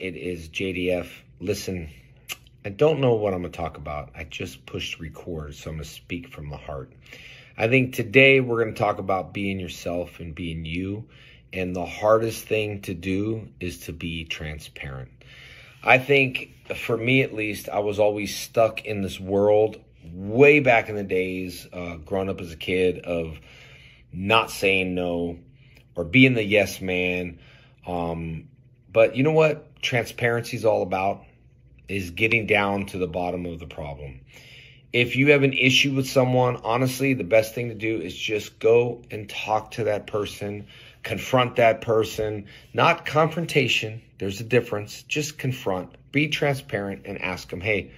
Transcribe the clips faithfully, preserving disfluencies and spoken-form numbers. it is J D F. Listen, I don't know what I'm going to talk about. I just pushed record, so I'm going to speak from the heart. I think today we're going to talk about being yourself and being you. And the hardest thing to do is to be transparent. I think, for me at least, I was always stuck in this world way back in the days, uh, growing up as a kid, of not saying no or being the yes man. Um, but you know what transparency is all about? Is getting down to the bottom of the problem. If you have an issue with someone, honestly, the best thing to do is just go and talk to that person, confront that person. Not confrontation, there's a difference. Just confront, be transparent, and ask them, hey,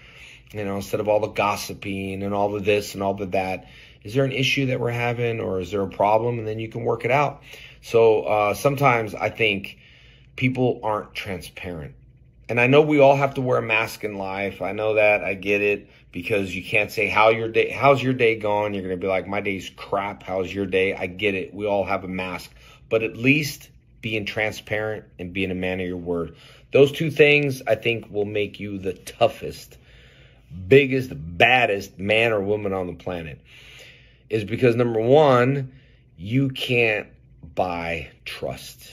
you know, instead of all the gossiping and all the this and all the that, is there an issue that we're having, or is there a problem? And then you can work it out. So uh, sometimes I think people aren't transparent. And I know we all have to wear a mask in life. I know that. I get it, because you can't say how your day, how's your day going? You're going to be like, my day's crap. How's your day? I get it. We all have a mask. But at least being transparent and being a man of your word. Those two things, I think, will make you the toughest, biggest, baddest man or woman on the planet. Is because, number one, you can't buy trust.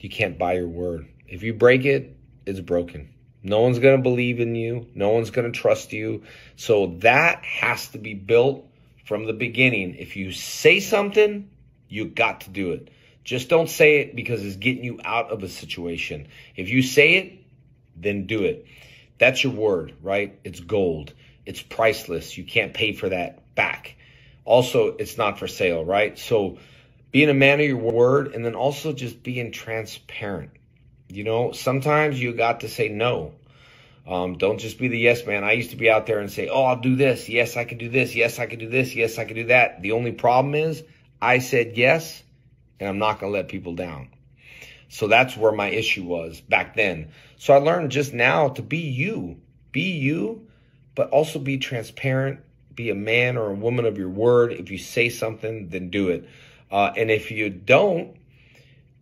You can't buy your word. If you break it, it's broken. No one's going to believe in you. No one's going to trust you. So that has to be built from the beginning. If you say something, you got to do it. Just don't say it because it's getting you out of a situation. If you say it, then do it. That's your word, right? It's gold. It's priceless. You can't pay for that back. Also, it's not for sale, right? So being a man of your word, and then also just being transparent. You know, sometimes you got to say no. Um, don't just be the yes man. I used to be out there and say, oh, I'll do this. Yes, I can do this. Yes, I can do this. Yes, I can do that. The only problem is I said yes, and I'm not going to let people down. So that's where my issue was back then. So I learned just now to be you. Be you, but also be transparent. Be a man or a woman of your word. If you say something, then do it. Uh, and if you don't,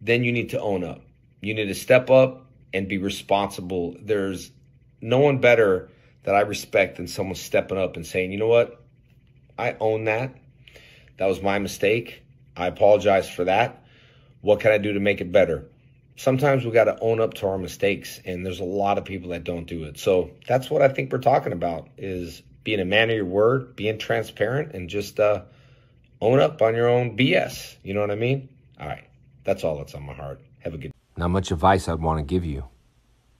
then you need to own up. You need to step up and be responsible. There's no one better that I respect than someone stepping up and saying, you know what? I own that. That was my mistake. I apologize for that. What can I do to make it better? Sometimes we got to own up to our mistakes, and there's a lot of people that don't do it. So that's what I think we're talking about, is being a man of your word, being transparent, and just uh, own up on your own B S. You know what I mean? All right. That's all that's on my heart. Have a good day. Not much advice I'd want to give you,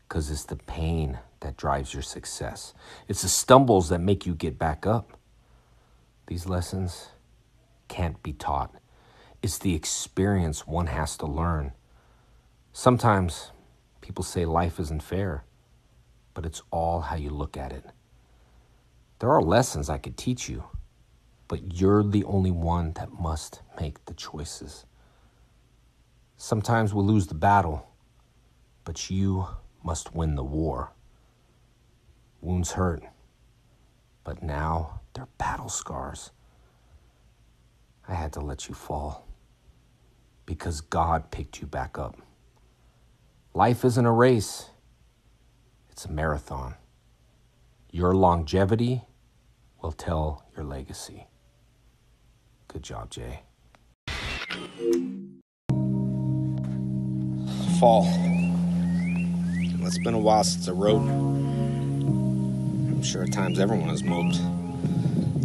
because it's the pain that drives your success. It's the stumbles that make you get back up. These lessons can't be taught. It's the experience one has to learn. Sometimes people say life isn't fair, but it's all how you look at it. There are lessons I could teach you, but you're the only one that must make the choices. Sometimes we'll lose the battle, but you must win the war. Wounds hurt, but now they're battle scars. I had to let you fall because God picked you back up. Life isn't a race. It's a marathon. Your longevity will tell your legacy. Good job, Jay. Fall. It's been a while since I rode. I'm sure at times everyone has moped.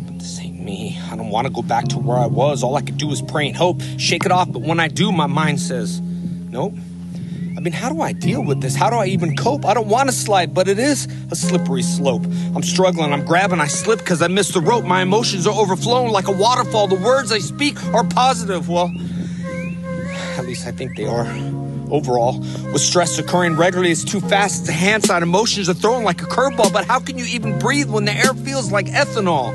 But this ain't me. I don't want to go back to where I was. All I could do is pray and hope. Shake it off, but when I do, my mind says, nope. I mean, how do I deal with this? How do I even cope? I don't want to slide, but it is a slippery slope. I'm struggling, I'm grabbing, I slip because I missed the rope. My emotions are overflowing like a waterfall. The words I speak are positive. Well, at least I think they are. Overall, with stress occurring regularly, it's too fast. It's a hand sign. Emotions are thrown like a curveball. But how can you even breathe when the air feels like ethanol?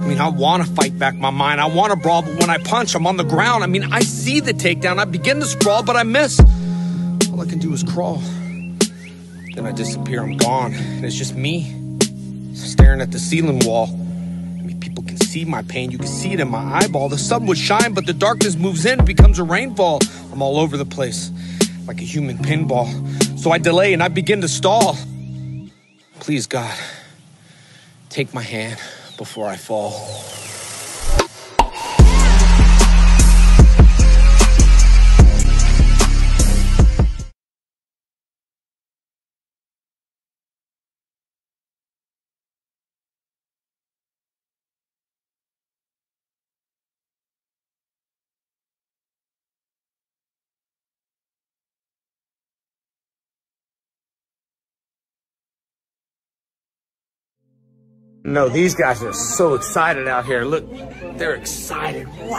I mean, I want to fight back my mind. I want to brawl, but when I punch, I'm on the ground. I mean, I see the takedown. I begin to sprawl, but I miss. All I can do is crawl. Then I disappear. I'm gone. And it's just me staring at the ceiling wall. People can see my pain, you can see it in my eyeball. The sun would shine, but the darkness moves in, becomes a rainfall. I'm all over the place, like a human pinball. So I delay and I begin to stall. Please, God, take my hand before I fall. No, these guys are so excited out here. Look, they're excited. Wow.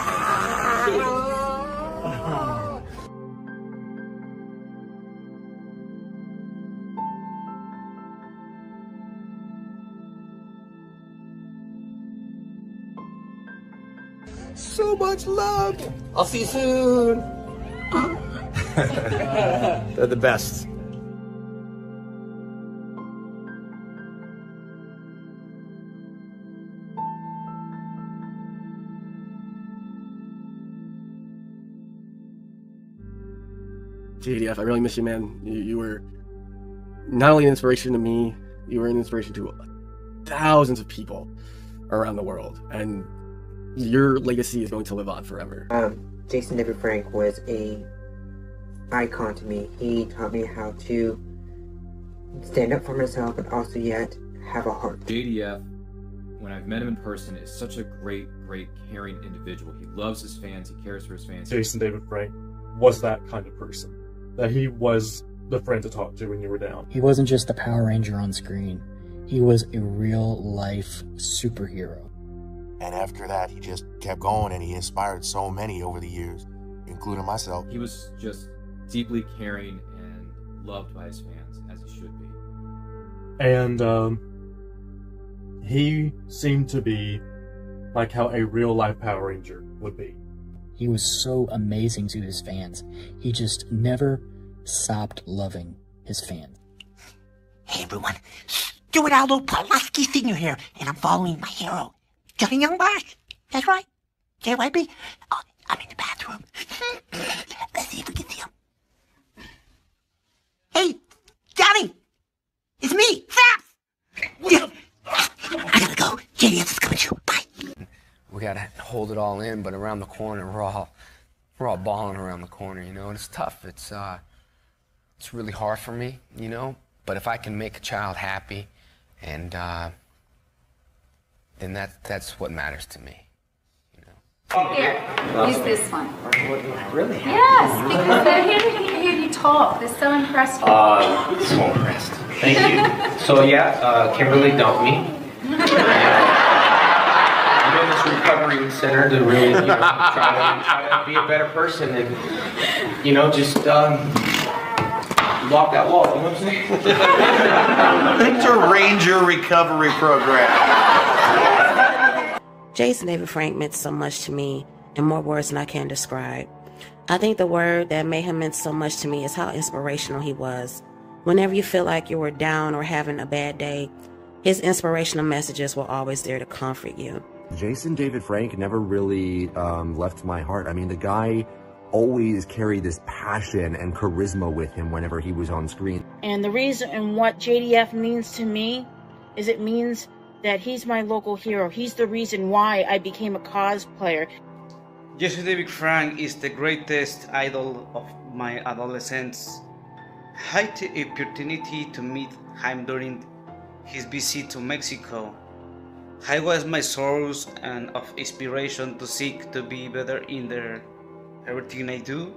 So much love. I'll see you soon. They're the best. J D F, I really miss you, man. You, you were not only an inspiration to me, you were an inspiration to thousands of people around the world, and your legacy is going to live on forever. Um, Jason David Frank was a icon to me. He taught me how to stand up for myself, but also yet have a heart. J D F, when I've met him in person, is such a great, great, caring individual. He loves his fans. He cares for his fans. Jason David Frank was that kind of person. That he was the friend to talk to when you were down. He wasn't just the Power Ranger on screen. He was a real-life superhero. And after that, he just kept going, and he inspired so many over the years, including myself. He was just deeply caring and loved by his fans, as he should be. And um, he seemed to be like how a real-life Power Ranger would be. He was so amazing to his fans. He just never stopped loving his fans. Hey everyone, Stuart Aldo Pulaski Senior here, and I'm following my hero, Johnny Young Bosch. That's right, J Y B. Oh, I'm in the bathroom. Let's see if we can see him. Hey, Johnny! It's me, Saps! I gotta go. J D F is coming too. Bye. We gotta hold it all in, but around the corner, we're all, we're all balling around the corner, you know, and it's tough. It's, uh, it's really hard for me, you know, but if I can make a child happy, and, uh, then that, that's what matters to me, you know. Here, use this one. Really? Yes, because they're hearing, hearing you talk. They're so impressed. Uh, so impressed. Thank you. So, yeah, uh, Kimberly dumped me. Recovery center to really, you know, try, to, try to be a better person and, you know, just um, lock that wall, you know what I'm saying? Picture Ranger Recovery Program. Jason David Frank meant so much to me in more words than I can describe. I think the word that made him mean so much to me is how inspirational he was. Whenever you feel like you were down or having a bad day, his inspirational messages were always there to comfort you. Jason David Frank never really um, left my heart. I mean, the guy always carried this passion and charisma with him whenever he was on screen. And the reason and what J D F means to me is it means that he's my local hero. He's the reason why I became a cosplayer. Jason David Frank is the greatest idol of my adolescence. I had the opportunity to meet him during his visit to Mexico. He was my source and of inspiration to seek to be better in the, everything I do.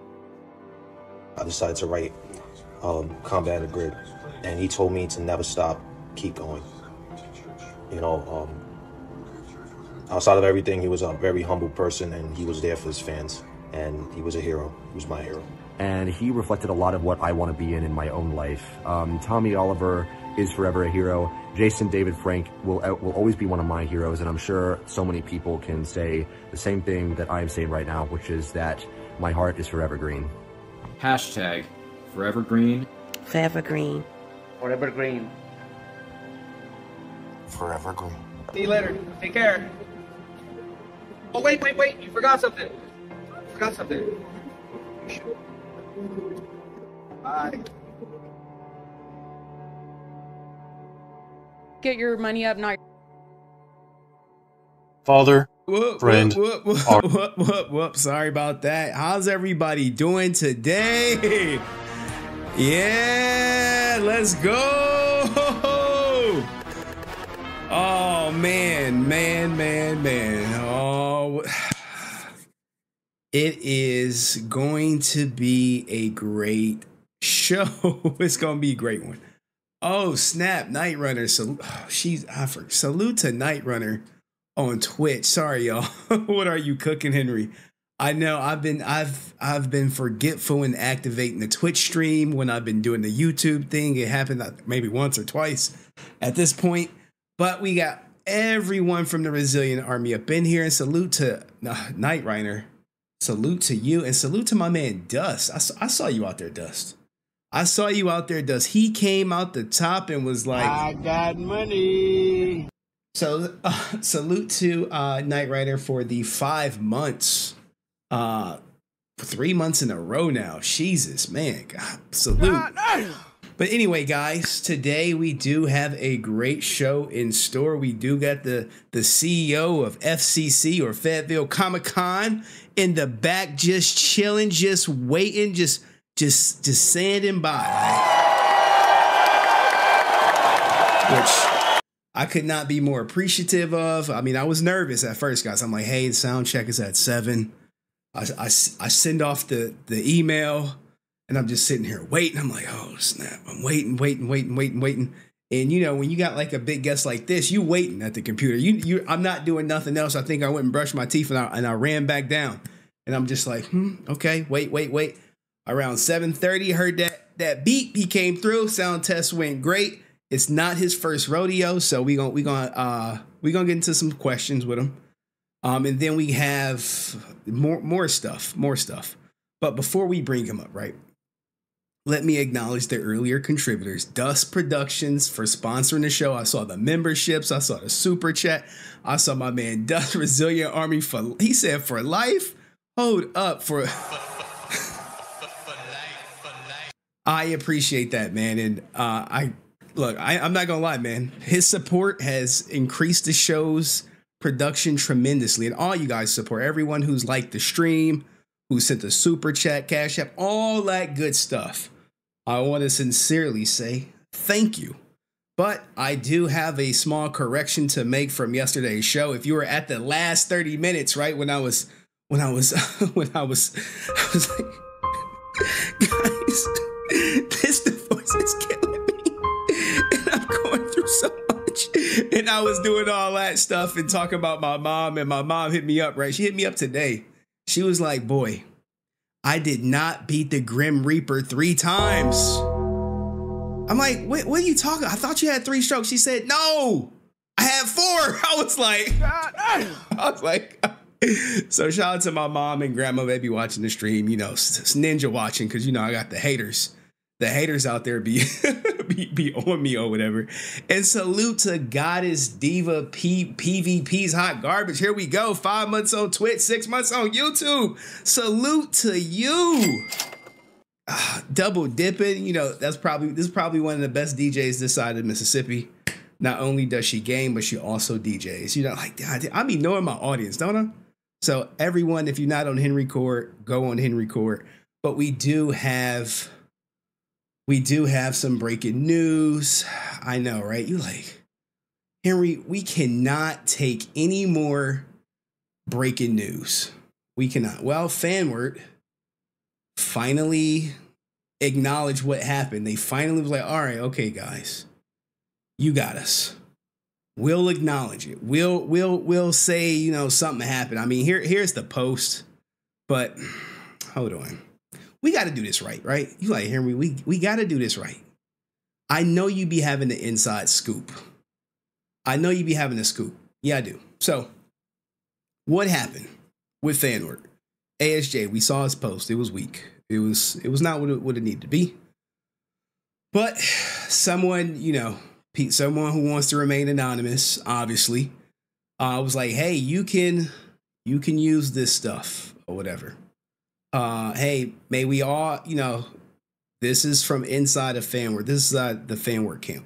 I decided to write um, Combat of Grid, and he told me to never stop, keep going. You know, um, outside of everything, he was a very humble person, and he was there for his fans, and he was a hero. He was my hero. And he reflected a lot of what I want to be in in my own life. Um, Tommy Oliver is forever a hero. Jason David Frank will will always be one of my heroes, and I'm sure so many people can say the same thing that I am saying right now, which is that my heart is forever green. Hashtag forever green. Forever green. Forever green. Forever green. See you later. Take care. Oh wait, wait, wait! You forgot something. You forgot something. Bye. get your money up, not father, whoop, friend. Whoop, whoop, whoop, whoop, whoop, whoop. Sorry about that. How's everybody doing today? Yeah, let's go. Oh, man, man, man, man. Oh, it is going to be a great show. It's going to be a great one. Oh, snap. Night Runner. So oh, she's offered. Salute to Night Runner on Twitch. Sorry, y'all. What are you cooking, Henry? I know I've been I've I've been forgetful in activating the Twitch stream when I've been doing the YouTube thing. It happened maybe once or twice at this point. But we got everyone from the Resilient Army up in here. And salute to uh, Night Runner. Salute to you and salute to my man Dust. I saw, I saw you out there, Dust. I saw you out there, Dust. He came out the top and was like, I got money. So uh, salute to uh, Night Runner for the five months. Uh, three months in a row now. Jesus, man. God, salute. But anyway, guys, today we do have a great show in store. We do got the, the C E O of F C C or Fayetteville Comic Con in the back, just chilling, just waiting, just, just, just standing by. Which I could not be more appreciative of. I mean, I was nervous at first, guys. I'm like, hey, the sound check is at seven. I, I, I send off the, the email and I'm just sitting here waiting. I'm like, oh, snap. I'm waiting, waiting, waiting, waiting, waiting. And, you know, when you got like a big guest like this, you waiting at the computer. You, you, I'm not doing nothing else. I think I went and brushed my teeth and I, and I ran back down. And I'm just like, hmm, okay, wait, wait, wait. Around seven thirty, heard that, that beep. He came through. Sound test went great. It's not his first rodeo, so we gonna we gonna uh, we gonna get into some questions with him, um, and then we have more more stuff, more stuff. But before we bring him up, right, let me acknowledge the earlier contributors, Dust Productions for sponsoring the show. I saw the memberships, I saw the super chat, I saw my man Dust Resilient Army for he said for life. Hold up for. I appreciate that, man, and uh, I. Look, I, I'm not going to lie, man. His support has increased the show's production tremendously. And all you guys support, everyone who's liked the stream, who sent the super chat, cash app, all that good stuff. I want to sincerely say thank you. But I do have a small correction to make from yesterday's show. If you were at the last thirty minutes, right, when I was, when I was, when I was, I was like, guys, this, the voice is killing me. And I'm going through so much. And I was doing all that stuff and talking about my mom. And my mom hit me up, right? She hit me up today. She was like, boy, I did not beat the Grim Reaper three times. I'm like, wait, what are you talking? I thought you had three strokes. She said, no, I had four. I was like, I was like, so shout out to my mom and grandma. They be watching the stream, you know, ninja watching. Cause you know, I got the haters. The haters out there be, be be on me or whatever. And salute to Goddess Diva P, PvP's Hot Garbage. Here we go. Five months on Twitch, six months on YouTube. Salute to you. Ah, double dipping. You know, that's probably this is probably one of the best D Js this side of Mississippi. Not only does she game, but she also D Js. You know, like I'm ignoring my audience, don't I? So everyone, if you're not on Henry Court, go on Henry Court. But we do have. We do have some breaking news. I know, right? You like, Henry, we cannot take any more breaking news. We cannot. Well, FanWord finally acknowledged what happened. They finally was like, all right, okay, guys, you got us. We'll acknowledge it. We'll, we'll, we'll say, you know, something happened. I mean, here, here's the post, but hold on. We got to do this right, right? You like, Henry, we, we got to do this right. I know you be having the inside scoop. I know you be having the scoop. Yeah, I do. So what happened with FanWord? A S J, we saw his post. It was weak. It was it was not what it, what it needed to be. But someone, you know, Pete, someone who wants to remain anonymous, obviously, uh, was like, hey, you can you can use this stuff or whatever. Uh, hey, may we all, you know, this is from inside of FanWord. This is uh, the FanWord camp.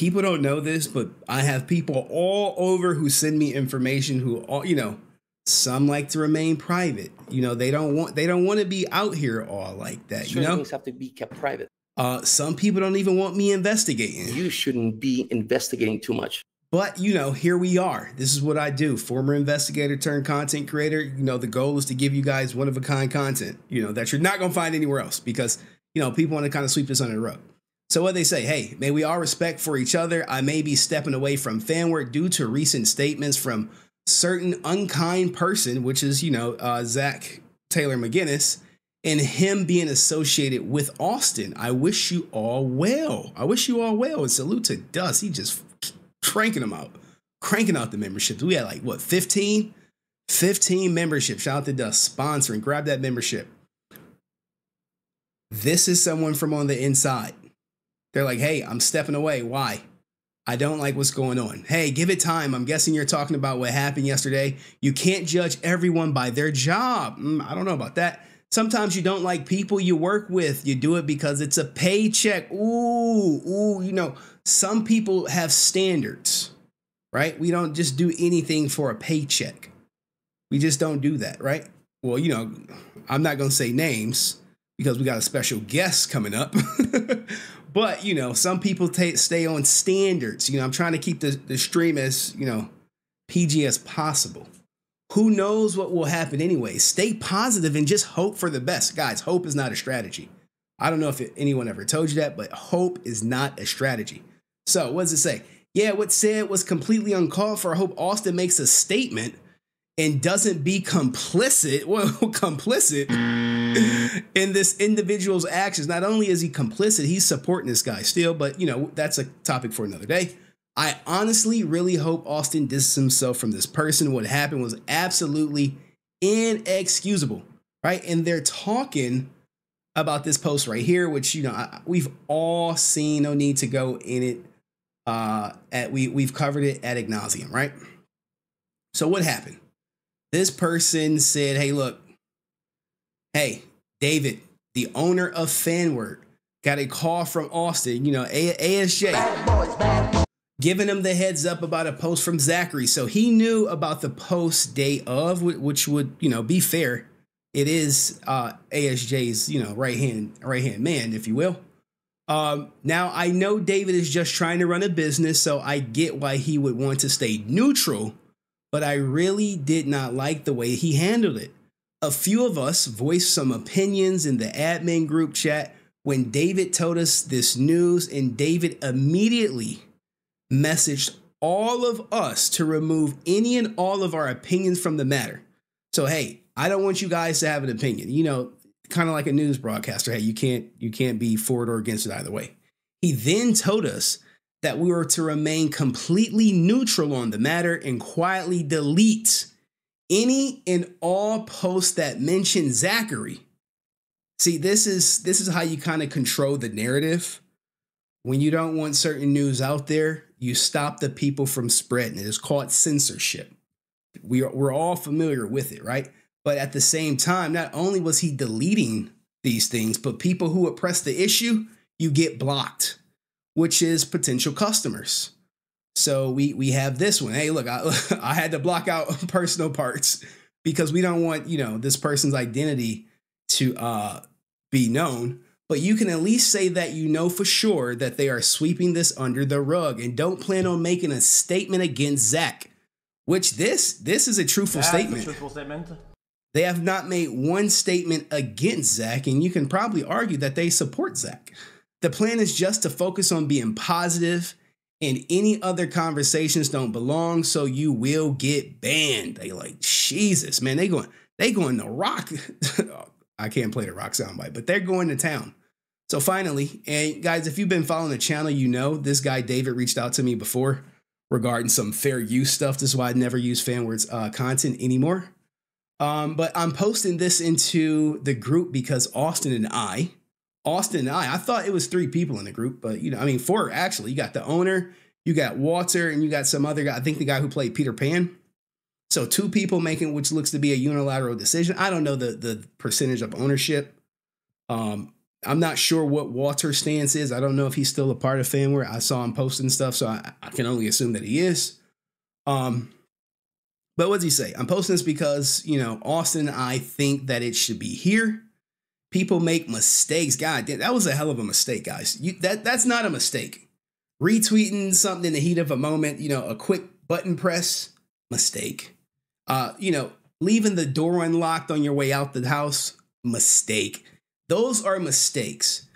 people don't know this, but I have people all over who send me information who, all, you know, some like to remain private. You know, they don't want they don't want to be out here all like that. Certain you know, things have to be kept private. Uh, some people don't even want me investigating. You shouldn't be investigating too much. But, you know, here we are. This is what I do. Former investigator turned content creator. You know, the goal is to give you guys one of a kind content, you know, that you're not going to find anywhere else because, you know, people want to kind of sweep this under the rug. So what they say, hey, may we all respect for each other. I may be stepping away from fan work due to recent statements from certain unkind person, which is, you know, uh, Zach Taylor McGinnis and him being associated with Austin. I wish you all well. I wish you all well. And salute to Dust. He just cranking them out, cranking out the memberships. We had like, what, fifteen, fifteen memberships. Shout out to Dust sponsoring. Grab that membership. This is someone from on the inside. They're like, hey, I'm stepping away. Why? I don't like what's going on. Hey, give it time. I'm guessing you're talking about what happened yesterday. You can't judge everyone by their job. Mm, I don't know about that. Sometimes you don't like people you work with. You do it because it's a paycheck. Ooh, ooh, you know, some people have standards, right? We don't just do anything for a paycheck. We just don't do that, right? Well, you know, I'm not going to say names because we got a special guest coming up. But, you know, some people t stay on standards. You know, I'm trying to keep the, the stream as, you know, P G as possible. Who knows what will happen anyway? Stay positive and just hope for the best. Guys, hope is not a strategy. I don't know if anyone ever told you that, but hope is not a strategy. So what does it say? Yeah, what said was completely uncalled for. I hope Austin makes a statement and doesn't be complicit. Well, complicit in this individual's actions. Not only is he complicit, he's supporting this guy still. But, you know, that's a topic for another day. I honestly really hope Austin distanced himself from this person. What happened was absolutely inexcusable, right? And they're talking about this post right here, which, you know, I, we've all seen. No need to go in it. Uh, at we we've covered it ad nauseum, right? So what happened? This person said, "Hey, look, hey, David, the owner of FanWord, got a call from Austin. You know, A S J." Bad boys, bad boys. Giving him the heads up about a post from Zachary. So he knew about the post day of, which would, you know, be fair. It is uh, A S J's, you know, right hand, right hand man, if you will. Um, now, I know David is just trying to run a business, so I get why he would want to stay neutral. But I really did not like the way he handled it. A few of us voiced some opinions in the admin group chat when David told us this news, and David immediately messaged all of us to remove any and all of our opinions from the matter. So, hey, I don't want you guys to have an opinion, you know, kind of like a news broadcaster. Hey, you can't you can't be for it or against it either way. He then told us that we were to remain completely neutral on the matter and quietly delete any and all posts that mention Zachary. See, this is this is how you kind of control the narrative. When you don't want certain news out there, you stop the people from spreading it. It's called censorship. We are, we're all familiar with it, right? But at the same time, not only was he deleting these things, but people who oppress the issue, you get blocked, which is potential customers. So we we have this one. Hey, look, I, I had to block out personal parts because we don't want, you know, this person's identity to uh, be known. But you can at least say that you know for sure that they are sweeping this under the rug and don't plan on making a statement against Zach, which this this is a truthful statement. A truthful statement. They have not made one statement against Zach, and you can probably argue that they support Zach. The plan is just to focus on being positive, and any other conversations don't belong, so you will get banned. They like, Jesus, man, they going they going to rock. I can't play the rock soundbite, but they're going to town. So finally, and guys, if you've been following the channel, you know this guy David reached out to me before regarding some fair use stuff. This is why I never use FanWord's uh, content anymore. Um, but I'm posting this into the group because Austin and I, Austin and I, I thought it was three people in the group, but you know, I mean, four actually. You got the owner, you got Walter, and you got some other guy. I think the guy who played Peter Pan. So two people making which looks to be a unilateral decision. I don't know the the percentage of ownership. Um, I'm not sure what Walter's stance is. I don't know if he's still a part of Fanware. I saw him posting stuff, so I, I can only assume that he is. Um, but what does he say? I'm posting this because, you know, Austin, I think that it should be here. People make mistakes. God damn, that was a hell of a mistake, guys. You, that that's not a mistake. Retweeting something in the heat of a moment, you know, a quick button press, mistake. Uh, you know, leaving the door unlocked on your way out the house, mistake. Those are mistakes.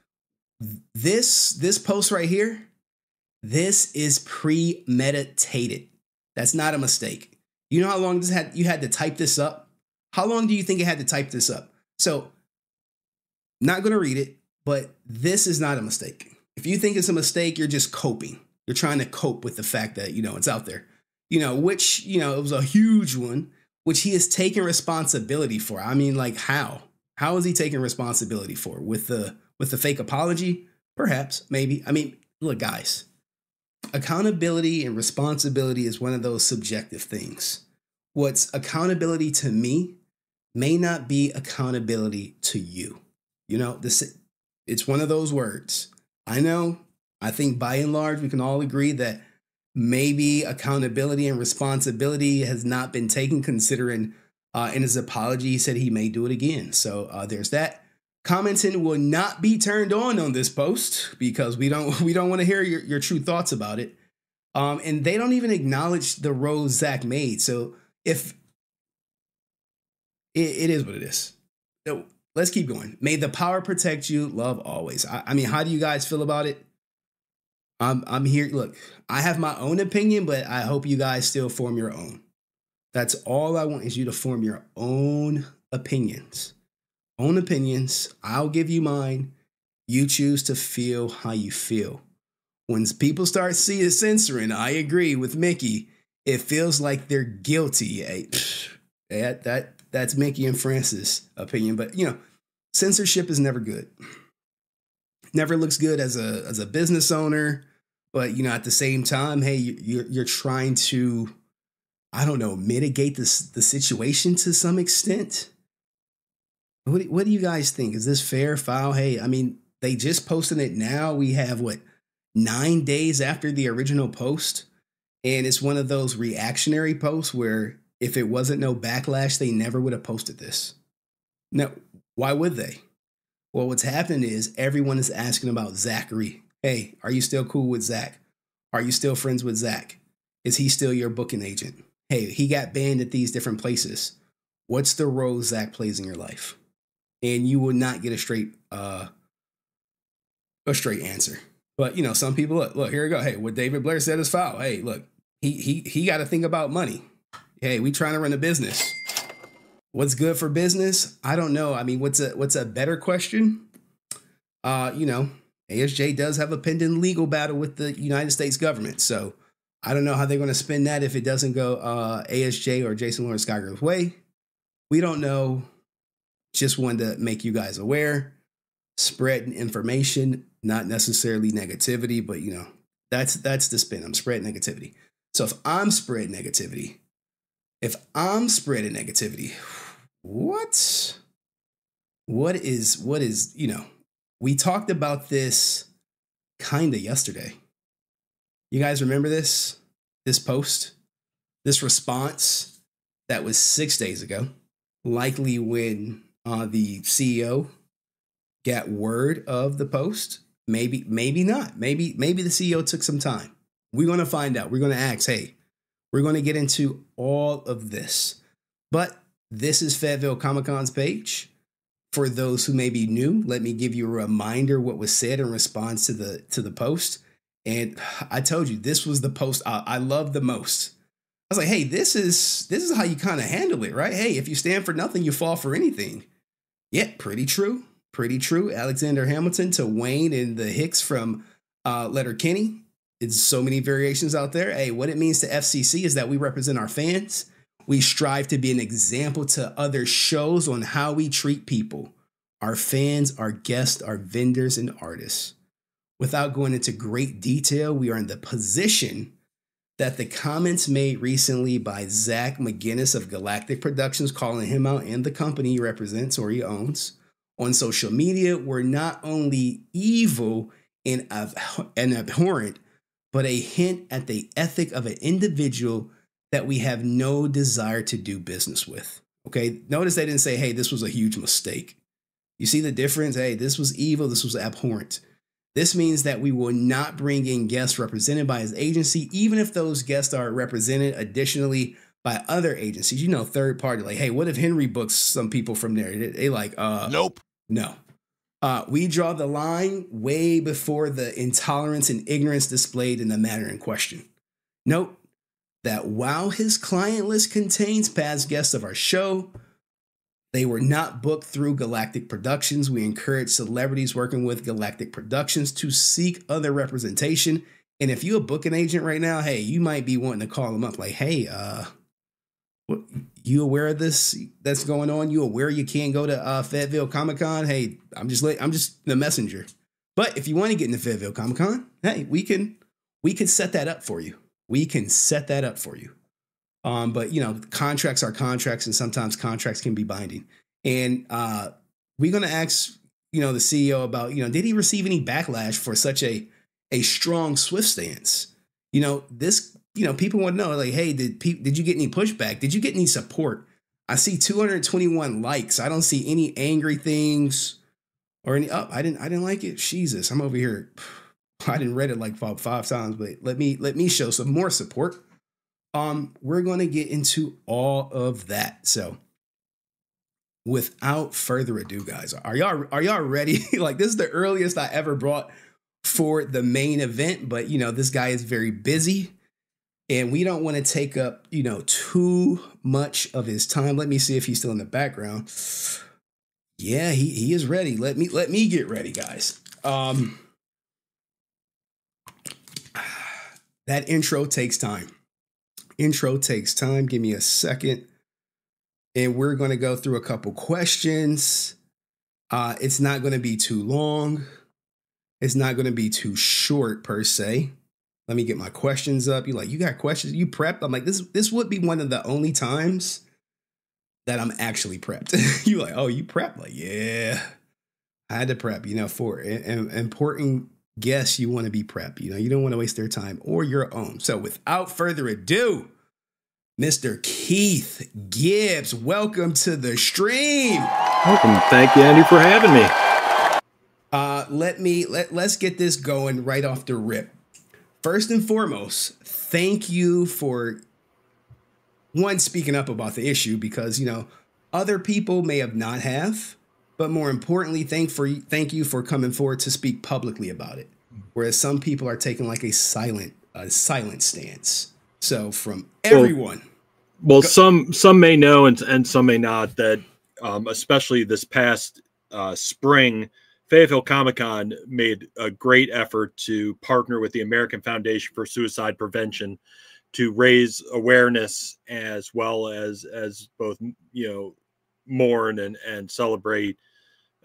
This, this post right here, this is premeditated. That's not a mistake. You know how long this had you had to type this up? How long do you think it had to type this up? So, not going to read it, but this is not a mistake. If you think it's a mistake, you're just coping. You're trying to cope with the fact that, you know, it's out there, you know, which, you know, it was a huge one, which he is taking responsibility for. I mean, like, how? How is he taking responsibility for? With the with the fake apology? Perhaps, maybe. I mean, look, guys, accountability and responsibility is one of those subjective things. What's accountability to me may not be accountability to you. You know, this, it's one of those words. I know, I think by and large, we can all agree that maybe accountability and responsibility has not been taken, considering uh, in his apology, he said he may do it again. So uh, there's that. Commenting will not be turned on on this post because we don't we don't want to hear your, your true thoughts about it. Um, and they don't even acknowledge the role Zach made. So if it, it is what it is. So, let's keep going. May the power protect you. Love always. I, I mean, how do you guys feel about it? I'm, I'm here. Look, I have my own opinion, but I hope you guys still form your own. That's all I want, is you to form your own opinions. Own opinions. I'll give you mine. You choose to feel how you feel. When people start seeing censoring, I agree with Mickey. It feels like they're guilty. Hey, that, that, That's Mickey and Francis' opinion, but you know, censorship is never good. Never looks good as a as a business owner, but you know, at the same time, hey, you're you're trying to, I don't know, mitigate this the situation to some extent. What do, what do you guys think? Is this fair, foul? Hey, I mean, they just posted it now. We have what, nine days after the original post, and it's one of those reactionary posts where, if it wasn't no backlash, they never would have posted this. Now, why would they? Well, what's happening is everyone is asking about Zachary. Hey, are you still cool with Zach? Are you still friends with Zach? Is he still your booking agent? Hey, he got banned at these different places. What's the role Zach plays in your life? And you will not get a straight, uh, a straight answer. But you know, some people look. Look, here we go. Hey, what David Blair said is foul. Hey, look, he he he got to think about money. Hey, we trying to run a business. What's good for business? I don't know. I mean, what's a what's a better question? Uh, you know, A S J does have a pending legal battle with the United States government. So I don't know how they're going to spin that if it doesn't go uh, A S J or Jason Lawrence Skygrove way. We don't know. Just wanted to make you guys aware. Spreading information, not necessarily negativity, but, you know, that's that's the spin. I'm spreading negativity. So if I'm spreading negativity, If I'm spreading negativity, what, what is, what is, you know, we talked about this kind of yesterday. You guys remember this, this post, this response that was six days ago, likely when uh, the C E O got word of the post. Maybe, maybe not. Maybe, maybe the C E O took some time. We're going to find out. We're going to ask, hey, we're going to get into all of this, but this is Fayetteville Comic-Con's page. For those who may be new, let me give you a reminder what was said in response to the to the post. And I told you this was the post I, I loved the most. I was like, hey, this is this is how you kind of handle it, right? Hey, if you stand for nothing, you fall for anything. Yeah, pretty true, pretty true. Alexander Hamilton to Wayne and the Hicks from uh, Letterkenny. It's so many variations out there. Hey, what it means to F C C is that we represent our fans. We strive to be an example to other shows on how we treat people, our fans, our guests, our vendors, and artists. Without going into great detail, we are in the position that the comments made recently by Zach McGinnis of Galactic Productions, calling him out and the company he represents or he owns, on social media were not only evil and, ab- and abhorrent, but a hint at the ethic of an individual that we have no desire to do business with. Okay, notice they didn't say, hey, this was a huge mistake. You see the difference? Hey, this was evil. This was abhorrent. This means that we will not bring in guests represented by his agency, even if those guests are represented additionally by other agencies, you know, third party. Like, hey, what if Henry books some people from there? They, they like, uh, nope, no. Uh, we draw the line way before the intolerance and ignorance displayed in the matter in question. Note that while his client list contains past guests of our show, they were not booked through Galactic Productions. We encourage celebrities working with Galactic Productions to seek other representation. And if you're a booking agent right now, hey, you might be wanting to call them up like, hey, uh, what, you aware of this that's going on? You aware you can't go to uh, Fayetteville Comic-Con? Hey, I'm just I'm just the messenger. But if you want to get into Fayetteville Comic-Con, hey, we can we can set that up for you. We can set that up for you. Um, but, you know, contracts are contracts, and sometimes contracts can be binding. And uh, we're going to ask, you know, the C E O about, you know, did he receive any backlash for such a a strong Swift stance? You know, this, you know, people want to know, like, hey, did pe- did you get any pushback? Did you get any support? I see two hundred twenty-one likes. I don't see any angry things or any up. Oh, I didn't I didn't like it. Jesus, I'm over here. I didn't read it like five, five times, but let me let me show some more support. Um, we're going to get into all of that. So without further ado, guys, are y'all are y'all ready? Like, this is the earliest I ever brought for the main event. But, you know, this guy is very busy and we don't want to take up, you know, too much of his time. Let me see if he's still in the background. Yeah, he, he is ready. Let me let me get ready, guys. Um, that intro takes time. Intro takes time. Give me a second. And we're going to go through a couple questions. Uh, it's not going to be too long. It's not going to be too short per se. Let me get my questions up. You're like, you got questions? You prepped? I'm like, this, this would be one of the only times that I'm actually prepped. You're like, oh, you prepped? Like, yeah, I had to prep, you know, for an important guess, you want to be prepped. You know, you don't want to waste their time or your own. So without further ado, Mister Keith Gibbs, welcome to the stream. Welcome. Thank you, Andy, for having me. Uh, let me let, let's get this going right off the rip. First and foremost, thank you for one speaking up about the issue, because, you know, other people may have not have. But more importantly, thank for thank you for coming forward to speak publicly about it, whereas some people are taking like a silent a silent stance. So from everyone, well, well some some may know and and some may not that, um, especially this past uh, spring, Fayetteville Comic-Con made a great effort to partner with the American Foundation for Suicide Prevention to raise awareness as well as as both, you know, mourn and and celebrate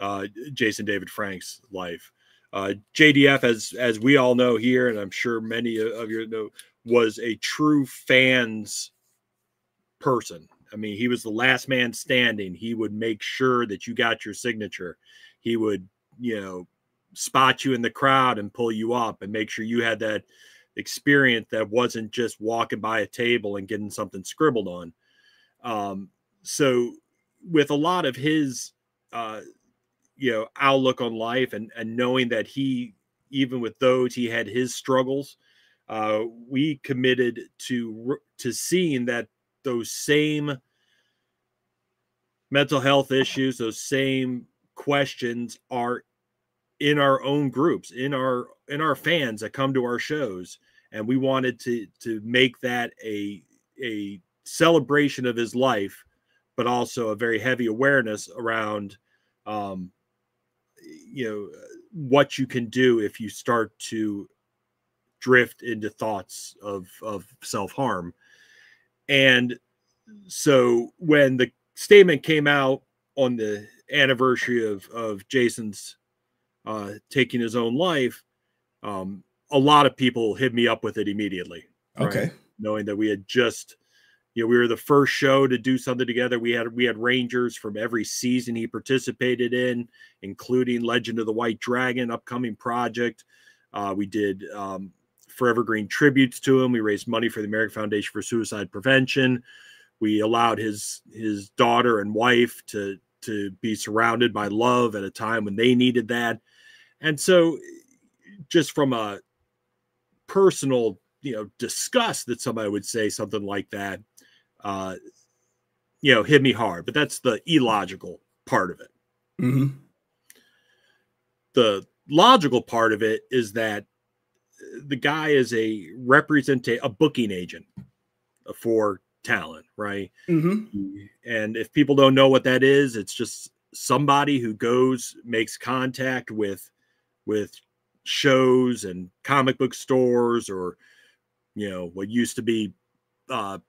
uh Jason David Frank's life. uh J D F, as as we all know here, and I'm sure many of you know, was a true fans person. I mean, he was the last man standing. He would make sure that you got your signature. He would, you know, spot you in the crowd and pull you up and make sure you had that experience that wasn't just walking by a table and getting something scribbled on. Um so with a lot of his, uh, you know, outlook on life, and, and knowing that he, even with those, he had his struggles, uh, we committed to, to seeing that those same mental health issues, those same questions are in our own groups, in our, in our fans that come to our shows. And we wanted to, to make that a, a celebration of his life, but also a very heavy awareness around, um, you know, what you can do if you start to drift into thoughts of, of self-harm. And so when the statement came out on the anniversary of, of Jason's uh, taking his own life, um, a lot of people hit me up with it immediately. Right? Okay. Knowing that we had just, You know, we were the first show to do something together. We had we had Rangers from every season he participated in, including Legend of the White Dragon, upcoming project. Uh, we did um, Forever Green tributes to him. We raised money for the American Foundation for Suicide Prevention. We allowed his his daughter and wife to to be surrounded by love at a time when they needed that. And so, just from a personal, you know, disgust that somebody would say something like that, uh, you know, hit me hard. But that's the illogical part of it. Mm-hmm. The logical part of it is that the guy is a represent a booking agent for talent, right? Mm-hmm. And if people don't know what that is, it's just somebody who goes, makes contact with, with shows and comic book stores, or, you know, what used to be uh,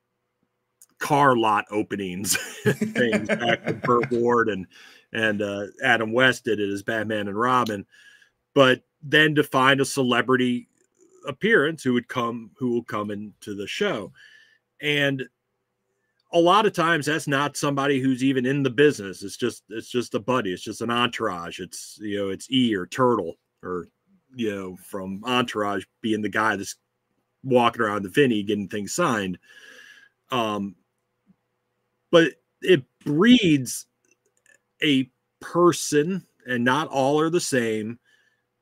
car lot openings, things back when Burt Ward and, and uh, Adam West did it as Batman and Robin. But then to find a celebrity appearance who would come, who will come into the show. And a lot of times that's not somebody who's even in the business. It's just, it's just a buddy. It's just an entourage. It's, you know, it's E or Turtle or, you know, from Entourage being the guy that's walking around the Vinny getting things signed. Um, but it breeds a person, and not all are the same,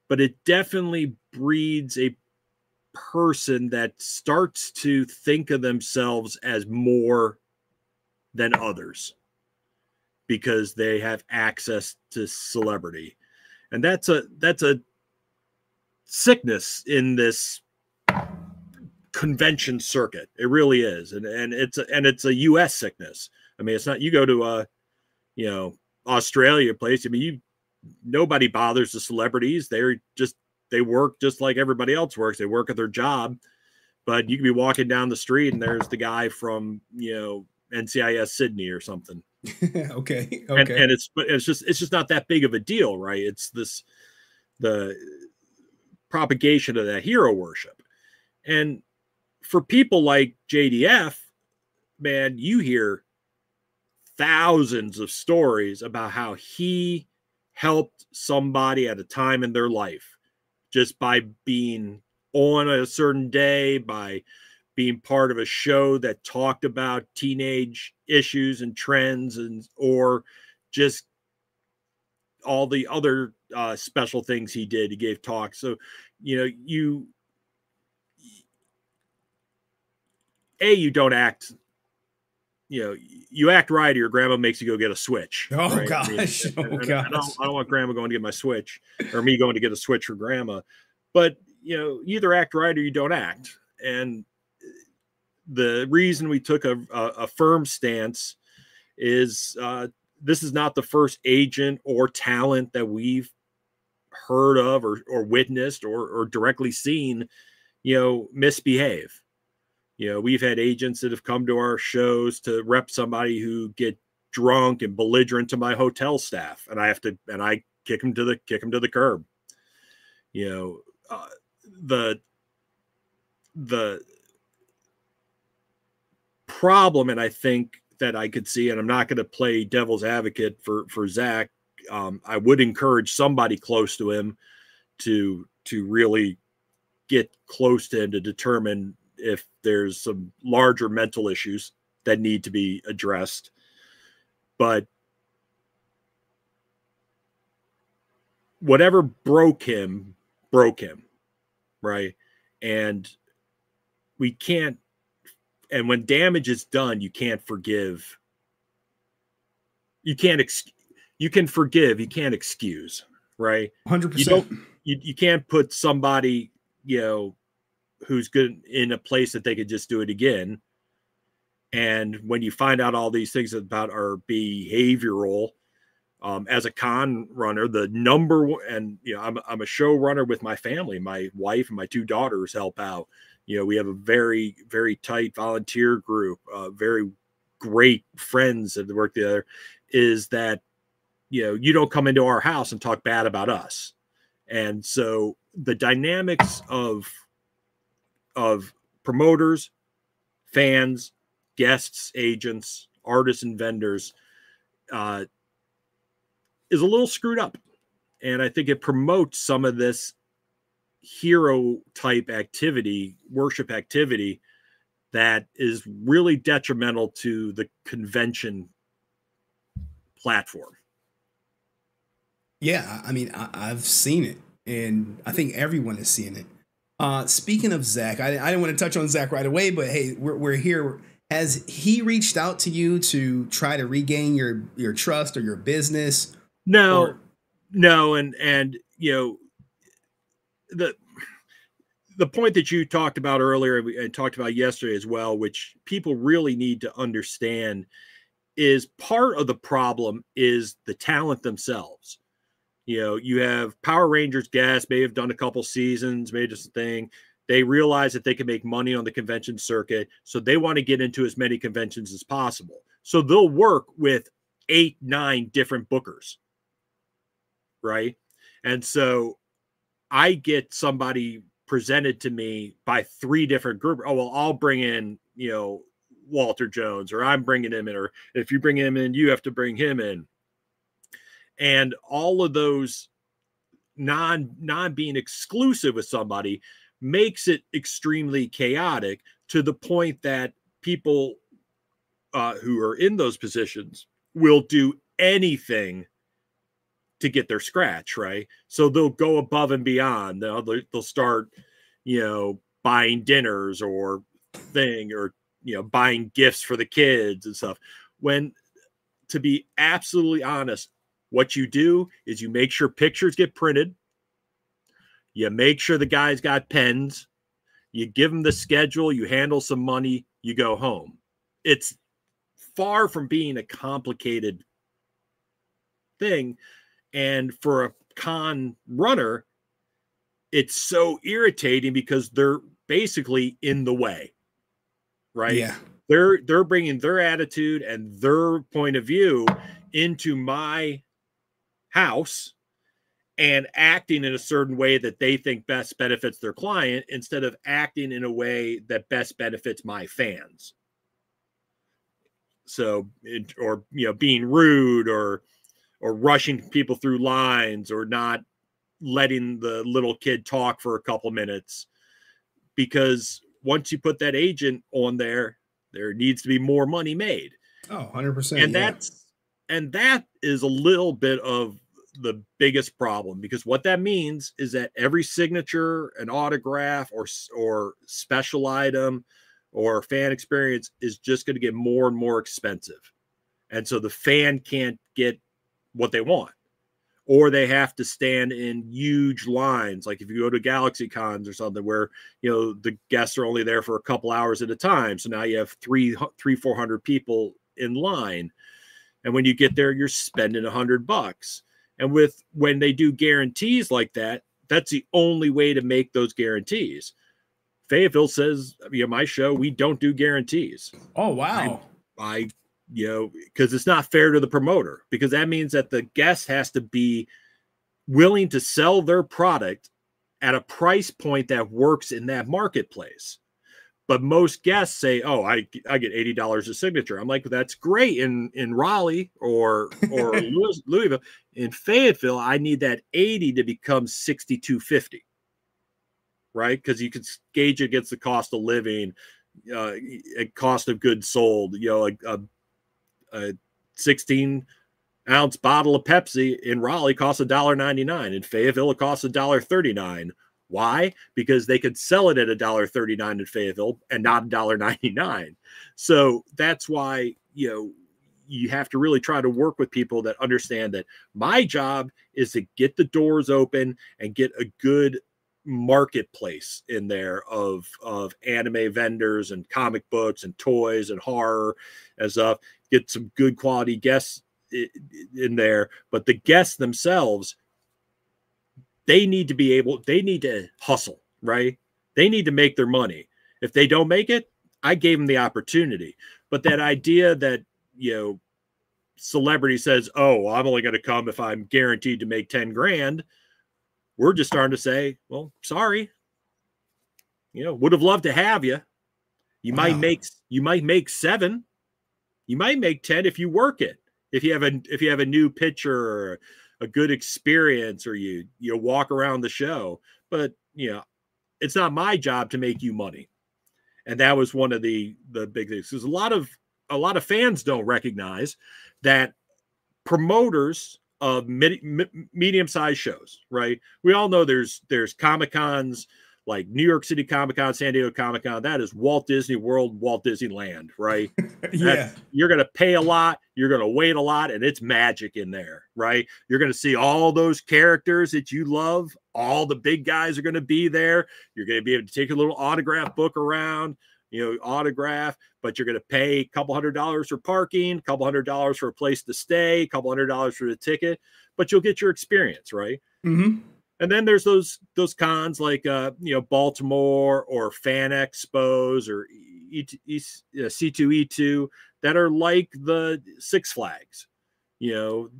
but it definitely breeds a person that starts to think of themselves as more than others because they have access to celebrity. And that's a, that's a sickness in this convention circuit. It really is. And, and it's, a, and it's a U S sickness. I mean, it's not, you go to a, you know, Australia place. I mean, you, nobody bothers the celebrities. They're just, they work just like everybody else works. They work at their job, but you can be walking down the street and there's the guy from, you know, N C I S Sydney or something. okay. okay. And, and it's, it's just, it's just not that big of a deal, right? It's this, the propagation of that hero worship. And for people like J D F, man, you hear thousands of stories about how he helped somebody at a time in their life, just by being on a certain day, by being part of a show that talked about teenage issues and trends, and or just all the other uh, special things he did. He gave talks. So, you know, you, A, you don't act, you know, you act right or your grandma makes you go get a Switch. Oh, right? Gosh. I mean, oh, I, gosh. I, don't, I don't want grandma going to get my Switch, or me going to get a Switch for grandma. But, you know, you either act right or you don't act. And the reason we took a, a, a firm stance is uh, this is not the first agent or talent that we've heard of or, or witnessed or, or directly seen, you know, misbehave. You know, we've had agents that have come to our shows to rep somebody who get drunk and belligerent to my hotel staff, and I have to, and I kick them to the, kick them to the curb. You know, uh, the, the problem, and I think that I could see, and I'm not going to play devil's advocate for, for Zach. Um, I would encourage somebody close to him to, to really get close to him to determine if there's some larger mental issues that need to be addressed. But whatever broke him, broke him, right? And we can't, and when damage is done, you can't forgive. You can't, ex you can forgive, you can't excuse, right? one hundred percent. You don't, you, you can't put somebody, you know, who's good in a place that they could just do it again. And when you find out all these things about our behavioral, um, as a con runner, the number one, and, you know, I'm, I'm a show runner with my family, my wife and my two daughters help out. You know, we have a very, very tight volunteer group, uh, very great friends that work together, is that, you know, you don't come into our house and talk bad about us. And so the dynamics of, of promoters, fans, guests, agents, artists, and vendors uh, is a little screwed up. And I think it promotes some of this hero type activity, worship activity, that is really detrimental to the convention platform. Yeah, I mean, I, I've seen it, and I think everyone has seen it. Uh, speaking of Zach, I, I didn't want to touch on Zach right away, but hey, we're, we're here. Has he reached out to you to try to regain your your trust or your business? No, or no, and and you know the the point that you talked about earlier and talked about yesterday as well, which people really need to understand, is part of the problem is the talent themselves. You know, you have Power Rangers guests, may have done a couple seasons, maybe just a thing. They realize that they can make money on the convention circuit, so they want to get into as many conventions as possible. So they'll work with eight, nine different bookers, right? And so I get somebody presented to me by three different groups. Oh, well, I'll bring in, you know, Walter Jones, or I'm bringing him in, or if you bring him in, you have to bring him in. And all of those non, non being exclusive with somebody makes it extremely chaotic, to the point that people uh, who are in those positions will do anything to get their scratch, right? So they'll go above and beyond. They'll, they'll start, you know, buying dinners or thing, or, you know, buying gifts for the kids and stuff. When, to be absolutely honest, what you do is you make sure pictures get printed. You make sure the guy's got pens. You give them the schedule. You handle some money. You go home. It's far from being a complicated thing. And for a con runner, it's so irritating because they're basically in the way, right? Yeah. They're, they're bringing their attitude and their point of view into my house and acting in a certain way that they think best benefits their client, instead of acting in a way that best benefits my fans. So, it, or, you know, being rude, or, or rushing people through lines, or not letting the little kid talk for a couple minutes. Because once you put that agent on there, there needs to be more money made. Oh, one hundred percent. And yeah. that's, and that is a little bit of the biggest problem, because what that means is that every signature, an autograph, or, or special item, or fan experience is just going to get more and more expensive. And so the fan can't get what they want, or they have to stand in huge lines. Like if you go to Galaxy Cons or something, where, you know, the guests are only there for a couple hours at a time. So now you have three, three, four hundred people in line. And when you get there, you're spending a hundred bucks. And with, when they do guarantees like that, that's the only way to make those guarantees. Fayetteville says, you know, my show, we don't do guarantees. Oh, wow. I, I you know, because it's not fair to the promoter, because that means that the guest has to be willing to sell their product at a price point that works in that marketplace. But most guests say, "Oh, I I get eighty dollars a signature." I'm like, well, "That's great in in Raleigh or or Louis, Louisville. In Fayetteville, I need that eighty to become sixty-two fifty, right? Because you can gauge it against the cost of living, uh, cost of goods sold. You know, a, a, a sixteen ounce bottle of Pepsi in Raleigh costs a dollar ninety-nine. In Fayetteville, it costs a dollar thirty-nine." Why? Because they could sell it at a dollar thirty-nine in Fayetteville and not a dollar ninety-nine. So that's why, you know, you have to really try to work with people that understand that my job is to get the doors open and get a good marketplace in there of, of anime vendors and comic books and toys and horror and stuff. Get some good quality guests in there. But the guests themselves, they need to be able, they need to hustle, right? They need to make their money. If they don't make it, I gave them the opportunity. But that idea that, you know, celebrity says, oh, I'm only going to come if I'm guaranteed to make ten grand. We're just starting to say, well, sorry, you know, would have loved to have you. You wow. might make you might make seven. You might make ten if you work it. If you have a if you have a new pitcher or a good experience, or you you walk around the show. But you know, it's not my job to make you money. And that was one of the the big things. There's a lot of a lot of fans don't recognize that promoters of mid, medium-sized shows, right? We all know there's there's Comic-Cons, like New York City Comic-Con, San Diego Comic-Con. That is Walt Disney World, Walt Disneyland, right? Yeah. You're going to pay a lot. You're going to wait a lot. And it's magic in there, right? You're going to see all those characters that you love. All the big guys are going to be there. You're going to be able to take a little autograph book around, you know, autograph, but you're going to pay a couple hundred dollars for parking, a couple hundred dollars for a place to stay, a couple hundred dollars for the ticket, but you'll get your experience, right? Mm-hmm. And then there's those those cons like uh, you know, Baltimore or Fan Expos or C two E two that are like the Six Flags, you know,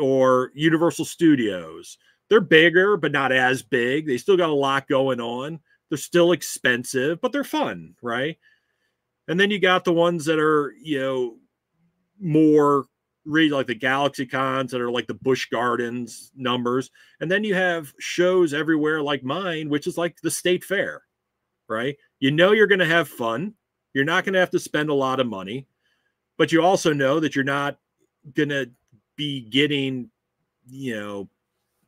or Universal Studios. They're bigger, but not as big. They still got a lot going on. They're still expensive, but they're fun, right? And then you got the ones that are, you know, more read like the Galaxy Cons that are like the Busch Gardens numbers. And then you have shows everywhere like mine, which is like the State Fair, right? You know, you're going to have fun. You're not going to have to spend a lot of money, but you also know that you're not going to be getting, you know,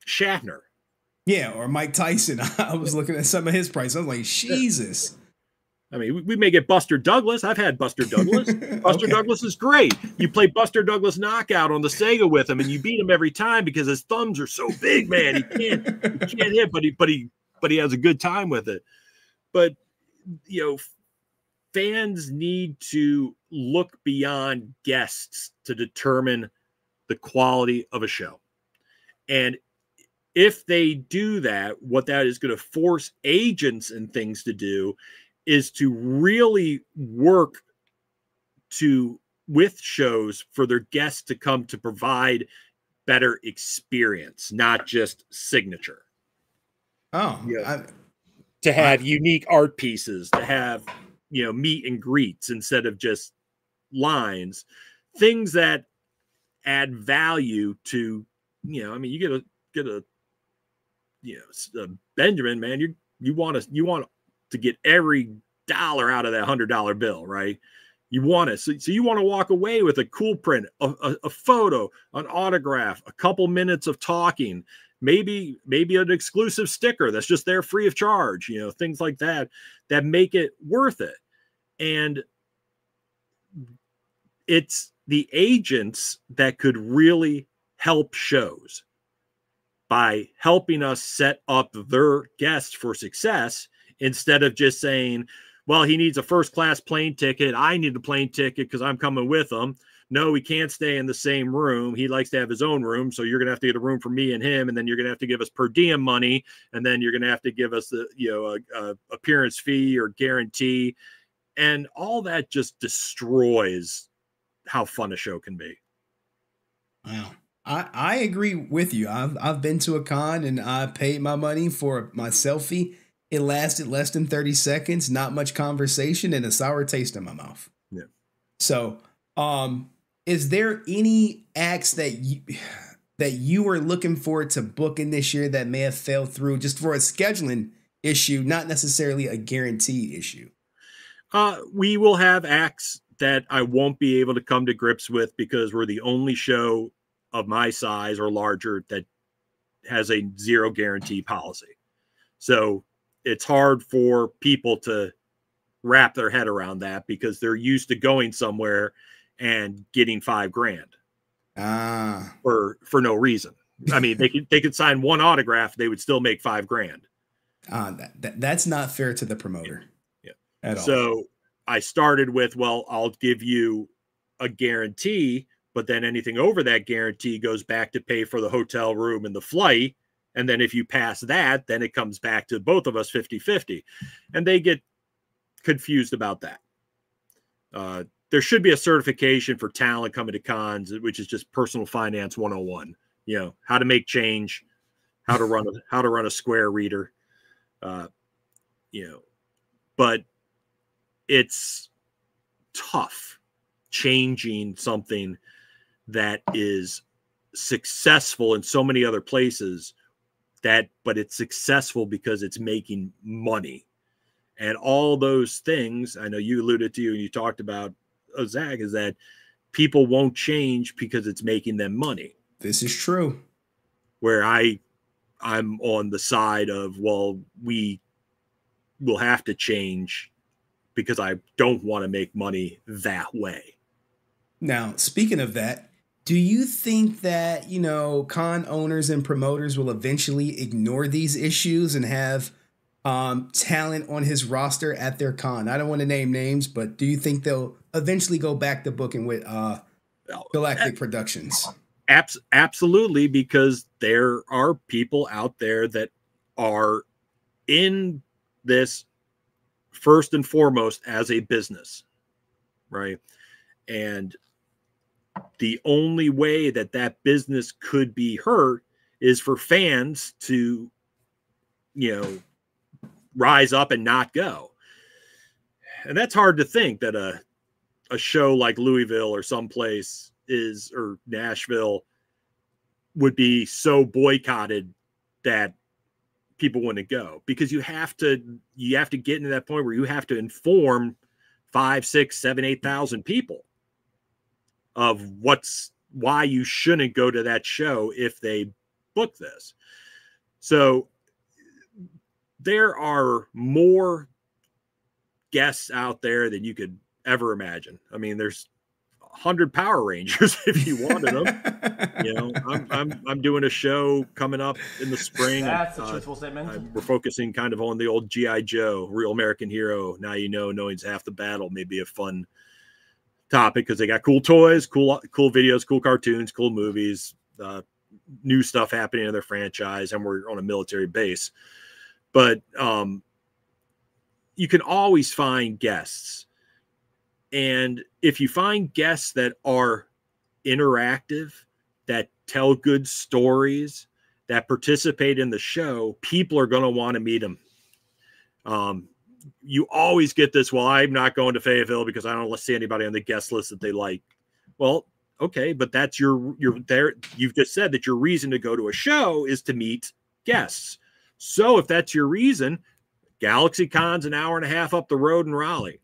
Shatner. Yeah. Or Mike Tyson. I was looking at some of his price. I was like, Jesus. I mean, we may get Buster Douglas. I've had Buster Douglas. Buster okay. Douglas is great. You play Buster Douglas knockout on the Sega with him, and you beat him every time because his thumbs are so big, man. He can't, he can't hit, but he, but he, but he has a good time with it. But you know, fans need to look beyond guests to determine the quality of a show, and if they do that, what that is going to force agents and things to do is to really work to with shows for their guests to come to provide better experience, not just signature. Oh, you know, I, to have I, unique art pieces, to have, you know, meet and greets instead of just lines, things that add value to, you know, I mean, you get a, get a, you know, a Benjamin, man, you, you want to, you want to, to get every dollar out of that one hundred dollar bill, right? You want it. So, so you want to walk away with a cool print, a, a, a photo, an autograph, a couple minutes of talking, maybe maybe an exclusive sticker that's just there free of charge, you know, things like that, that make it worth it. And it's the agents that could really help shows by helping us set up their guests for success, instead of just saying, well, he needs a first-class plane ticket. I need a plane ticket because I'm coming with him. No, he can't stay in the same room. He likes to have his own room, so you're going to have to get a room for me and him, and then you're going to have to give us per diem money, and then you're going to have to give us the, you know, a, a appearance fee or guarantee. And all that just destroys how fun a show can be. Wow. I, I agree with you. I've, I've been to a con, and I paid my money for my selfie. It lasted less than thirty seconds, not much conversation, and a sour taste in my mouth. Yeah. So, um, is there any acts that you, that you were looking forward to booking this year that may have fell through just for a scheduling issue, not necessarily a guarantee issue? Uh, we will have acts that I won't be able to come to grips with because we're the only show of my size or larger that has a zero guarantee policy. So, it's hard for people to wrap their head around that because they're used to going somewhere and getting five grand ah. for, for no reason. I mean, they could, they could sign one autograph. They would still make five grand. Ah, that, that, that's not fair to the promoter. Yeah. yeah. At all. So I started with, well, I'll give you a guarantee, but then anything over that guarantee goes back to pay for the hotel room and the flight. And then if you pass that, then it comes back to both of us fifty fifty. And they get confused about that. Uh, there should be a certification for talent coming to cons, which is just personal finance one oh one. You know, how to make change, how to run, how to run a square reader. Uh, you know, but it's tough changing something that is successful in so many other places, that but it's successful because it's making money. And all those things, I know you alluded to, and you talked about, oh, Zach, is that people won't change because it's making them money. This is true. Where I, I'm on the side of, well, we will have to change because I don't want to make money that way. Now, speaking of that, do you think that, you know, con owners and promoters will eventually ignore these issues and have um, talent on his roster at their con? I don't want to name names, but do you think they'll eventually go back to booking with uh, Galactic uh, Productions? Abs absolutely, because there are people out there that are in this first and foremost as a business, right? And the only way that that business could be hurt is for fans to, you know, rise up and not go. And that's hard to think that a, a show like Louisville or someplace is, or Nashville, would be so boycotted that people wouldn't go, because you have to, you have to get into that point where you have to inform five, six, seven, eight thousand people of what's, why you shouldn't go to that show if they book this. So there are more guests out there than you could ever imagine. I mean, there's hundred Power Rangers if you wanted them. You know, I'm, I'm I'm doing a show coming up in the spring. That's and, a truthful uh, statement. I, we're focusing kind of on the old G I Joe, Real American Hero. Now you know, knowing's half the battle. May be a fun topic because they got cool toys, cool cool videos, cool cartoons, cool movies, uh, new stuff happening in their franchise, and we're on a military base. But um, you can always find guests. And if you find guests that are interactive, that tell good stories, that participate in the show, people are going to want to meet them. Um, you always get this, well, I'm not going to Fayetteville because I don't see anybody on the guest list that they like. Well, okay, but that's your, your there. You've just said that your reason to go to a show is to meet guests. So if that's your reason, GalaxyCon's an hour and a half up the road in Raleigh.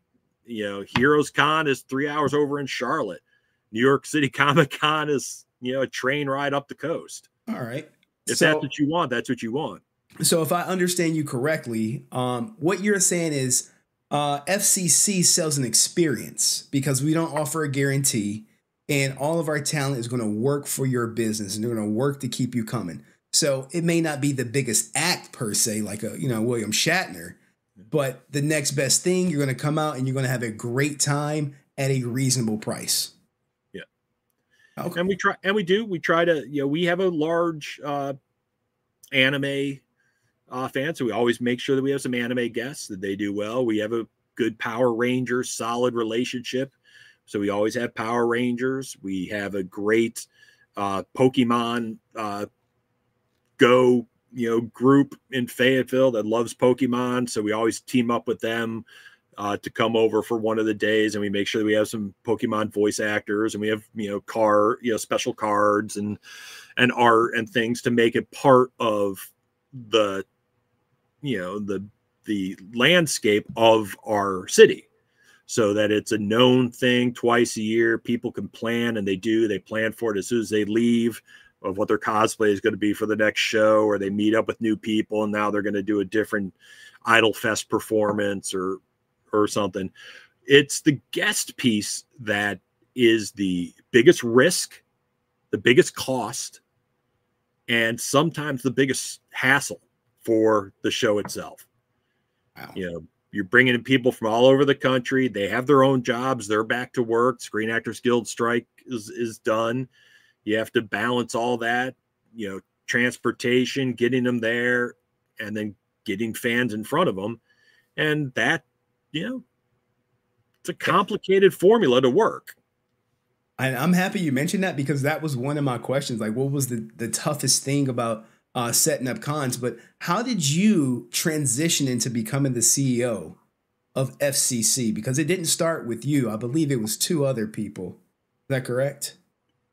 You know, Heroes Con is three hours over in Charlotte. New York City Comic Con is, you know, a train ride up the coast. All right. If so, that's what you want, that's what you want. So if I understand you correctly, um, what you're saying is uh, F C C sells an experience because we don't offer a guarantee, and all of our talent is going to work for your business and they're going to work to keep you coming. So it may not be the biggest act per se, like a, you know, William Shatner, but the next best thing, you're going to come out and you're going to have a great time at a reasonable price. Yeah. Okay. And we try, and we do, we try to, you know, we have a large uh, anime uh, fan. So we always make sure that we have some anime guests that they do well. We have a good Power Rangers, solid relationship. So we always have Power Rangers. We have a great uh, Pokemon uh, Go, you know, group in Fayetteville that loves Pokemon. So we always team up with them uh, to come over for one of the days. And we make sure that we have some Pokemon voice actors, and we have, you know, car, you know, special cards and, and art and things to make it part of the, you know, the, the landscape of our city, so that it's a known thing twice a year. People can plan, and they do, they plan for it as soon as they leave, of what their cosplay is going to be for the next show, or they meet up with new people and now they're going to do a different Idol Fest performance or, or something. It's the guest piece that is the biggest risk, the biggest cost, and sometimes the biggest hassle for the show itself. Wow. You know, you're bringing in people from all over the country. They have their own jobs. They're back to work. Screen Actors Guild strike is, is done. You have to balance all that, you know, transportation, getting them there, and then getting fans in front of them. And that, you know, it's a complicated formula to work. And I'm happy you mentioned that, because that was one of my questions. Like, what was the, the toughest thing about uh, setting up cons? But how did you transition into becoming the C E O of F C C, because it didn't start with you. I believe it was two other people. Is that correct?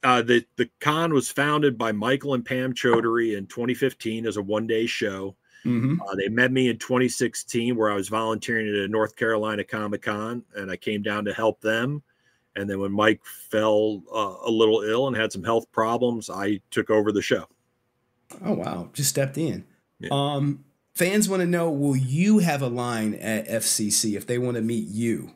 Uh, the, the con was founded by Michael and Pam Choudhury in twenty fifteen as a one-day show. Mm-hmm. Uh, they met me in twenty sixteen, where I was volunteering at a North Carolina Comic-Con, and I came down to help them. And then when Mike fell uh, a little ill and had some health problems, I took over the show. Oh, wow. Just stepped in. Yeah. Um, fans want to know, will you have a line at F C C if they want to meet you?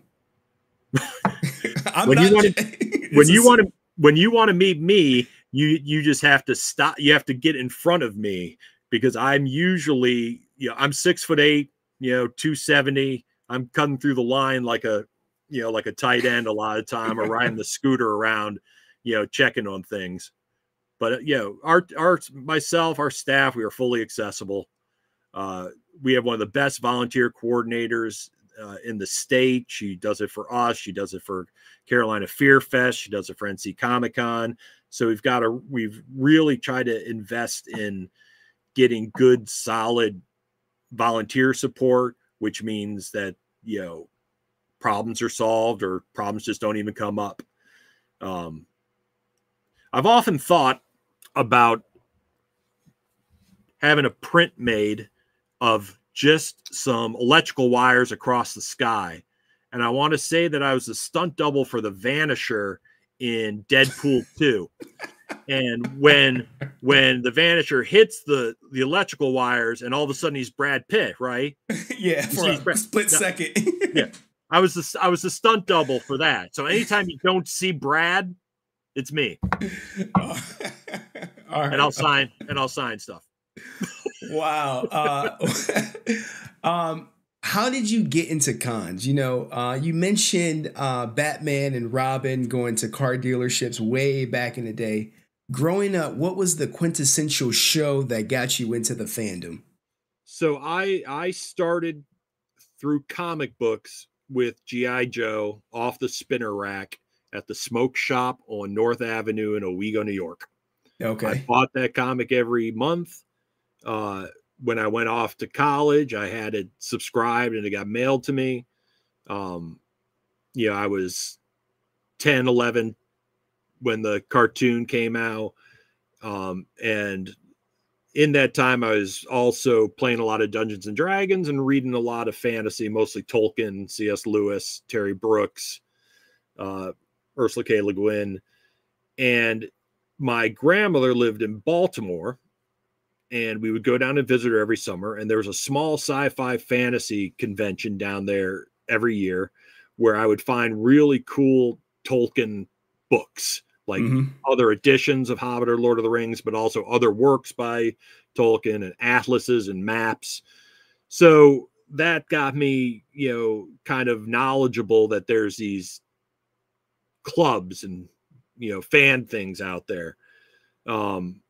I'm when not you want to, when you want to, when you want to meet me, you, you just have to stop. You have to get in front of me, because I'm usually, you know, I'm six foot eight, you know, two seventy. I'm cutting through the line like a, you know, like a tight end a lot of time, or riding the scooter around, you know, checking on things. But, you know, our, our, myself, our staff, we are fully accessible. Uh, we have one of the best volunteer coordinators uh, in the state. She does it for us. She does it for Carolina Fear Fest. She does it for N C Comic Con. So we've got a, we've really tried to invest in getting good, solid volunteer support, which means that, you know, problems are solved, or problems just don't even come up. Um, I've often thought about having a print made of just some electrical wires across the sky. And I want to say that I was the stunt double for the Vanisher in Deadpool two. And when, when the Vanisher hits the, the electrical wires, and all of a sudden he's Brad Pitt, right? Yeah. You for a Brad, split no, second. Yeah. I was the, I was the stunt double for that. So anytime you don't see Brad, it's me. Oh. All right. And I'll sign and I'll sign stuff. Wow. Uh, um, how did you get into cons? You know, uh, you mentioned uh, Batman and Robin, going to car dealerships way back in the day. Growing up, what was the quintessential show that got you into the fandom? So I I started through comic books with G I Joe off the spinner rack at the Smoke Shop on North Avenue in Owego, New York. Okay. I bought that comic every month. Uh, when I went off to college, I had it subscribed and it got mailed to me. Um, you know, I was ten, eleven when the cartoon came out. Um, and in that time, I was also playing a lot of Dungeons and Dragons and reading a lot of fantasy, mostly Tolkien, C S Lewis, Terry Brooks, uh, Ursula K. Le Guin. And my grandmother lived in Baltimore, and we would go down and visit her every summer. And there was a small sci-fi fantasy convention down there every year where I would find really cool Tolkien books, like mm-hmm. other editions of Hobbit or Lord of the Rings, but also other works by Tolkien and atlases and maps. So that got me, you know, kind of knowledgeable that there's these clubs and, you know, fan things out there. Um,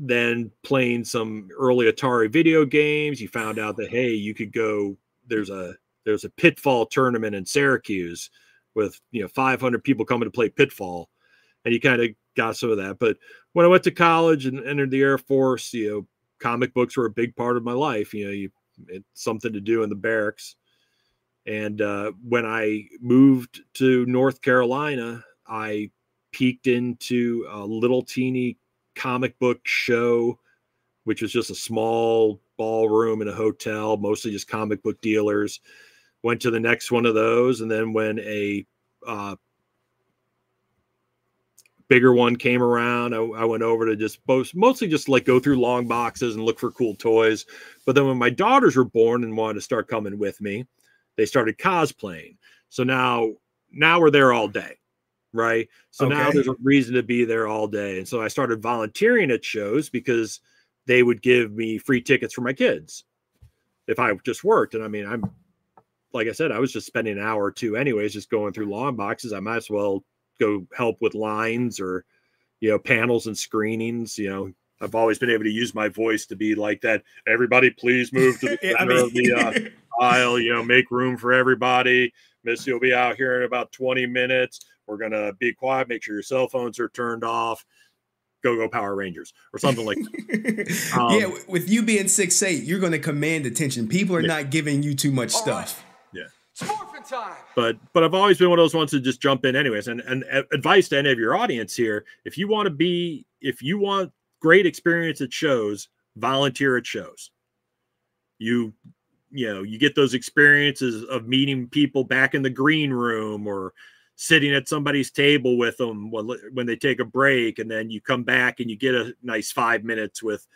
then playing some early Atari video games, you found out that, hey, you could go, there's a, there's a Pitfall tournament in Syracuse with, you know, five hundred people coming to play Pitfall. And you kind of got some of that. But when I went to college and entered the Air Force, you know, comic books were a big part of my life. You know, you, it's something to do in the barracks. And uh, when I moved to North Carolina, I peeked into a little teeny comic book show, which was just a small ballroom in a hotel, mostly just comic book dealers. Went to the next one of those. And then when a uh, bigger one came around, I, I went over to just both, mostly just like go through long boxes and look for cool toys. But then when my daughters were born and wanted to start coming with me, they started cosplaying. So now, now we're there all day, right? So okay. Now there's a reason to be there all day. And so I started volunteering at shows because they would give me free tickets for my kids if I just worked. And I mean, I'm, like I said, I was just spending an hour or two anyways, just going through long boxes. I might as well go help with lines or, you know, panels and screenings. You know, I've always been able to use my voice to be like that. Everybody please move to the center I mean... of the uh, aisle, you know, make room for everybody. Missy will be out here in about twenty minutes. We're going to be quiet. Make sure your cell phones are turned off. Go, go Power Rangers or something like that. Um, yeah. With you being six eight, you're going to command attention. People are yeah. not giving you too much All stuff. Right. Yeah. Time. But but I've always been one of those ones to just jump in anyways. And and advice to any of your audience here: if you want to be, if you want great experience at shows, volunteer at shows. You you know you get those experiences of meeting people back in the green room or sitting at somebody's table with them when, when they take a break, and then you come back and you get a nice five minutes with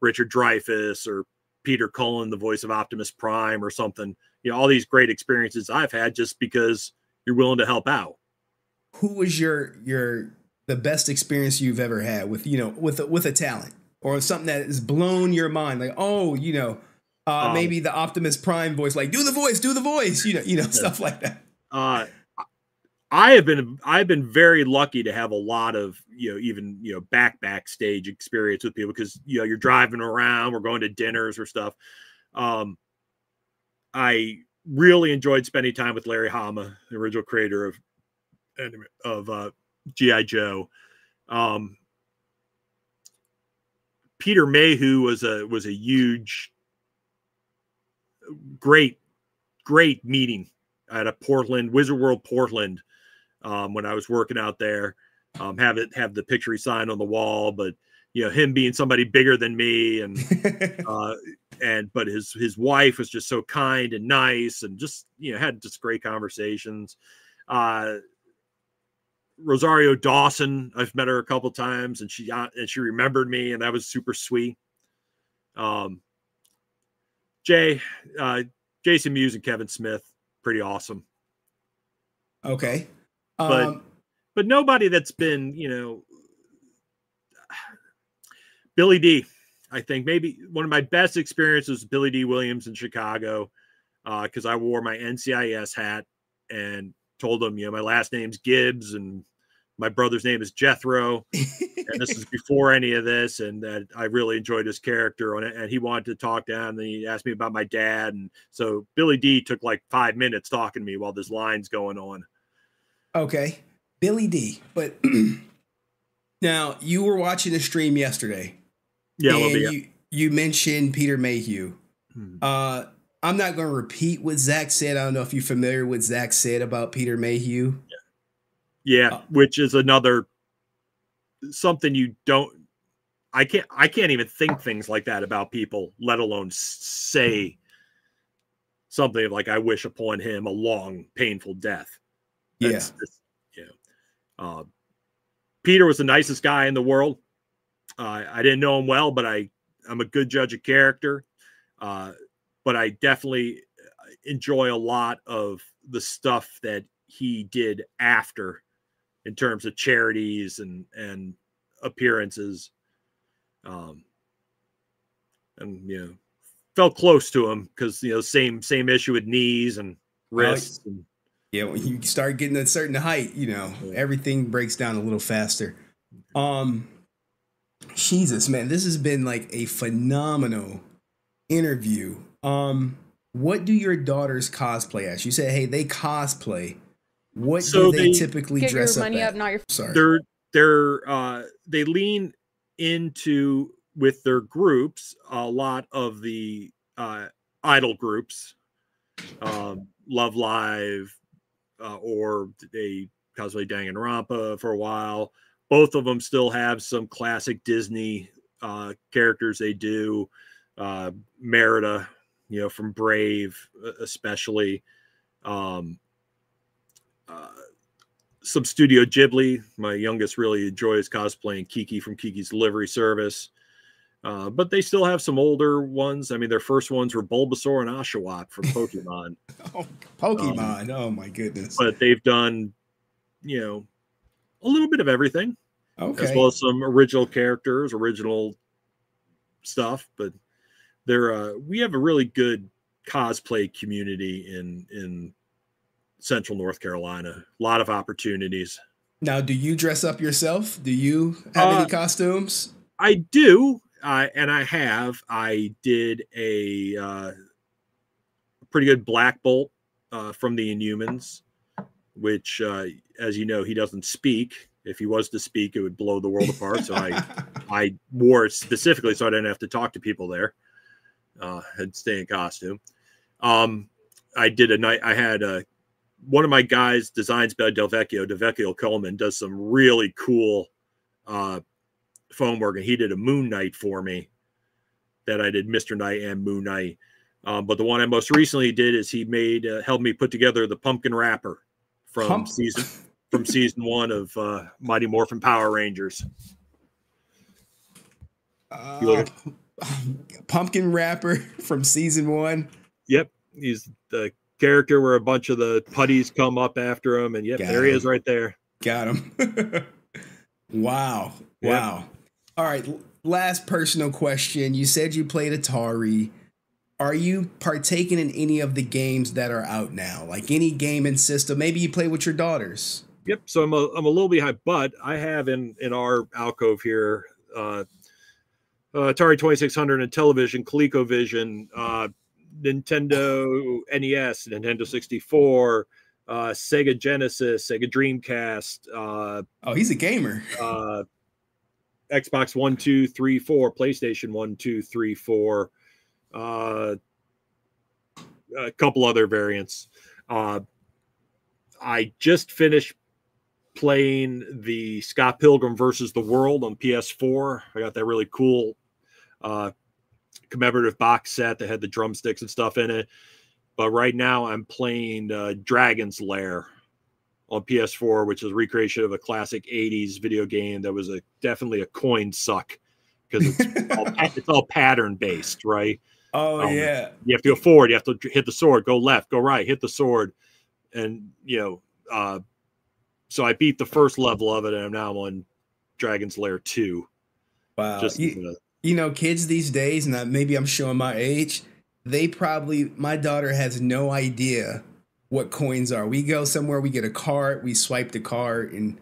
Richard Dreyfuss or Peter Cullen, the voice of Optimus Prime, or something. You know, all these great experiences I've had just because you're willing to help out. Who was your your the best experience you've ever had with, you know, with with a talent or something that has blown your mind? Like, oh, you know, uh, um, maybe the Optimus Prime voice, like do the voice, do the voice, you know, you know, yeah. stuff like that. Uh, I have been I've been very lucky to have a lot of, you know, even, you know, back backstage experience with people because, you know, you're driving around, we're going to dinners or stuff. Um, I really enjoyed spending time with Larry Hama, the original creator of of uh, G I Joe. Um, Peter Mayhew was a was a huge, great, great meeting at a Portland Wizard World Portland um, when I was working out there. Um, have it have the picture he signed on the wall, but you know him being somebody bigger than me and. Uh, And, but his, his wife was just so kind and nice and just, you know, had just great conversations. Uh, Rosario Dawson, I've met her a couple times and she, and she remembered me, and that was super sweet. Um, Jay, uh, Jason Mewes and Kevin Smith, pretty awesome. Okay. Um, but, but nobody that's been, you know, Billy D. I think maybe one of my best experiences was Billy D. Williams in Chicago, because uh, I wore my N C I S hat and told him, you know, my last name's Gibbs and my brother's name is Jethro. And this is before any of this. And that I really enjoyed his character on it. And he wanted to talk to him. And he asked me about my dad. And so Billy D took like five minutes talking to me while this line's going on. Okay. Billy D. But now you were watching a stream yesterday. Yeah, and be, yeah. You, you mentioned Peter Mayhew. Hmm. Uh, I'm not going to repeat what Zach said. I don't know if you're familiar with what Zach said about Peter Mayhew. Yeah, yeah uh, which is another something you don't. I can't. I can't even think things like that about people, let alone say something like "I wish upon him a long, painful death." That's, yeah. That's, yeah. Uh, Peter was the nicest guy in the world. Uh, I didn't know him well, but I, I'm a good judge of character. Uh, but I definitely enjoy a lot of the stuff that he did after in terms of charities and, and appearances. Um, and, you know, felt close to him because, you know, same, same issue with knees and wrists. Like, and, yeah. When you start getting a certain height, you know, yeah. everything breaks down a little faster. Um, Jesus, man, this has been like a phenomenal interview. Um, what do your daughters cosplay as? You said, hey, they cosplay. What so do they, they typically get dress your money up, up not your sorry. They're they're uh they lean into with their groups a lot of the uh idol groups, um, Love Live, uh, or they cosplay Danganronpa for a while. Both of them still have some classic Disney uh, characters they do. Uh, Merida, you know, from Brave, especially. Um, uh, some Studio Ghibli. My youngest really enjoys cosplaying Kiki from Kiki's Delivery Service. Uh, but they still have some older ones. I mean, their first ones were Bulbasaur and Oshawott from Pokemon. oh, Pokemon. Um, oh, my goodness. But they've done, you know, a little bit of everything. Okay. As well as some original characters, original stuff. But there, uh, we have a really good cosplay community in in Central North Carolina. A lot of opportunities. Now, do you dress up yourself? Do you have uh, any costumes? I do, uh, and I have. I did a uh, pretty good Black Bolt uh, from the Inhumans, which, uh, as you know, he doesn't speak. If he was to speak, it would blow the world apart. So I, I wore it specifically so I didn't have to talk to people there. Uh, I'd stay in costume. Um, I did a night. I had a, one of my guys designs by Del Vecchio, Del Vecchio Coleman, does some really cool uh, foam work, and he did a Moon Knight for me that I did Mister Knight and Moon Knight. Um, but the one I most recently did is he made uh, helped me put together the pumpkin wrapper from Pump. season from season one of uh, Mighty Morphin Power Rangers. Uh, pumpkin wrapper from season one. Yep, he's the character where a bunch of the putties come up after him, and yep, Got there him. he is right there. Got him. Wow. Yep. Wow. All right, last personal question. You said you played Atari. Are you partaking in any of the games that are out now? Like any gaming system? Maybe you play with your daughters. Yep, so I'm a, I'm a little behind, but I have in, in our alcove here, uh, uh, Atari twenty-six hundred and television, ColecoVision, uh, Nintendo N E S, Nintendo sixty-four, uh, Sega Genesis, Sega Dreamcast. Uh, oh, he's a gamer. uh, Xbox one, two, three, four, PlayStation one, two, three, four, uh, a couple other variants. Uh, I just finished playing the Scott Pilgrim versus the World on P S four. I got that really cool uh, commemorative box set that had the drumsticks and stuff in it. But right now I'm playing uh, Dragon's Lair on P S four, which is a recreation of a classic eighties video game that was a definitely a coin suck because it's, all, it's all pattern based, right? Oh, um, yeah. You have to go forward. You have to hit the sword, go left, go right, hit the sword. And, you know, uh, so I beat the first level of it, and I'm now on Dragon's Lair two. Wow. Just, you, uh, you know, kids these days, and I, maybe I'm showing my age, they probably, my daughter has no idea what coins are. We go somewhere, we get a card, we swipe the card, and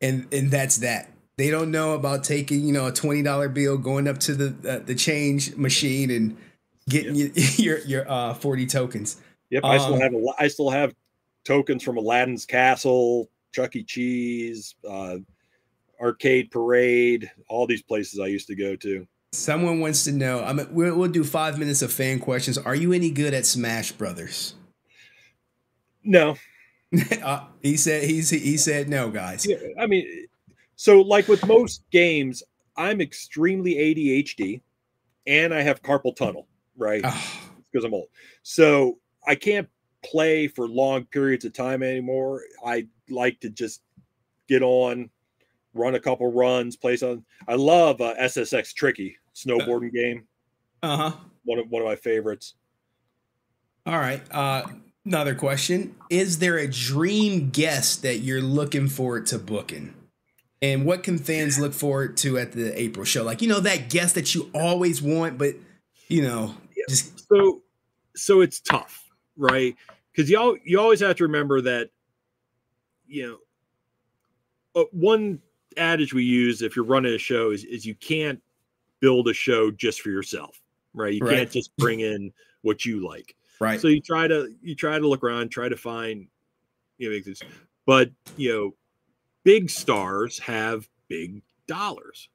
and and that's that. They don't know about taking, you know, a twenty dollar bill, going up to the uh, the change machine and getting yep. your, your your uh forty tokens. Yep, I um, still have a, I still have tokens from Aladdin's Castle, Chuck E. Cheese, uh, Arcade Parade, all these places I used to go to. Someone wants to know. I mean, we'll, we'll do five minutes of fan questions. Are you any good at Smash Brothers? No, uh, he said. He's he said no, guys. Yeah, I mean, so like with most games, I'm extremely A D H D, and I have carpal tunnel, right? Because I'm old, so I can't play for long periods of time anymore. I like to just get on, run a couple runs, play some. I love uh, S S X Tricky, snowboarding game. Uh huh. One of one of my favorites. All right. Uh, Another question. Is there a dream guest that you're looking forward to booking? And what can fans look forward to at the April show? Like, you know, that guest that you always want, but, you know, just so so it's tough, right? Because y'all you always have to remember that, you know, one adage we use if you're running a show is, is you can't build a show just for yourself, right? You right. can't just bring in what you like. Right. So you try to you try to look around, try to find, you know, things. But you know, big stars have big dollars.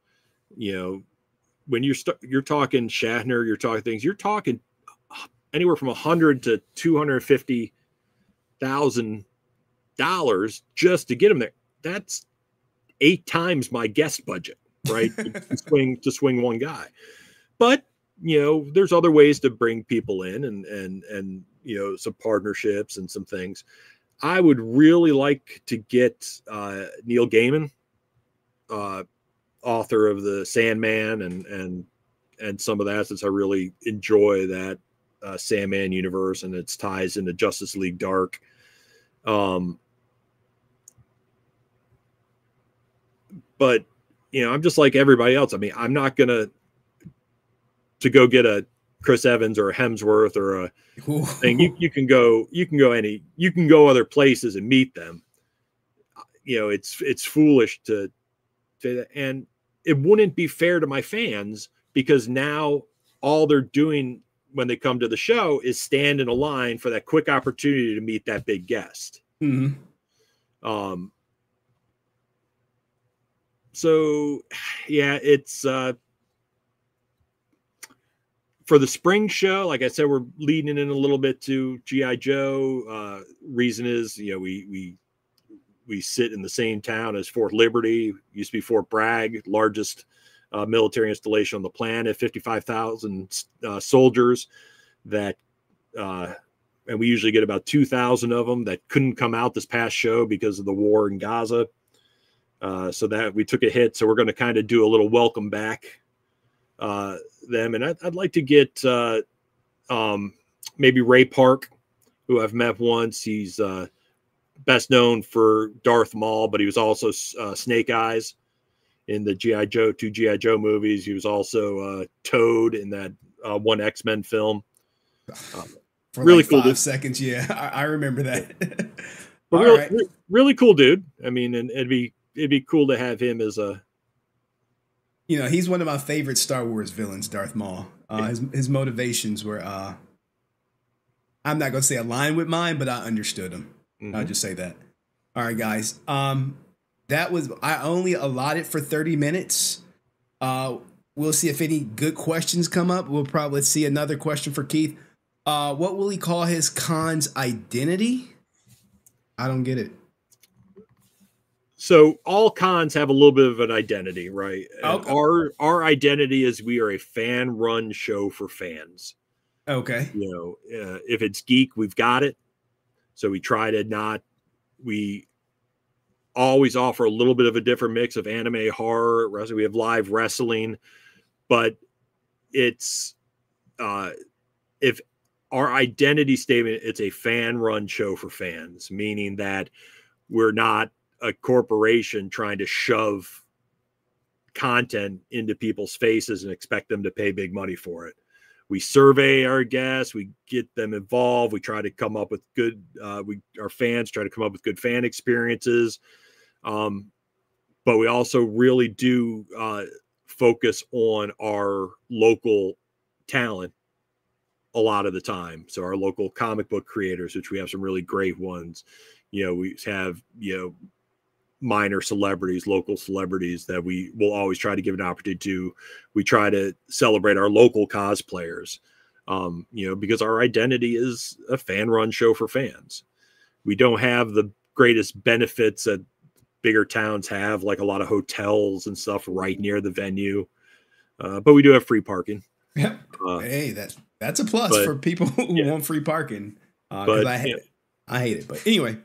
You know, when you're you're talking Shatner, you're talking things, you're talking anywhere from a hundred to two hundred fifty thousand dollars just to get them there. That's eight times my guest budget, right? to, to swing to swing one guy, but. You know, there's other ways to bring people in and, and, and, you know, some partnerships and some things. I would really like to get uh, Neil Gaiman, uh, author of The Sandman and, and, and some of that, since I really enjoy that uh, Sandman universe and its ties into Justice League Dark. Um, but, you know, I'm just like everybody else. I mean, I'm not going to, to go get a Chris Evans or a Hemsworth or a Ooh. thing. You, you can go, you can go any, you can go other places and meet them. You know, it's, it's foolish to say that. And it wouldn't be fair to my fans because now all they're doing when they come to the show is stand in a line for that quick opportunity to meet that big guest. Mm-hmm. Um, so yeah, it's, uh, for the spring show, like I said, we're leading in a little bit to G I Joe. Uh, reason is, you know, we we we sit in the same town as Fort Liberty. Used to be Fort Bragg, largest uh, military installation on the planet, fifty-five thousand uh, soldiers that. Uh, and we usually get about two thousand of them that couldn't come out this past show because of the war in Gaza. Uh, so that we took a hit. So we're going to kind of do a little welcome back uh, them. And I'd, I'd like to get uh, um, maybe Ray Park, who I've met once. He's uh, best known for Darth Maul, but he was also uh, Snake Eyes in the G I Joe, two G I Joe movies. He was also uh, Toad in that uh, one X-Men film. Uh, For really like cool dude. Seconds, yeah, I, I remember that. But really, right. re really cool dude. I mean, and it'd be it'd be cool to have him as a. You know, he's one of my favorite Star Wars villains, Darth Maul. Uh, his his motivations were, uh, I'm not going to say aligned with mine, but I understood him. Mm-hmm. I'll just say that. All right, guys. Um, that was I only allotted for thirty minutes. Uh, we'll see if any good questions come up. We'll probably see another question for Keith. Uh, what will he call his Khan's identity? I don't get it. So all Khans have a little bit of an identity, right? Okay. Our our identity is we are a fan-run show for fans. Okay. You know, uh, if it's geek, we've got it. So we try to not. We always offer a little bit of a different mix of anime, horror, wrestling. We have live wrestling, but it's uh, if. Our identity statement, it's a fan-run show for fans, meaning that we're not a corporation trying to shove content into people's faces and expect them to pay big money for it. We survey our guests. We get them involved. We try to come up with good uh, – we our fans try to come up with good fan experiences. Um, but we also really do uh, focus on our local talent a lot of the time. So our local comic book creators, which we have some really great ones, you know, we have, you know, minor celebrities, local celebrities that we will always try to give an opportunity to. We try to celebrate our local cosplayers, um, you know, because our identity is a fan run show for fans. We don't have the greatest benefits that bigger towns have, like a lot of hotels and stuff right near the venue. Uh, but we do have free parking. Yeah. Uh, hey, that's, That's a plus but, for people who yeah. want free parking. Uh, but, I, hate yeah. it. I hate it. But anyway.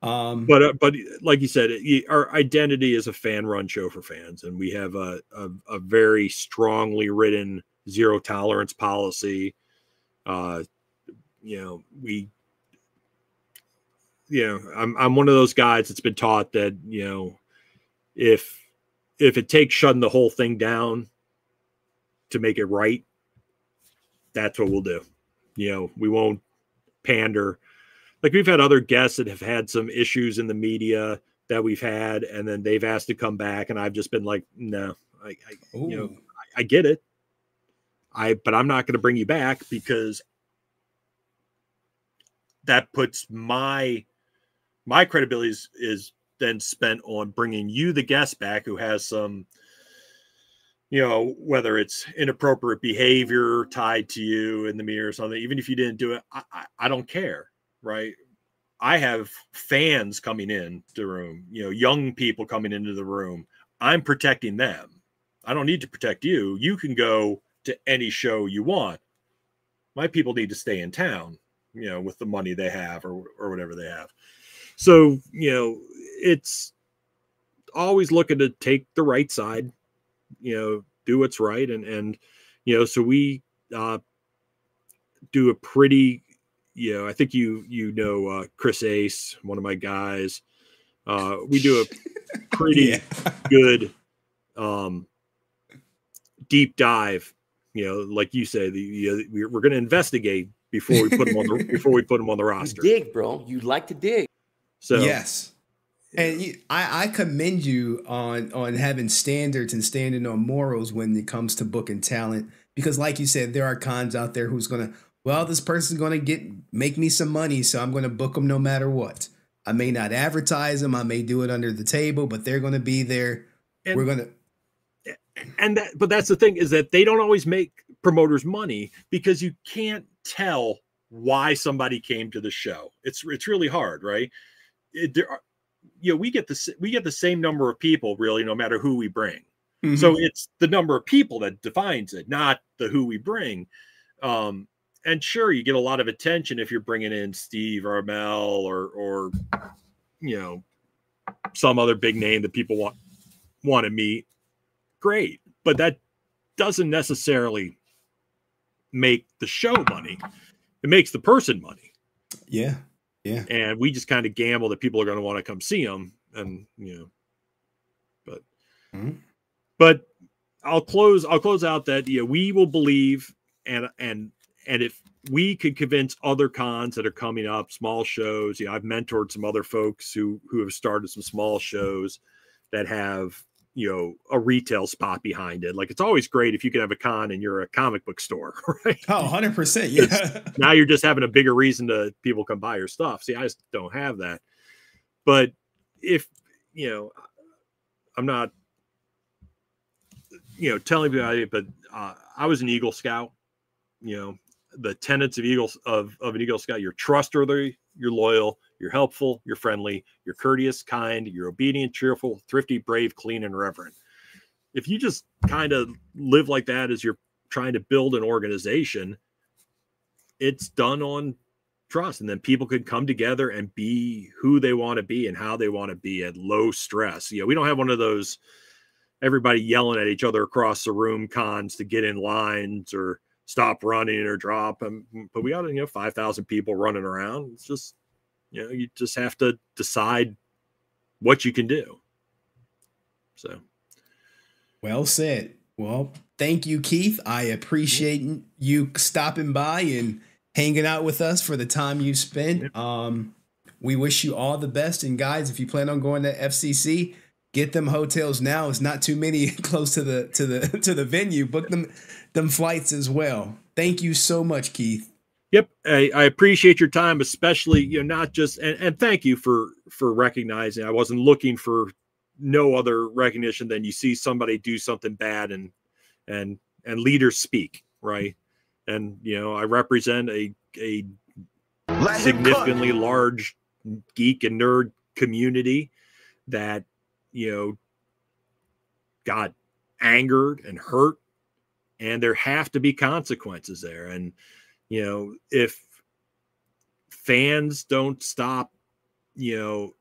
Um, but uh, but like you said, it, our identity is a fan-run show for fans. And we have a, a, a very strongly written zero-tolerance policy. Uh, you know, we – you know, I'm, I'm one of those guys that's been taught that, you know, if if it takes shutting the whole thing down to make it right, that's what we'll do. You know, we won't pander. Like we've had other guests that have had some issues in the media that we've had, and then they've asked to come back. And I've just been like, no, I, I you know, I, I get it. I, but I'm not going to bring you back because that puts my, my credibility is, is then spent on bringing you the guest back who has some, you know, whether it's inappropriate behavior tied to you in the mirror or something, even if you didn't do it, I, I, I don't care. Right. I have fans coming in the room, you know, young people coming into the room. I'm protecting them. I don't need to protect you. You can go to any show you want. My people need to stay in town, you know, with the money they have or, or whatever they have. So, you know, it's always looking to take the right side, you know, do what's right. And, and, you know, so we, uh, do a pretty, you know, I think you, you know, uh, Chris Ace, one of my guys, uh, we do a pretty yeah. good, um, deep dive, you know, like you say, the, you know, we're, we're going to investigate before we put them on the, before we put them on the roster. You dig, bro. You like to dig. So yes. And you, I, I commend you on on having standards and standing on morals when it comes to booking talent, because like you said, there are cons out there who's going to, well, this person's going to get make me some money, so I'm going to book them no matter what. I may not advertise them. I may do it under the table, but they're going to be there. And, We're going to. And that, but that's the thing is that they don't always make promoters money, because you can't tell why somebody came to the show. It's it's really hard, right? It, there are, you know, we get the we get the same number of people really, no matter who we bring. Mm-hmm. So it's the number of people that defines it, not the who we bring. Um, and sure, you get a lot of attention if you're bringing in Steve or Mel or or you know some other big name that people want want to meet. Great, but that doesn't necessarily make the show money. It makes the person money. Yeah. Yeah. And we just kind of gamble that people are going to want to come see them. And, you know, but, mm-hmm. but I'll close, I'll close out that, you know, we will believe. And, and, and if we could convince other cons that are coming up, small shows, you know, I've mentored some other folks who, who have started some small shows that have, you know, a retail spot behind it. Like, it's always great if you can have a con and you're a comic book store, right? Oh, one hundred percent. Yeah. Now you're just having a bigger reason to people come buy your stuff. See, I just don't have that. But if, you know, I'm not, you know, telling you about it, but uh, I was an Eagle Scout. You know, the tenets of Eagle, of, of an Eagle Scout: you're trustworthy, you're loyal, you're helpful, you're friendly, you're courteous, kind, you're obedient, cheerful, thrifty, brave, clean, and reverent. If you just kind of live like that as you're trying to build an organization, it's done on trust. And then people could come together and be who they want to be and how they want to be at low stress. You know, we don't have one of those everybody yelling at each other across the room cons to get in lines or stop running or drop. But we got, you know, five thousand people running around. It's just, you know, you just have to decide what you can do. So. Well said. Well, thank you, Keith. I appreciate yeah. you stopping by and hanging out with us for the time you spent. Yeah. Um, we wish you all the best. And guys, if you plan on going to F C C, get them hotels now. It's not too many close to the, to the, to the venue. Book them, them flights as well. Thank you so much, Keith. Yep. I, I appreciate your time, especially, you know, not just, and, and thank you for, for recognizing. I wasn't looking for no other recognition than you see somebody do something bad and, and, and leaders speak. Right. And, you know, I represent a, a significantly large geek and nerd community that, you know, got angered and hurt, and there have to be consequences there. And, you know, if fans don't stop, you know,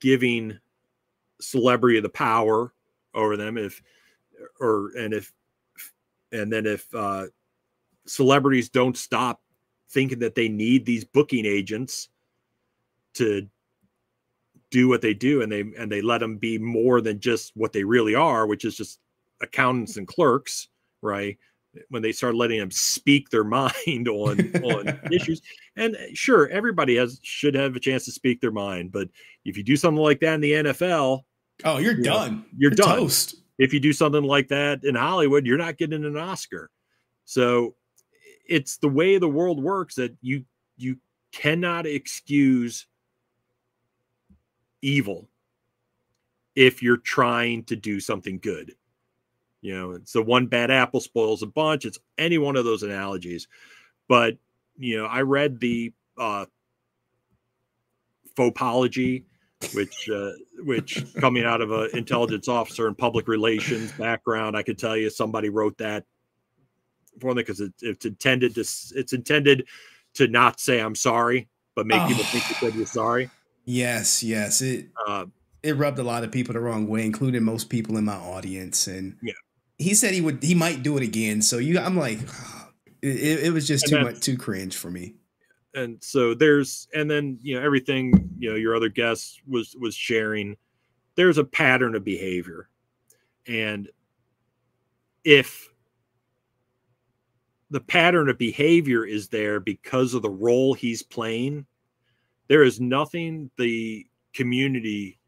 giving celebrity the power over them, if, or, and if, and then if uh, celebrities don't stop thinking that they need these booking agents to do what they do, and they, and they let them be more than just what they really are, which is just accountants and clerks, right? When they start letting them speak their mind on, on issues. And sure, everybody has, should have a chance to speak their mind. But if you do something like that in the N F L, oh, you're you done. Know, you're, you're done. Toast. If you do something like that in Hollywood, you're not getting an Oscar. So it's the way the world works that you, you cannot excuse evil if you're trying to do something good. You know, it's the one bad apple spoils a bunch. It's any one of those analogies. But, you know, I read the uh, Fopology, which, uh, which coming out of an intelligence officer and public relations background, I could tell you somebody wrote that for them because it, it's intended to, it's intended to not say I'm sorry, but make oh. people think you said you're sorry. Yes, yes. It, uh, it rubbed a lot of people the wrong way, including most people in my audience. And yeah. he said he would, he might do it again. So you, I'm like, it, it was just too much, too cringe for me. And so there's, and then, you know, everything, you know, your other guest was, was sharing, there's a pattern of behavior. And if the pattern of behavior is there because of the role he's playing, there is nothing the community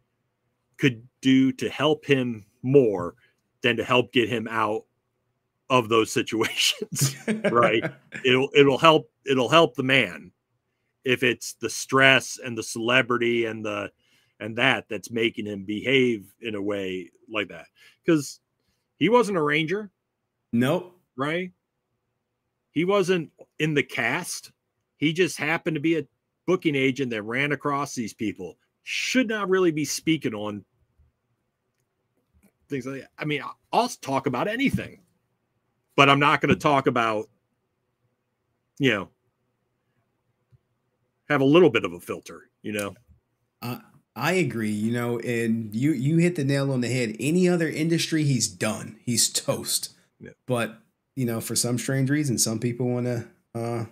could do to help him more than to help get him out of those situations, right? It'll, it'll help, it'll help the man if it's the stress and the celebrity and the, and that that's making him behave in a way like that. Cause he wasn't a ranger. Nope. Right. He wasn't in the cast. He just happened to be a booking agent that ran across these people. Should not really be speaking on things like that. I mean, I'll talk about anything, but I'm not going to talk about, you know, have a little bit of a filter, you know. Uh, I agree, you know, and you you hit the nail on the head. Any other industry, he's done. He's toast. Yeah. But, you know, for some strange reason, some people want to uh,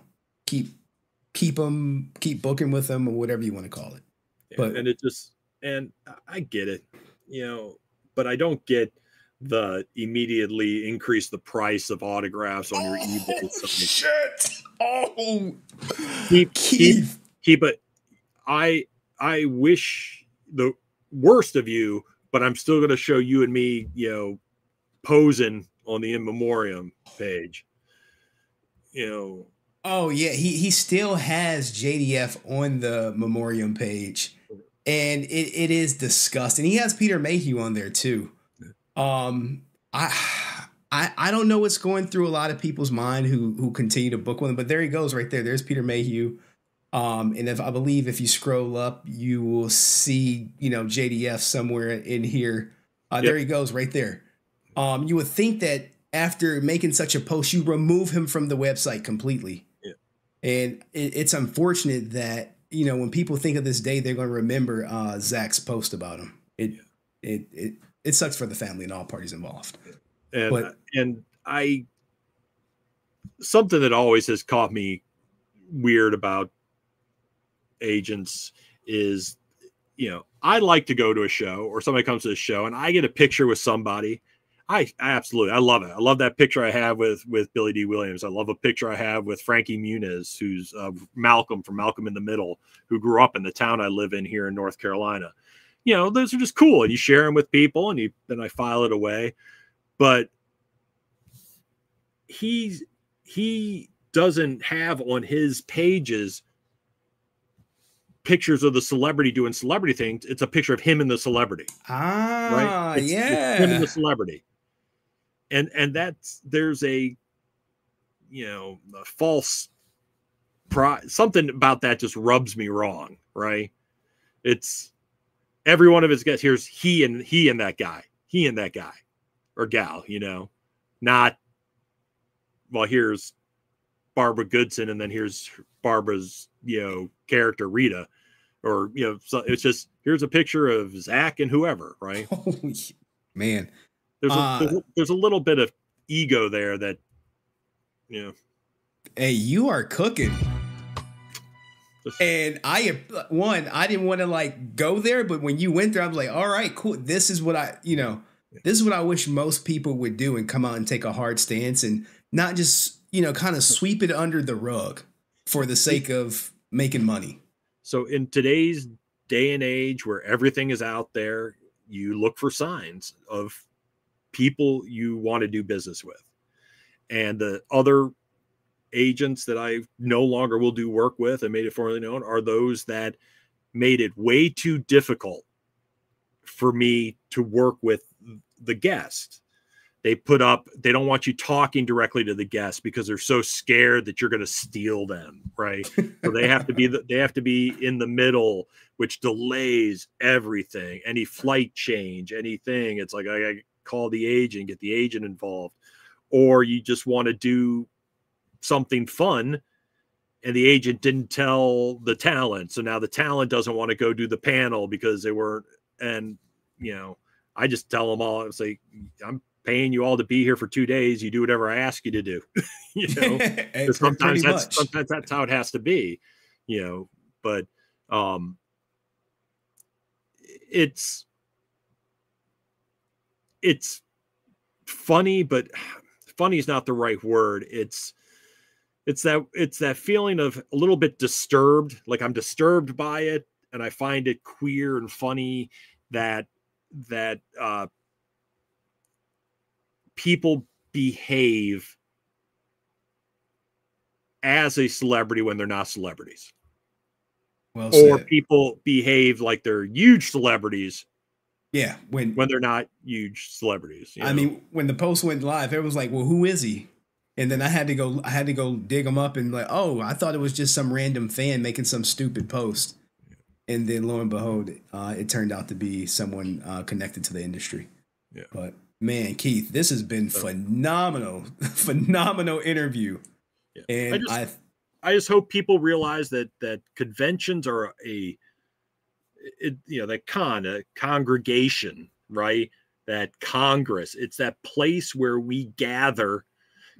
keep keep them, keep booking with them, or whatever you want to call it. But and it just and I get it, you know, but I don't get the immediately increase the price of autographs on your oh, eBay. Something. Shit! Oh, keep keep keep it. I I wish the worst of you, but I'm still going to show you and me, you know, posing on the in memoriam page. You know. Oh yeah, he he still has J D F on the memoriam page, and it, it is disgusting. He has Peter Mayhew on there too. Um, I I I don't know what's going through a lot of people's mind who who continue to book with him, but there he goes right there. There's Peter Mayhew. Um, and if I believe if you scroll up, you will see, you know, J D F somewhere in here. Uh, yep. There he goes right there. Um, you would think that after making such a post, you remove him from the website completely. And it's unfortunate that, you know, when people think of this day, they're going to remember uh, Zach's post about him. It, yeah. it it it sucks for the family and all parties involved. And, but, and I something that always has caught me weird about agents is, you know, I like to go to a show or somebody comes to a show and I get a picture with somebody. I, I absolutely, I love it. I love that picture I have with, with Billy D. Williams. I love a picture I have with Frankie Muniz, who's uh, Malcolm from Malcolm in the Middle, who grew up in the town I live in here in North Carolina. You know, those are just cool. And you share them with people and you, then I file it away. But he's, he doesn't have on his pages pictures of the celebrity doing celebrity things. It's a picture of him and the celebrity. Ah, right? It's, yeah. It's him and the celebrity. And and that's there's a you know a false pro, something about that just rubs me wrong, right? It's every one of his guys here's he and he and that guy, he and that guy or gal, you know, not well here's Barbara Goodson and then here's Barbara's you know character Rita, or you know so it's just here's a picture of Zach and whoever, right? Holy man. There's a, uh, there's a little bit of ego there that, you know. Hey, you are cooking. And I, one, I didn't want to like go there, but when you went there, I was like, all right, cool. This is what I, you know, this is what I wish most people would do and come out and take a hard stance and not just, you know, kind of sweep it under the rug for the sake of making money. So in today's day and age where everything is out there, you look for signs of people you want to do business with. And the other agents that I no longer will do work with and made it formally known are those that made it way too difficult for me to work with the guest. They put up, they don't want you talking directly to the guest because they're so scared that you're going to steal them. Right. So they have to be, the, they have to be in the middle, which delays everything, any flight change, anything. It's like, I, I call the agent, get the agent involved, or you just want to do something fun and the agent didn't tell the talent. So now the talent doesn't want to go do the panel because they weren't. And, you know, I just tell them all, it's like, I'm paying you all to be here for two days. You do whatever I ask you to do. You know, sometimes that's, much. sometimes that's how it has to be, you know, but um, it's, It's funny, but funny is not the right word. It's it's that it's that feeling of a little bit disturbed, like I'm disturbed by it, and I find it queer and funny that that uh, people behave as a celebrity when they're not celebrities, well said. Or people behave like they're huge celebrities. Yeah, when when they're not huge celebrities. You know? I mean, when the post went live, it was like, well, who is he? And then I had to go, I had to go dig them up and like, oh, I thought it was just some random fan making some stupid post. And then lo and behold, uh, it turned out to be someone uh, connected to the industry. Yeah. But man, Keith, this has been phenomenal, phenomenal interview. Yeah. And I just, I, I just hope people realize that that conventions are a, it, you know, that con, a congregation, right? That Congress, it's that place where we gather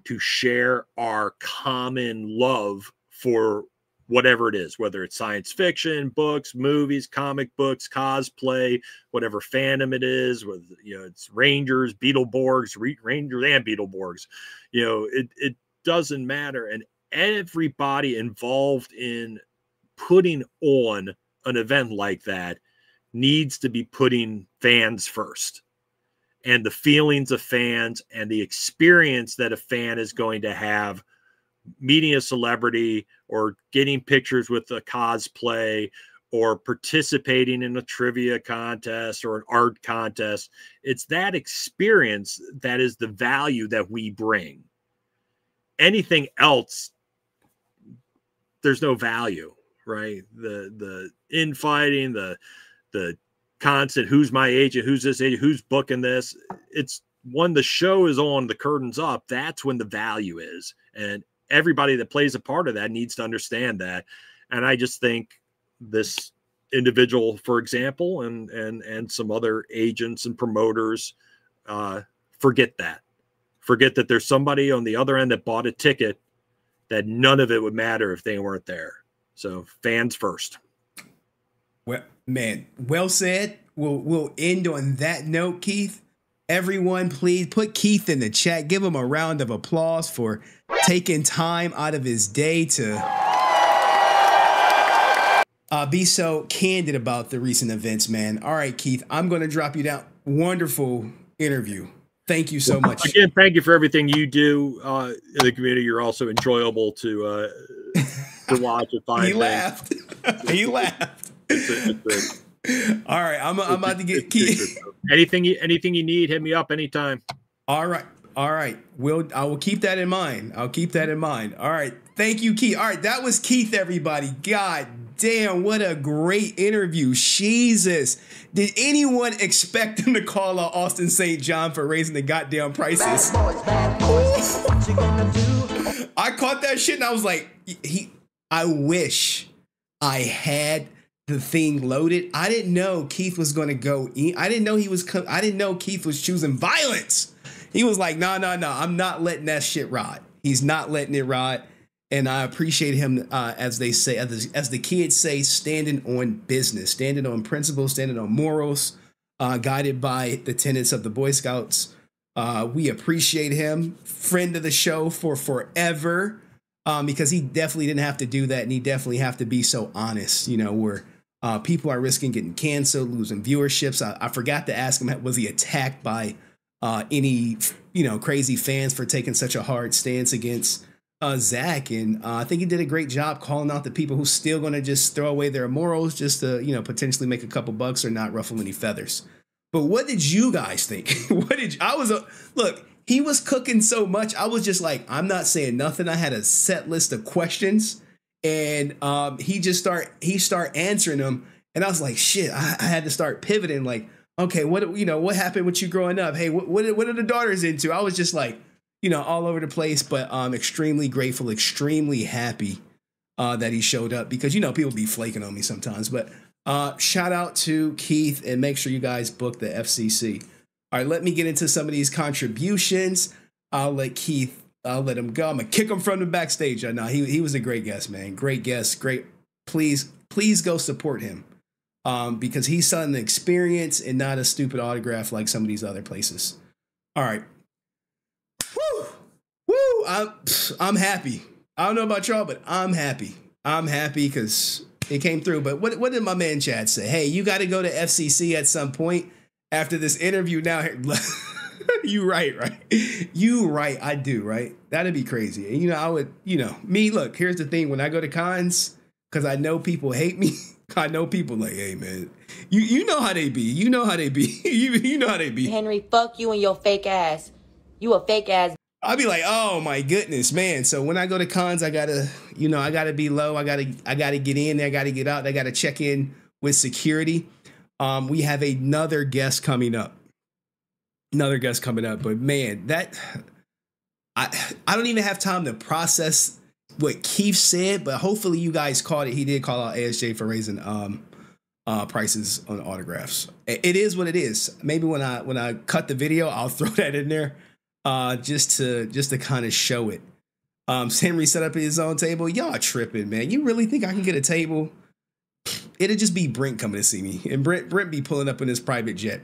to share our common love for whatever it is, whether it's science fiction, books, movies, comic books, cosplay, whatever fandom it is, with, you know, it's Rangers, Beetleborgs, Rangers and Beetleborgs, you know, it, it doesn't matter. And everybody involved in putting on an event like that needs to be putting fans first, and the feelings of fans and the experience that a fan is going to have meeting a celebrity or getting pictures with a cosplay or participating in a trivia contest or an art contest. It's that experience that is the value that we bring. Anything else, there's no value, right? The, the infighting, the, the, constant, who's my agent, who's this agent, who's booking this. It's when the show is on, the curtain's up, that's when the value is. And everybody that plays a part of that needs to understand that. And I just think this individual, for example, and and and some other agents and promoters uh forget that. Forget that there's somebody on the other end that bought a ticket, that none of it would matter if they weren't there. So fans first. Well, man, well said. We'll, we'll end on that note, Keith. Everyone, please put Keith in the chat. Give him a round of applause for taking time out of his day to uh, be so candid about the recent events, man. All right, Keith, I'm going to drop you down. Wonderful interview. Thank you so much. Again, thank you for everything you do uh, in the community. You're also enjoyable to, uh, to watch. And find he laughed. He laughed. It's a, it's a, all right, I'm, I'm about to get Keith. Anything you, anything you need, hit me up anytime. All right, all right. We'll, I will keep that in mind. I'll keep that in mind. All right, thank you, Keith. All right, that was Keith, everybody. God damn, what a great interview. Jesus, did anyone expect him to call out Austin Saint John for raising the goddamn prices? Bad boys, bad boys. What you gonna do? I caught that shit and I was like, he. I wish I had the thing loaded. I didn't know Keith was going to go in. I didn't know he was, I didn't know Keith was choosing violence. He was like, no, no, no, I'm not letting that shit rot. He's not letting it rot. And I appreciate him, uh, as they say, as, as the kids say, standing on business, standing on principles, standing on morals, uh, guided by the tenets of the Boy Scouts. Uh, we appreciate him. Friend of the show for forever, um, because he definitely didn't have to do that. And he definitely have to be so honest, you know, we're, Uh, people are risking getting canceled, losing viewerships. I, I forgot to ask him, was he attacked by uh, any, you know, crazy fans for taking such a hard stance against uh, Zach? And uh, I think he did a great job calling out the people who's still going to just throw away their morals just to, you know, potentially make a couple bucks or not ruffle any feathers. But what did you guys think? What did you, I was a look? He was cooking so much. I was just like, I'm not saying nothing. I had a set list of questions. And um, he just start he start answering them. And I was like, shit, I, I had to start pivoting. Like, OK, what, you know, what happened with you growing up? Hey, what, what, what are the daughters into? I was just like, you know, all over the place, but I'm um, extremely grateful, extremely happy uh, that he showed up because, you know, people be flaking on me sometimes. But uh, shout out to Keith and make sure you guys book the F C C. All right, let me get into some of these contributions. I'll let Keith. I'll let him go. I'm gonna kick him from the backstage. I know he he was a great guest, man. Great guest. Great. Please, please go support him um, because he's selling the experience and not a stupid autograph like some of these other places. All right. Woo, woo. I'm I'm happy. I don't know about y'all, but I'm happy. I'm happy because it came through. But what what did my man Chad say? Hey, you got to go to F C C at some point after this interview. Now. You right, right? You right, I do, right? That'd be crazy. And, you know, I would, you know, me, look, here's the thing. When I go to cons, because I know people hate me, I know people like, hey, man, you you know how they be. You know how they be. you, you know how they be. Henry, fuck you and your fake ass. You a fake ass. I'll be like, oh my goodness, man. So when I go to cons, I gotta, you know, I gotta be low. I gotta, I gotta get in there. I gotta get out. I gotta check in with security. Um, we have another guest coming up, another guest coming up. But man, that I, I don't even have time to process what Keith said. But hopefully, you guys caught it. He did call out A S J for raising um, uh, prices on autographs. It is what it is. Maybe when I when I cut the video, I'll throw that in there. Uh, just to just to kind of show it. Um, Henry set up his own table. Y'all tripping, man. You really think I can get a table? It'll just be Brent coming to see me, and Brent Brent be pulling up in his private jet.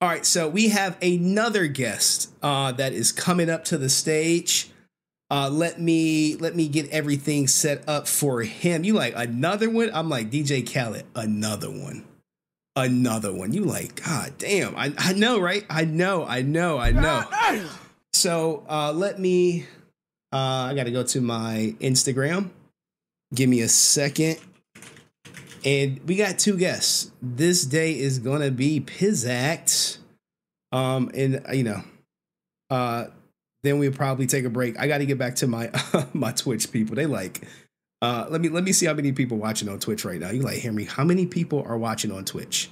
All right, so we have another guest uh, that is coming up to the stage. Uh, let me let me get everything set up for him. You like another one? I'm like D J Khaled, another one, another one. You like, God damn, I I know, right? I know, I know, I know. So uh, let me, uh, I got to go to my Instagram. Give me a second. And we got two guests. This day is going to be Pizzacked. Um, and, you know, uh, then we'll probably take a break. I got to get back to my my Twitch people. They like, uh, let me let me see how many people watching on Twitch right now. You like, Henry, how many people are watching on Twitch?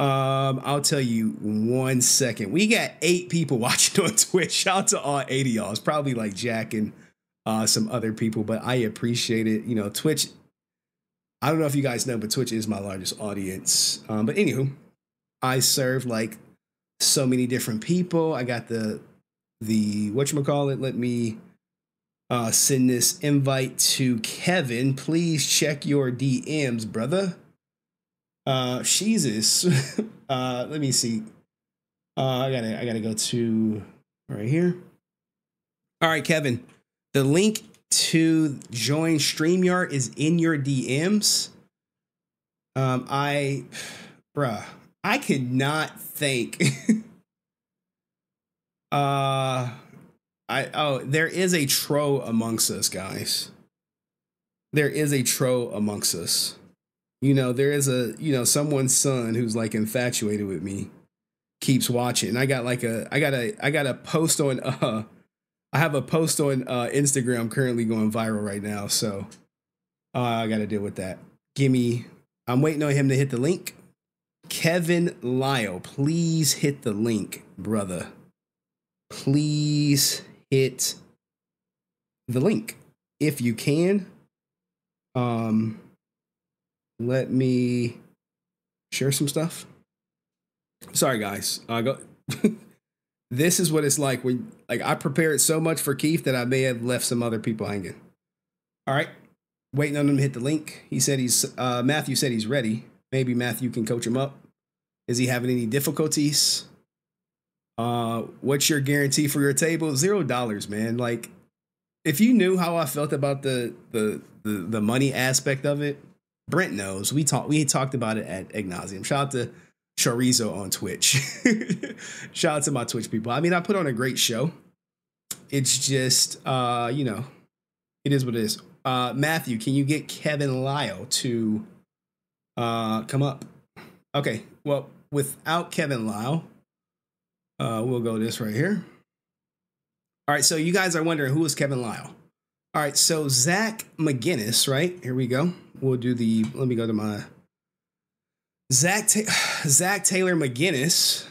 Um, I'll tell you one second. We got eight people watching on Twitch. Shout out to all eight of y'all. It's probably like Jack and uh, some other people, but I appreciate it. You know, Twitch, I don't know if you guys know, but Twitch is my largest audience. Um, but anywho, I serve like so many different people. I got the, the whatchamacallit. Let me uh, send this invite to Kevin. Please check your D Ms, brother. Uh, Jesus. uh, let me see. Uh, I gotta, I gotta go to right here. All right, Kevin, the link to join StreamYard is in your D Ms. Um, I, bruh, I could not think. uh, I, oh, there is a troll amongst us, guys. There is a troll amongst us. You know, there is a, you know, someone's son who's like infatuated with me keeps watching. And I got like a, I got a, I got a post on, uh, I have a post on uh, Instagram currently going viral right now. So uh, I got to deal with that. Give me, I'm waiting on him to hit the link. Kevin Lyle, please hit the link, brother. Please hit the link if you can. Um, Let me share some stuff. Sorry, guys. Uh, go this is what it's like when, like, I prepared so much for Keith that I may have left some other people hanging. All right. Waiting on him to hit the link. He said he's, uh, Matthew said he's ready. Maybe Matthew can coach him up. Is he having any difficulties? Uh, what's your guarantee for your table? Zero dollars, man. Like, if you knew how I felt about the, the, the, the money aspect of it, Brent knows. We talked we talked about it at Ignasium. Shout out to Chorizo on Twitch. Shout out to my Twitch people. I mean, I put on a great show. It's just, uh, you know, it is what it is. Uh, Matthew, can you get Kevin Lyle to uh, come up? Okay, well, without Kevin Lyle, uh, we'll go this right here. All right, so you guys are wondering, who is Kevin Lyle? All right, so Zach McGinnis, right? Here we go. We'll do the, let me go to my Zach, Ta Zach Taylor McGinnis.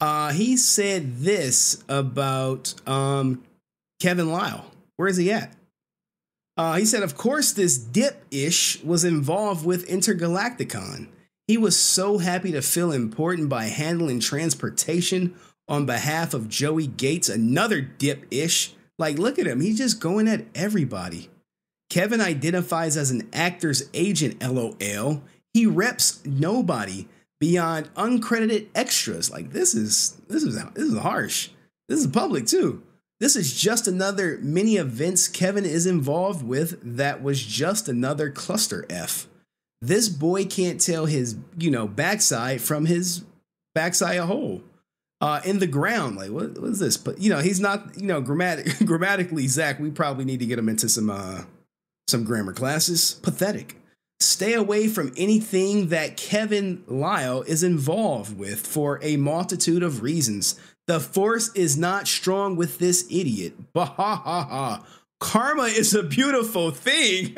Uh, he said this about um, Kevin Lyle. Where is he at? Uh, he said, of course, this dip-ish was involved with Intergalacticon. He was so happy to feel important by handling transportation on behalf of Joey Gates, another dip-ish. Like, look at him. He's just going at everybody. Kevin identifies as an actor's agent, L O L. He reps nobody beyond uncredited extras. Like, this is this is this is harsh. This is public, too. This is just another mini events Kevin is involved with. That was just another cluster F. This boy can't tell his, you know, backside from his backside a hole. Uh, in the ground, like what, what is this? But you know, he's not, you know, grammatic grammatically, Zach, we probably need to get him into some uh, some grammar classes. Pathetic. Stay away from anything that Kevin Lyle is involved with for a multitude of reasons. The force is not strong with this idiot. Bah ha ha ha. Karma is a beautiful thing.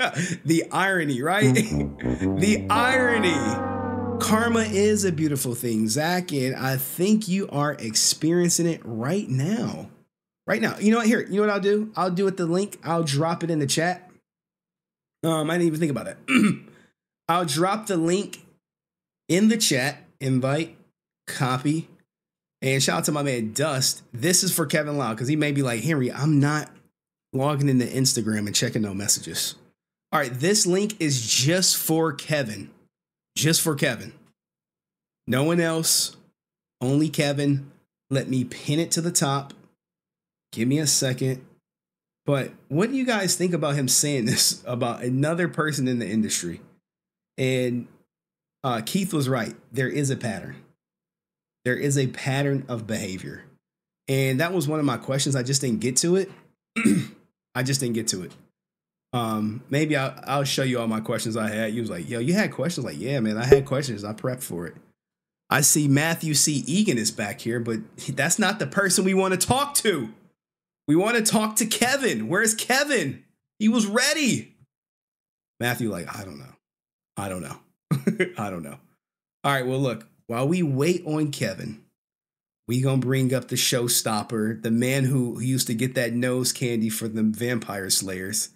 The irony, right? The irony. Karma is a beautiful thing, Zach, and I think you are experiencing it right now. Right now. You know what? Here, you know what I'll do? I'll do it the link. I'll drop it in the chat. Um, I didn't even think about that. I'll drop the link in the chat. Invite, copy, and shout out to my man Dust. This is for Kevin Lau, because he may be like, Henry, I'm not logging into Instagram and checking no messages. All right, this link is just for Kevin. Just for Kevin. No one else. Only Kevin. Let me pin it to the top. Give me a second. But what do you guys think about him saying this about another person in the industry? And uh, Keith was right. There is a pattern. There is a pattern of behavior. And that was one of my questions. I just didn't get to it. I just didn't get to it. Um, maybe I'll, I'll show you all my questions I had. You was like, yo, you had questions? Like, yeah, man, I had questions. I prepped for it. I see Matthew C. Egan is back here, but that's not the person we want to talk to. We want to talk to Kevin. Where's Kevin? He was ready. Matthew, like, I don't know. I don't know. I don't know. All right, well, look, while we wait on Kevin, we gonna bring up the showstopper, the man who, who used to get that nose candy for the vampire slayers.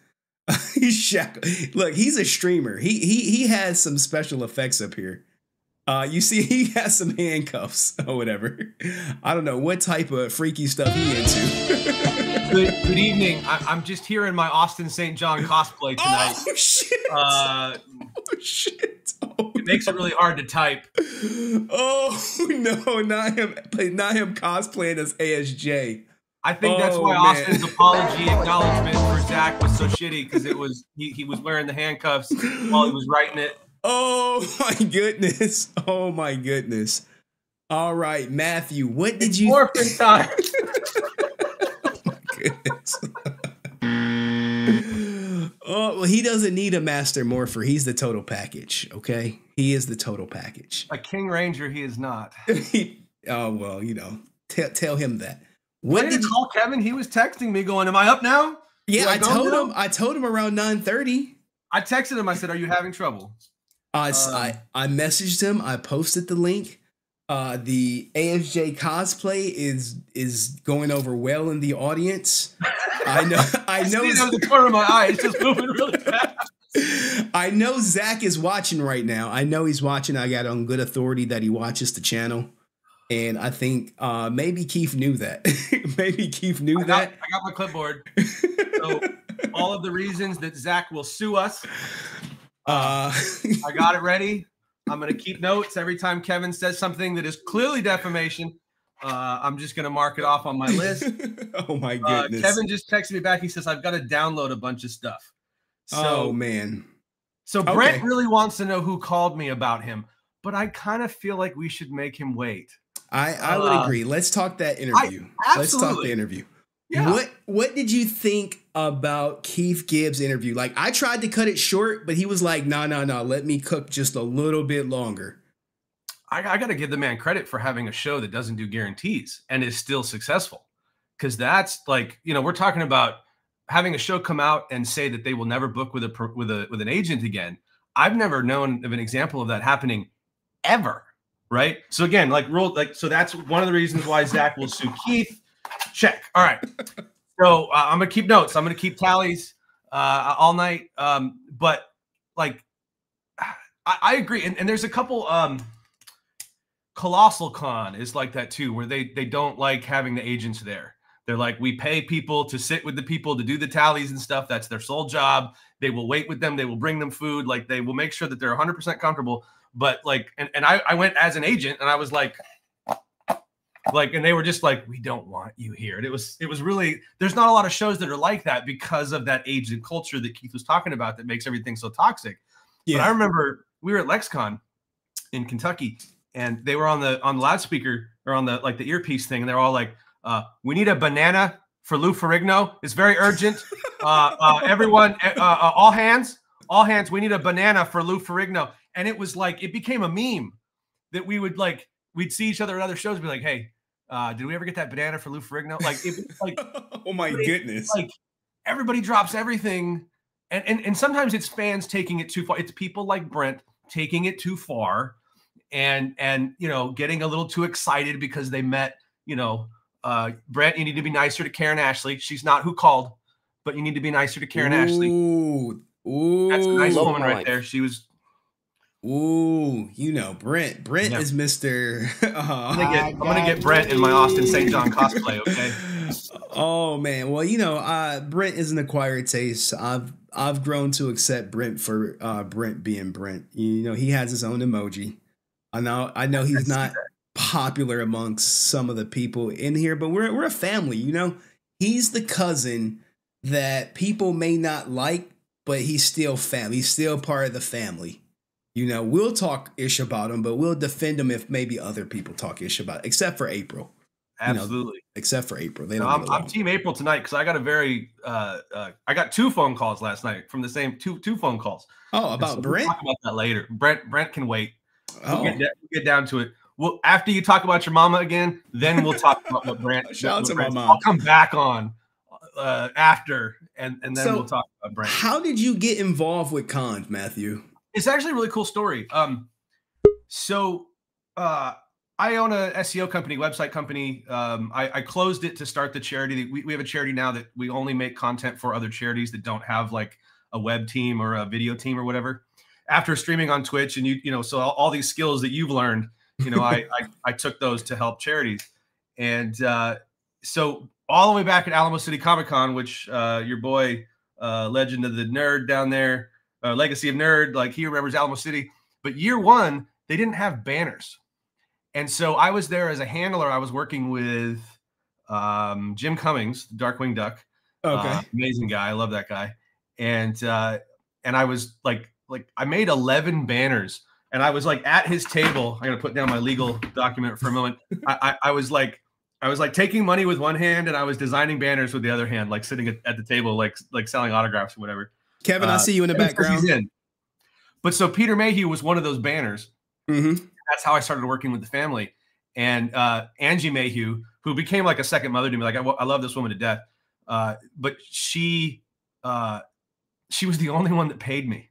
He's shackled. Look, he's a streamer. He he he has some special effects up here. Uh, you see, he has some handcuffs or whatever. I don't know what type of freaky stuff he into. good, good evening. I, I'm just here in my Austin Saint John cosplay tonight. Oh shit! Uh, oh shit! Oh, it makes no. it really hard to type. Oh no! Not him! Not him cosplaying as A S J. I think oh, that's why man. Austin's apology acknowledgement for Zach was so shitty, because it was he, he was wearing the handcuffs while he was writing it. Oh my goodness. Oh my goodness. All right, Matthew, what did you orphan time? Oh my goodness. Oh, well, he doesn't need a master morpher. He's the total package, okay? He is the total package. A King Ranger he is not. he, oh, well, you know, tell him that. What I did you call Kevin? He was texting me going, am I up now? Yeah, I, I told him. I told him around nine thirty. I texted him. I said, are you having trouble? I, um, I, I messaged him. I posted the link. Uh, the A S J cosplay is is going over well in the audience. I know. I know. I see the corner of my eye. It's just moving really fast. I know Zach is watching right now. I know he's watching. I got on good authority that he watches the channel, and I think uh, maybe Keith knew that. maybe Keith knew I got, that. I got my clipboard. So all of the reasons that Zach will sue us. Uh, I got it ready. I'm going to keep notes. Every time Kevin says something that is clearly defamation, uh, I'm just going to mark it off on my list. Oh, my goodness. Uh, Kevin just texted me back. He says, I've got to download a bunch of stuff. So, oh, man. So Brent okay. really wants to know who called me about him, but I kind of feel like we should make him wait. I, I would uh, agree. Let's talk that interview. I, Let's talk the interview. Yeah. What what did you think about Keith Gibbs' interview? Like, I tried to cut it short, but he was like, no, no, no, let me cook just a little bit longer. I, I got to give the man credit for having a show that doesn't do guarantees and is still successful. Because that's like, you know, we're talking about having a show come out and say that they will never book with a with a with an agent again. I've never known of an example of that happening ever. Right. So, again, like rule like so that's one of the reasons why Zach will sue Keith. Check. All right. So uh, I'm going to keep notes. I'm going to keep tallies uh, all night. Um, but like, I, I agree. And, and there's a couple, um, Colossal Con is like that too, where they, they don't like having the agents there. They're like, we pay people to sit with the people to do the tallies and stuff. That's their sole job. They will wait with them. They will bring them food. Like they will make sure that they're a hundred percent comfortable. But like, and, and I, I went as an agent and I was like, Like, and they were just like, we don't want you here. And it was, it was really, there's not a lot of shows that are like that because of that agent culture that Keith was talking about that makes everything so toxic. Yeah. But I remember we were at LexCon in Kentucky and they were on the, on the loudspeaker or on the, like the earpiece thing. And they're all like, uh, we need a banana for Lou Ferrigno. It's very urgent. uh, uh, everyone, uh, uh, all hands, all hands. We need a banana for Lou Ferrigno. And it was like, it became a meme that we would like, we'd see each other at other shows and be like, hey, Uh, did we ever get that banana for Lou Ferrigno? Like, it was like oh my goodness! Like everybody drops everything, and and and sometimes it's fans taking it too far. It's people like Brent taking it too far, and and you know getting a little too excited because they met. You know, uh, Brent, you need to be nicer to Karen Ashley. She's not who called, but you need to be nicer to Karen ooh, Ashley. Ooh, that's a nice woman right life. there. She was. Ooh, you know, Brent. Brent yeah. is Mister Uh, I'm gonna get, I'm gonna get Brent in my Austin Saint John cosplay, okay? Oh man, well, you know, uh, Brent is an acquired taste. I've I've grown to accept Brent for uh, Brent being Brent. You know, he has his own emoji. I know, I know, he's not popular amongst some of the people in here, but we're we're a family. You know, he's the cousin that people may not like, but he's still family. He's still part of the family. You know, we'll talk ish about him, but we'll defend him if maybe other people talk ish about it, except for April. Absolutely. You know, except for April. They don't. No, I'm, I'm team April tonight because I got a very uh, uh, I got two phone calls last night from the same two two phone calls. Oh, about so Brent. We'll talk about that later. Brent Brent can wait. We'll, oh. get, da we'll get down to it. Well, after you talk about your mama again, then we'll talk about what Brent. Shout out to Brent. my mom. I'll come back on uh, after, and and then so, we'll talk about Brent. How did you get involved with cons, Matthew? It's actually a really cool story. Um, so uh, I own a S E O company, website company. Um, I, I closed it to start the charity. We, we have a charity now that we only make content for other charities that don't have like a web team or a video team or whatever. After streaming on Twitch and you, you know, so all, all these skills that you've learned, you know, I, I I took those to help charities. And uh, so all the way back at Alamo City Comic Con, which uh, your boy, uh, Legend of the Nerd down there. Uh, Legacy of Nerd, like he remembers Alamo City. But year one, they didn't have banners. And so I was there as a handler. I was working with um, Jim Cummings, Darkwing Duck. Okay. Uh, amazing guy. I love that guy. And uh, and I was like, like I made eleven banners. And I was like at his table. I'm going to put down my legal document for a moment. I, I, I was like, I was like taking money with one hand and I was designing banners with the other hand, like sitting at, at the table, like like selling autographs or whatever. Kevin, uh, I see you in the background. In. But so Peter Mayhew was one of those banners. Mm-hmm. That's how I started working with the family. And uh, Angie Mayhew, who became like a second mother to me, like I, I love this woman to death. Uh, but she, uh, she was the only one that paid me.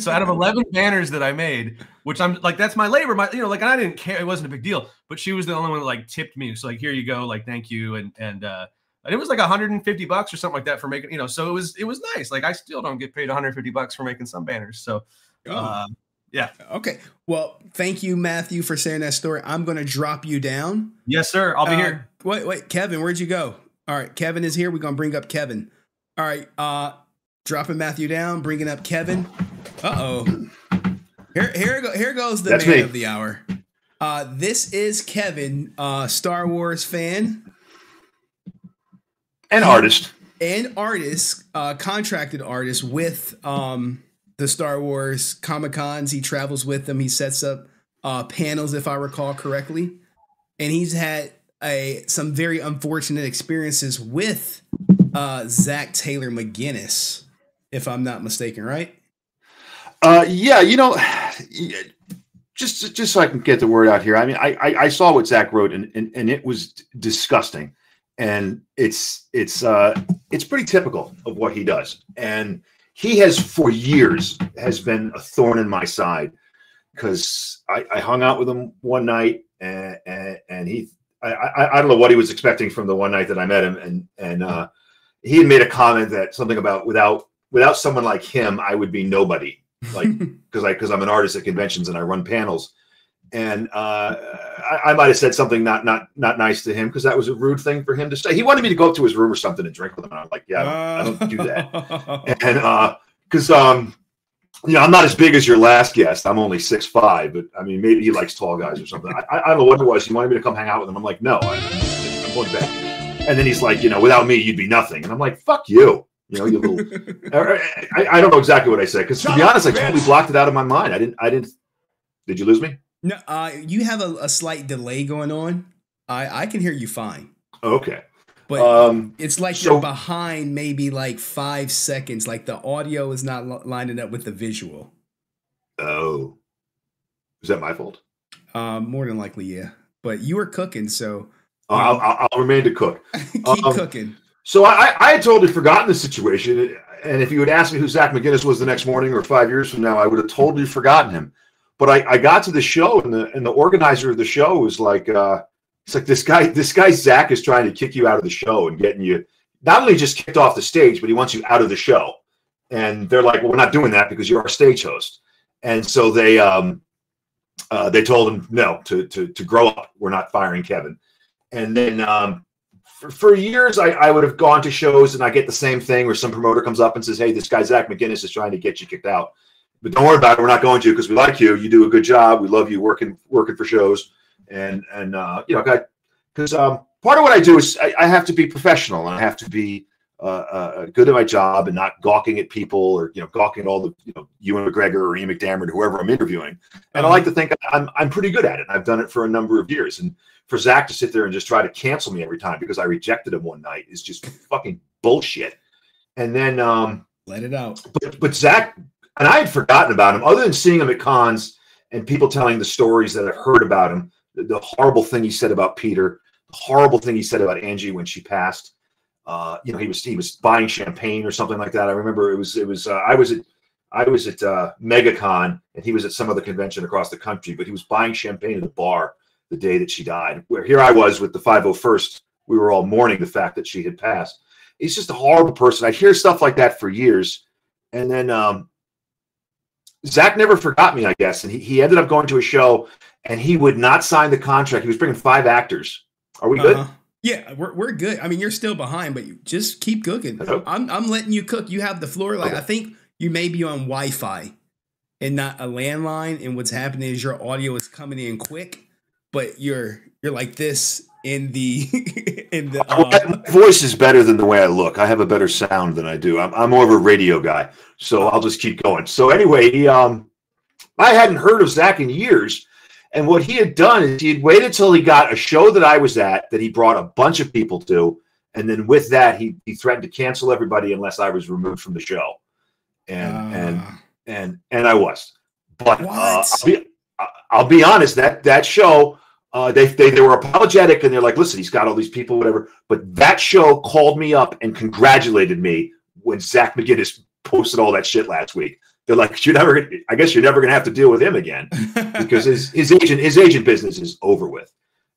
So out of eleven banners that I made, which I'm like, that's my labor, my you know, like and I didn't care, it wasn't a big deal. But she was the only one that like tipped me. So like, here you go, like thank you, and and. Uh, And it was like a hundred fifty bucks or something like that for making, you know, so it was, it was nice. Like I still don't get paid a hundred fifty bucks for making some banners. So, oh. uh, yeah. Okay. Well, thank you, Matthew, for sharing that story. I'm going to drop you down. Yes, sir. I'll be uh, here. Wait, wait, Kevin, where'd you go? All right. Kevin is here. We're going to bring up Kevin. All right. Uh, dropping Matthew down, bringing up Kevin. Uh-oh. Here, here, go, here goes the That's man me. of the hour. Uh, this is Kevin, uh, Star Wars fan. An artist. An artist, uh, contracted artist with um, the Star Wars Comic Cons. He travels with them. He sets up uh, panels, if I recall correctly. And he's had a some very unfortunate experiences with uh, Zach Taylor McGinnis, if I'm not mistaken, right? Uh, yeah, you know, just just so I can get the word out here. I mean, I, I, I saw what Zach wrote, and, and, and it was disgusting. And it's it's uh, it's pretty typical of what he does. And he has for years has been a thorn in my side because I, I hung out with him one night and and, and he I, I I don't know what he was expecting from the one night that I met him, and and uh, he had made a comment that something about without without someone like him I would be nobody, like because I because I'm an artist at conventions and I run panels. And uh, I, I might have said something not not not nice to him because that was a rude thing for him to say. He wanted me to go up to his room or something and drink with him. And I'm like, yeah, I don't, I don't do that. And because, uh, um, you know, I'm not as big as your last guest. I'm only six five, but I mean, maybe he likes tall guys or something. I, I don't know what it was. He wanted me to come hang out with him. I'm like, no, I'm, I'm going back. And then he's like, you know, without me, you'd be nothing. And I'm like, fuck you. You know, you little. I, I don't know exactly what I said because to be honest, I totally blocked it out of my mind. I didn't. I didn't. Did you lose me? No, uh, you have a, a slight delay going on. I I can hear you fine. Okay, but um, it's like so, you're behind maybe like five seconds. Like the audio is not lining up with the visual. Oh, is that my fault? Uh, more than likely, yeah. But you were cooking, so I'll, I'll, I'll remain to cook. Keep um, cooking. So I, I had totally forgotten the situation. And if you had asked me who Zach McGinnis was the next morning or five years from now, I would have totally forgotten him. But I, I got to the show, and the and the organizer of the show was like, uh, it's like this guy, this guy Zach is trying to kick you out of the show and getting you not only just kicked off the stage, but he wants you out of the show. And they're like, well, we're not doing that because you're our stage host. And so they um, uh, they told him, no, to, to, to grow up. We're not firing Kevin. And then um, for, for years, I, I would have gone to shows and I get the same thing where some promoter comes up and says, hey, this guy Zach McGinnis is trying to get you kicked out. But don't worry about it. We're not going to, because we like you. You do a good job. We love you working working for shows. And, and uh, you know, because um, part of what I do is I, I have to be professional, and I have to be uh, uh, good at my job and not gawking at people, or, you know, gawking at all the, you know, Ewan McGregor or Ian McDermott or whoever I'm interviewing. And I like to think I'm, I'm pretty good at it. I've done it for a number of years. And for Zach to sit there and just try to cancel me every time because I rejected him one night is just fucking bullshit. And then um, let it out. But, but Zach, and I had forgotten about him, other than seeing him at cons and people telling the stories that I've heard about him, the, the horrible thing he said about Peter, the horrible thing he said about Angie when she passed. Uh, you know, he was he was buying champagne or something like that. I remember it was it was uh, I was at I was at uh, MegaCon, and he was at some other convention across the country, but he was buying champagne at a bar the day that she died. Where here I was with the five oh first, we were all mourning the fact that she had passed. He's just a horrible person. I'd hear stuff like that for years, and then um, Zach never forgot me, I guess, and he he ended up going to a show, and he would not sign the contract. He was bringing five actors. Are we good? Uh-huh. Yeah, we're we're good. I mean, you're still behind, but you just keep cooking. Hello? I'm I'm letting you cook. You have the floor. Like, okay. I think you may be on Wi-Fi and not a landline. And what's happening is your audio is coming in quick, but you're you're like this in the in the. Um... My voice is better than the way I look. I have a better sound than I do. I'm I'm more of a radio guy, so I'll just keep going. So anyway, um, I hadn't heard of Zach in years. And what he had done is he had waited till he got a show that I was at that he brought a bunch of people to, and then with that he he threatened to cancel everybody unless I was removed from the show, and uh, and and and I was. But uh, I'll be I'll be honest, that that show uh, they they they were apologetic, and they're like, listen, he's got all these people, whatever. But that show called me up and congratulated me when Zach McGinnis posted all that shit last week. They're like, you're never gonna, I guess you're never going to have to deal with him again, because his his agent his agent business is over with.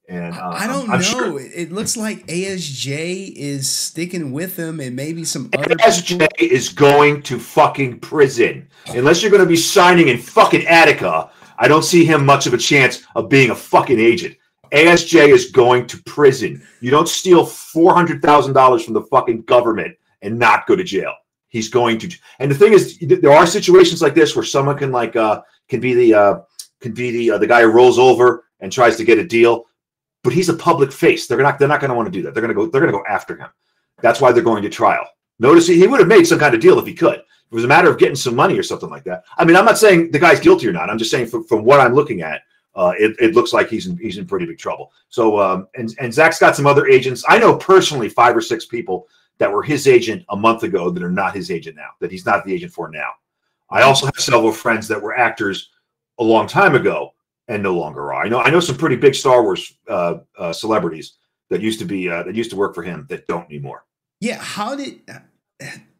And uh, I don't I'm, I'm know. Sure. It looks like A S J is sticking with him, and maybe some other. A S J is going to fucking prison unless you're going to be signing in fucking Attica. I don't see him much of a chance of being a fucking agent. A S J is going to prison. You don't steal four hundred thousand dollars from the fucking government and not go to jail. He's going to, and the thing is, there are situations like this where someone can like uh, can be the uh, can be the uh, the guy who rolls over and tries to get a deal, but he's a public face. They're not they're not going to want to do that. They're going to go they're going to go after him. That's why they're going to trial. Notice he, he would have made some kind of deal if he could. It was a matter of getting some money or something like that. I mean, I'm not saying the guy's guilty or not. I'm just saying from, from what I'm looking at, uh, it it looks like he's in, he's in pretty big trouble. So um, and and Zach's got some other agents. I know personally five or six people that were his agent a month ago that are not his agent now, that he's not the agent for now. I also have several friends that were actors a long time ago and no longer are. I know I know some pretty big Star Wars uh, uh, celebrities that used to be uh, that used to work for him that don't anymore. Yeah, how did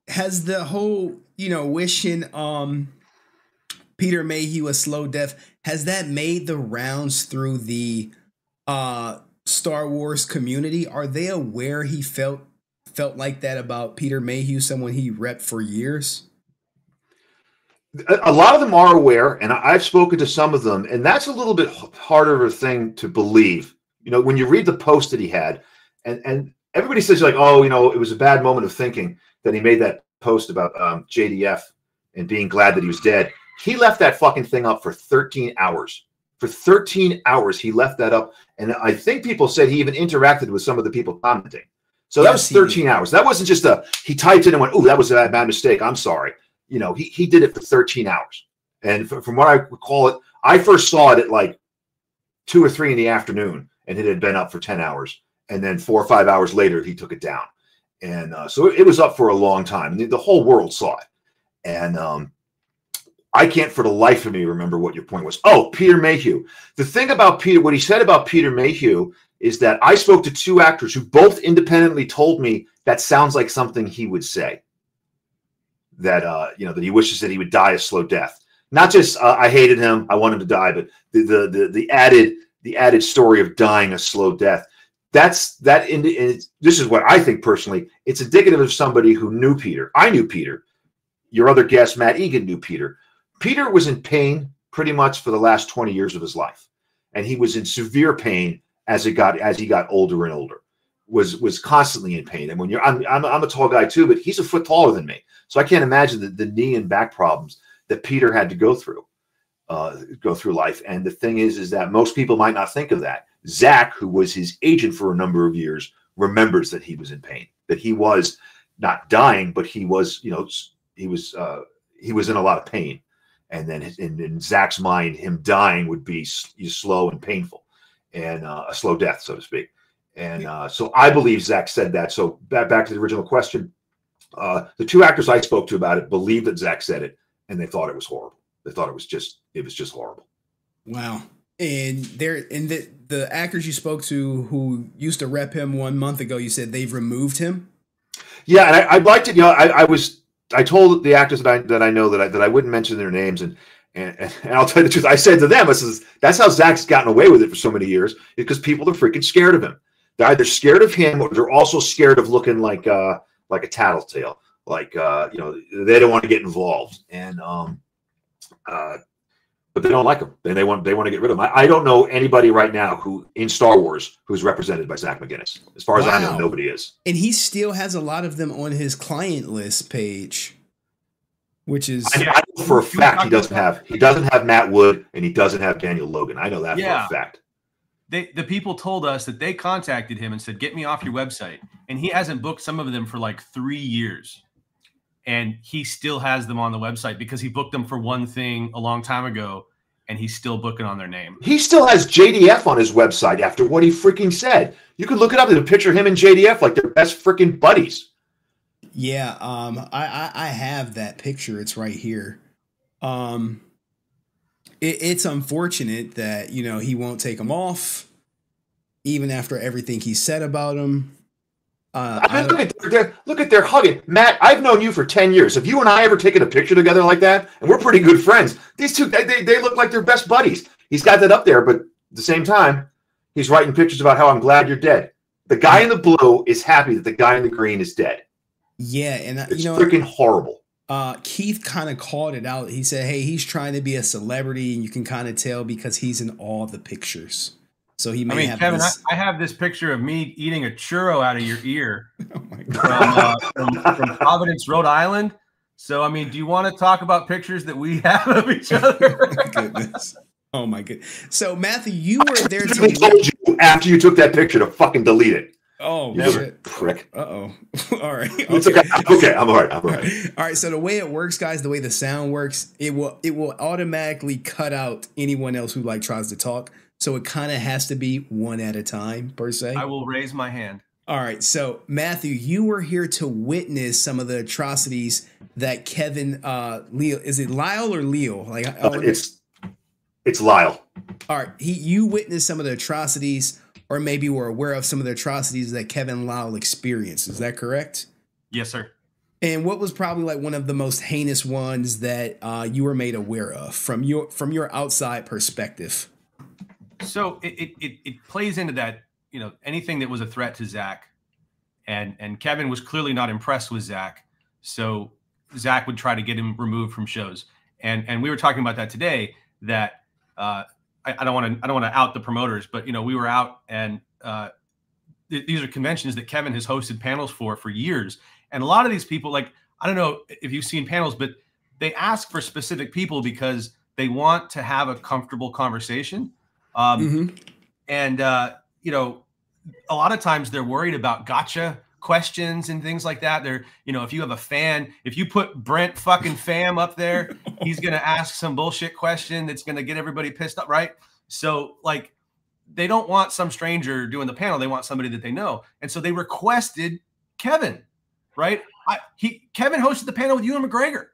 has the whole you know wishing um, Peter Mayhew a slow death, has that made the rounds through the uh, Star Wars community? Are they aware he felt? felt like that about Peter Mayhew, someone he repped for years? A lot of them are aware, and I've spoken to some of them, and that's a little bit harder of a thing to believe. You know, when you read the post that he had, and, and everybody says, like, oh, you know, it was a bad moment of thinking that he made that post about um, J D F and being glad that he was dead. He left that fucking thing up for thirteen hours. For thirteen hours, he left that up, and I think people said he even interacted with some of the people commenting. So that was thirteen hours. That wasn't just a, he typed in and went, oh, that was a bad mistake. I'm sorry. You know, he, he did it for thirteen hours. And from what I recall it, I first saw it at like two or three in the afternoon, and it had been up for ten hours. And then four or five hours later, he took it down. And uh, so it was up for a long time. The, the whole world saw it. And um, I can't for the life of me remember what your point was. Oh, Peter Mayhew. The thing about Peter, what he said about Peter Mayhew is that I spoke to two actors who both independently told me that sounds like something he would say. That, uh, you know, that he wishes that he would die a slow death. Not just, uh, I hated him, I want him to die, but the, the, the, the added, the added story of dying a slow death. That's that. In, in, this is what I think personally. It's indicative of somebody who knew Peter. I knew Peter. Your other guest, Matt Egan, knew Peter. Peter was in pain pretty much for the last twenty years of his life, and he was in severe pain as it got as he got older and older. Was was constantly in pain. And when you're, I'm I'm, I'm a tall guy too, but he's a foot taller than me, so I can't imagine the, the knee and back problems that Peter had to go through, uh, go through life. And the thing is, is that most people might not think of that. Zach, who was his agent for a number of years, remembers that he was in pain, that he was not dying, but he was, you know, he was, uh, he was in a lot of pain. And then in, in Zach's mind, him dying would be slow and painful and uh, a slow death, so to speak. And uh, so I believe Zach said that. So back, back to the original question, uh, the two actors I spoke to about it believed that Zach said it, and they thought it was horrible. They thought it was just, it was just horrible. Wow. And there, and the, the actors you spoke to who used to rep him one month ago, you said they've removed him. Yeah, and I, I'd like to, you know, I, I was, I told the actors that I that I know that I that I wouldn't mention their names, and and, and I'll tell you the truth. I said to them, I says, that's how Zach's gotten away with it for so many years, because people are freaking scared of him. They're either scared of him, or they're also scared of looking like uh like a tattletale, like uh you know, they don't want to get involved, and um uh. But they don't like him, and they want they want to get rid of him. I, I don't know anybody right now who in Star Wars who's represented by Zach McGinnis. As far as wow. I know, nobody is. And he still has a lot of them on his client list page, which is I, I know for a fact he doesn't have he doesn't have Matt Wood, and he doesn't have Daniel Logan. I know that yeah. for a fact. They, the people told us that they contacted him and said, "Get me off your website," and he hasn't booked some of them for like three years. And he still has them on the website because he booked them for one thing a long time ago, and he's still booking on their name. He still has J D F on his website after what he freaking said. You can look it up and picture him and J D F like their best freaking buddies. Yeah, um, I, I, I have that picture. It's right here. Um, it, it's unfortunate that, you know, he won't take him off, even after everything he said about him. Uh, I mean, look at their look at their hugging. Matt, I've known you for ten years. Have you and I ever taken a picture together like that? And we're pretty good friends. These two, they they look like they're best buddies. He's got that up there, but at the same time, he's writing pictures about how I'm glad you're dead. The guy in the blue is happy that the guy in the green is dead. Yeah, and uh, it's you know, freaking horrible. Uh, Keith kind of called it out. He said, "Hey, he's trying to be a celebrity, and you can kind of tell because he's in all the pictures." So he may I mean, have Kevin, this. I have this picture of me eating a churro out of your ear oh my God. From, uh, from, from Providence, Rhode Island. So, I mean, do you want to talk about pictures that we have of each other? Oh, my goodness. Oh, my goodness. So, Matthew, you were there to I told you after you took that picture to fucking delete it. Oh, you shit. Prick. Uh-oh. All right. Okay. It's okay. Okay. I'm all right. I'm all right. All right. So the way it works, guys, the way the sound works, it will it will automatically cut out anyone else who, like, tries to talk. So it kind of has to be one at a time, per se. I will raise my hand. All right. So, Matthew, you were here to witness some of the atrocities that Kevin uh, Leal. Is it Lyle or Leal? Like uh, it's it's Lyle. All right. He, you witnessed some of the atrocities, or maybe were aware of some of the atrocities that Kevin Lyle experienced. Is that correct? Yes, sir. And what was probably like one of the most heinous ones that uh, you were made aware of from your from your outside perspective? So it, it it plays into that, you know, anything that was a threat to Zach, and and Kevin was clearly not impressed with Zach, so Zach would try to get him removed from shows, and and we were talking about that today. That uh, I, I don't want to I don't want to out the promoters, but you know we were out, and uh, th these are conventions that Kevin has hosted panels for for years, and a lot of these people, like I don't know if you've seen panels, but they ask for specific people because they want to have a comfortable conversation. Um, mm-hmm. And, uh, you know, a lot of times they're worried about gotcha questions and things like that. They're, you know, if you have a fan, if you put Brent fucking Pham up there, he's going to ask some bullshit question that's going to get everybody pissed up. Right. So like, they don't want some stranger doing the panel. They want somebody that they know. And so they requested Kevin, right? I, he, Kevin hosted the panel with Ewan McGregor.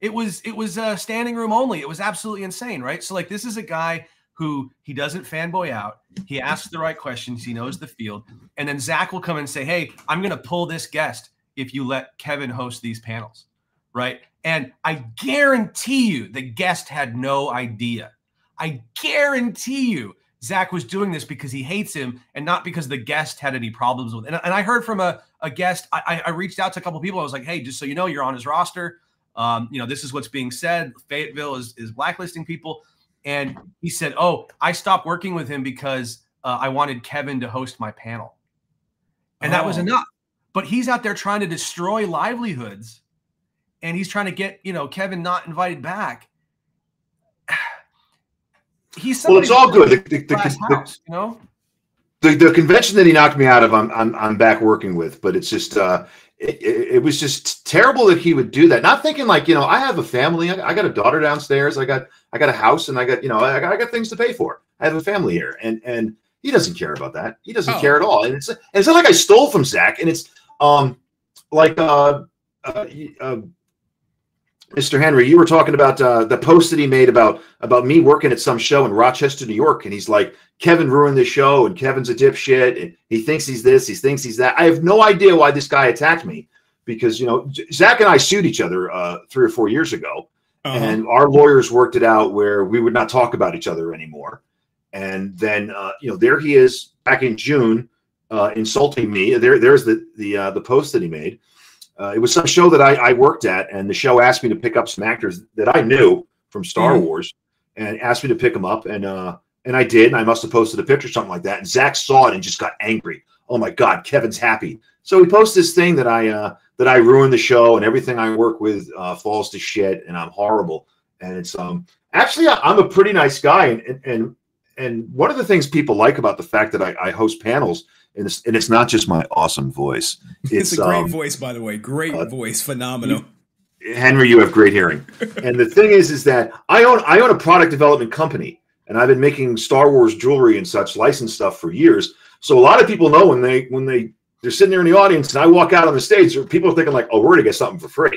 It was, it was uh standing room only. It was absolutely insane. Right. So like, this is a guy who he doesn't fanboy out. He asks the right questions. He knows the field. And then Zach will come and say, hey, I'm going to pull this guest if you let Kevin host these panels, right? And I guarantee you the guest had no idea. I guarantee you Zach was doing this because he hates him and not because the guest had any problems with it. And, and I heard from a, a guest, I, I reached out to a couple of people. I was like, hey, just so you know, you're on his roster. Um, you know, this is what's being said. Fayetteville is, is blacklisting people. And he said, oh, I stopped working with him because uh, I wanted Kevin to host my panel. And oh. that was enough. But he's out there trying to destroy livelihoods. And he's trying to get, you know, Kevin not invited back. He's well, it's all good. The, the, the, house, the, you know? the, the convention that he knocked me out of, I'm, I'm, I'm back working with. But it's just, uh, it, it, it was just terrible that he would do that. Not thinking like, you know, I have a family. I, I got a daughter downstairs. I got, I got a house, and I got, you know, I got, I got things to pay for. I have a family here, and and he doesn't care about that. He doesn't oh. care at all. And it's, and it's not like I stole from Zach. And it's, um, like, uh, uh, uh Mister Henry, you were talking about uh, the post that he made about about me working at some show in Rochester, New York, and he's like, Kevin ruined the show, and Kevin's a dipshit, and he thinks he's this, he thinks he's that. I have no idea why this guy attacked me, because, you know, Zach and I sued each other uh, three or four years ago, uh-huh. and our lawyers worked it out where we would not talk about each other anymore. And then, uh, you know, there he is back in June uh, insulting me. There, there's the the uh, the post that he made. Uh, it was some show that I, I worked at, and the show asked me to pick up some actors that I knew from Star Wars, and asked me to pick them up, and uh, and I did, and I must have posted a picture or something like that, and Zach saw it and just got angry. Oh my God, Kevin's happy. So he posted this thing that I uh, that I ruined the show, and everything I work with uh, falls to shit, and I'm horrible. And it's um actually I, I'm a pretty nice guy, and and and one of the things people like about the fact that I, I host panels. And it's, and it's not just my awesome voice. It's, it's a great um, voice, by the way. Great uh, voice, phenomenal. Henry, you have great hearing. And the thing is, is that I own I own a product development company, and I've been making Star Wars jewelry and such licensed stuff for years. So a lot of people know when they when they they're sitting there in the audience, and I walk out on the stage, people are thinking like, "Oh, we're gonna get something for free."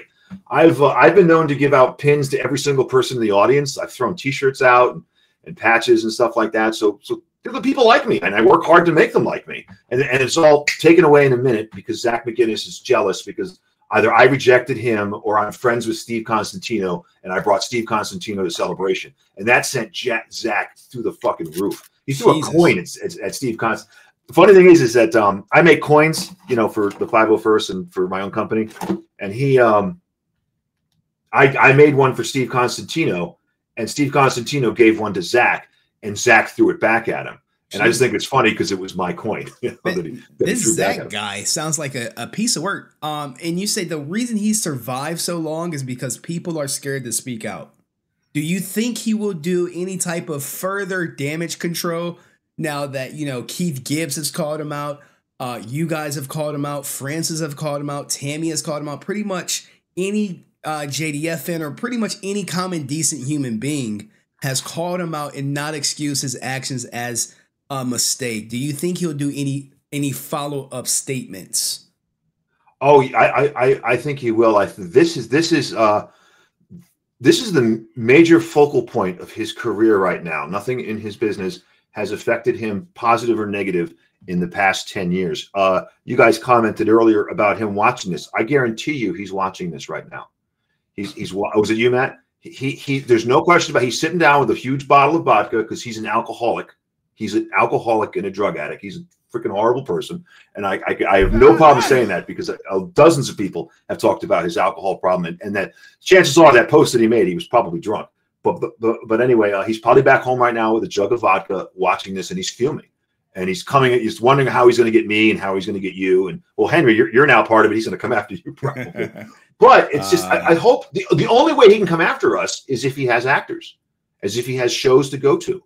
I've uh, I've been known to give out pins to every single person in the audience. I've thrown T-shirts out and, and patches and stuff like that. So so. The people like me, and I work hard to make them like me, and, and it's all taken away in a minute because Zach McGinnis is jealous because either I rejected him or I'm friends with Steve Constantino, and I brought Steve Constantino to Celebration, and that sent Jack, Zach through the fucking roof. He threw Jesus. a coin at, at, at Steve Const. The funny thing is, is that um, I make coins, you know, for the five oh first and for my own company, and he, um, I, I made one for Steve Constantino, and Steve Constantino gave one to Zach. And Zach threw it back at him. And I just think it's funny because it was my coin. You know, that he, that this Zach guy sounds like a, a piece of work. Um, and you say the reason he survived so long is because people are scared to speak out. Do you think he will do any type of further damage control now that, you know, Keith Gibbs has called him out? Uh, you guys have called him out. Francis have called him out. Tammy has called him out. Pretty much any uh, J D F N or pretty much any common decent human being has called him out and not excused his actions as a mistake. Do you think he'll do any any follow-up statements? Oh, I I I think he will. I think this is this is uh this is the major focal point of his career right now. Nothing in his business has affected him positive or negative in the past ten years. Uh you guys commented earlier about him watching this. I guarantee you he's watching this right now. He's he's was it you, Matt? He he. There's no question about. He's sitting down with a huge bottle of vodka because he's an alcoholic. He's an alcoholic and a drug addict. He's a freaking horrible person, and I I, I have no problem saying that because dozens of people have talked about his alcohol problem, and, and that chances are that post that he made, he was probably drunk. But but but, but anyway, uh, he's probably back home right now with a jug of vodka, watching this, and he's fuming, and he's coming. He's wondering how he's going to get me and how he's going to get you. And well, Henry, you're you're now part of it. He's going to come after you probably. But it's just, uh, I, I hope the, the only way he can come after us is if he has actors, as if he has shows to go to.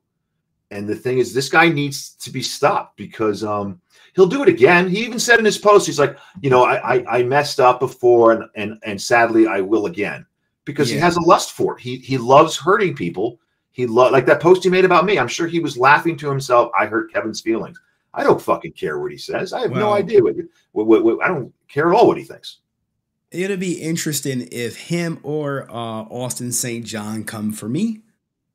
And the thing is, this guy needs to be stopped because um, he'll do it again. He even said in his post, he's like, you know, I, I, I messed up before and, and, and sadly I will again because yeah. he has a lust for it. He, he loves hurting people. He lo like that post he made about me. I'm sure he was laughing to himself. I hurt Kevin's feelings. I don't fucking care what he says. I have wow. no idea. What, what, what, what, I don't care at all what he thinks. It'll be interesting if him or uh, Austin Saint John come for me.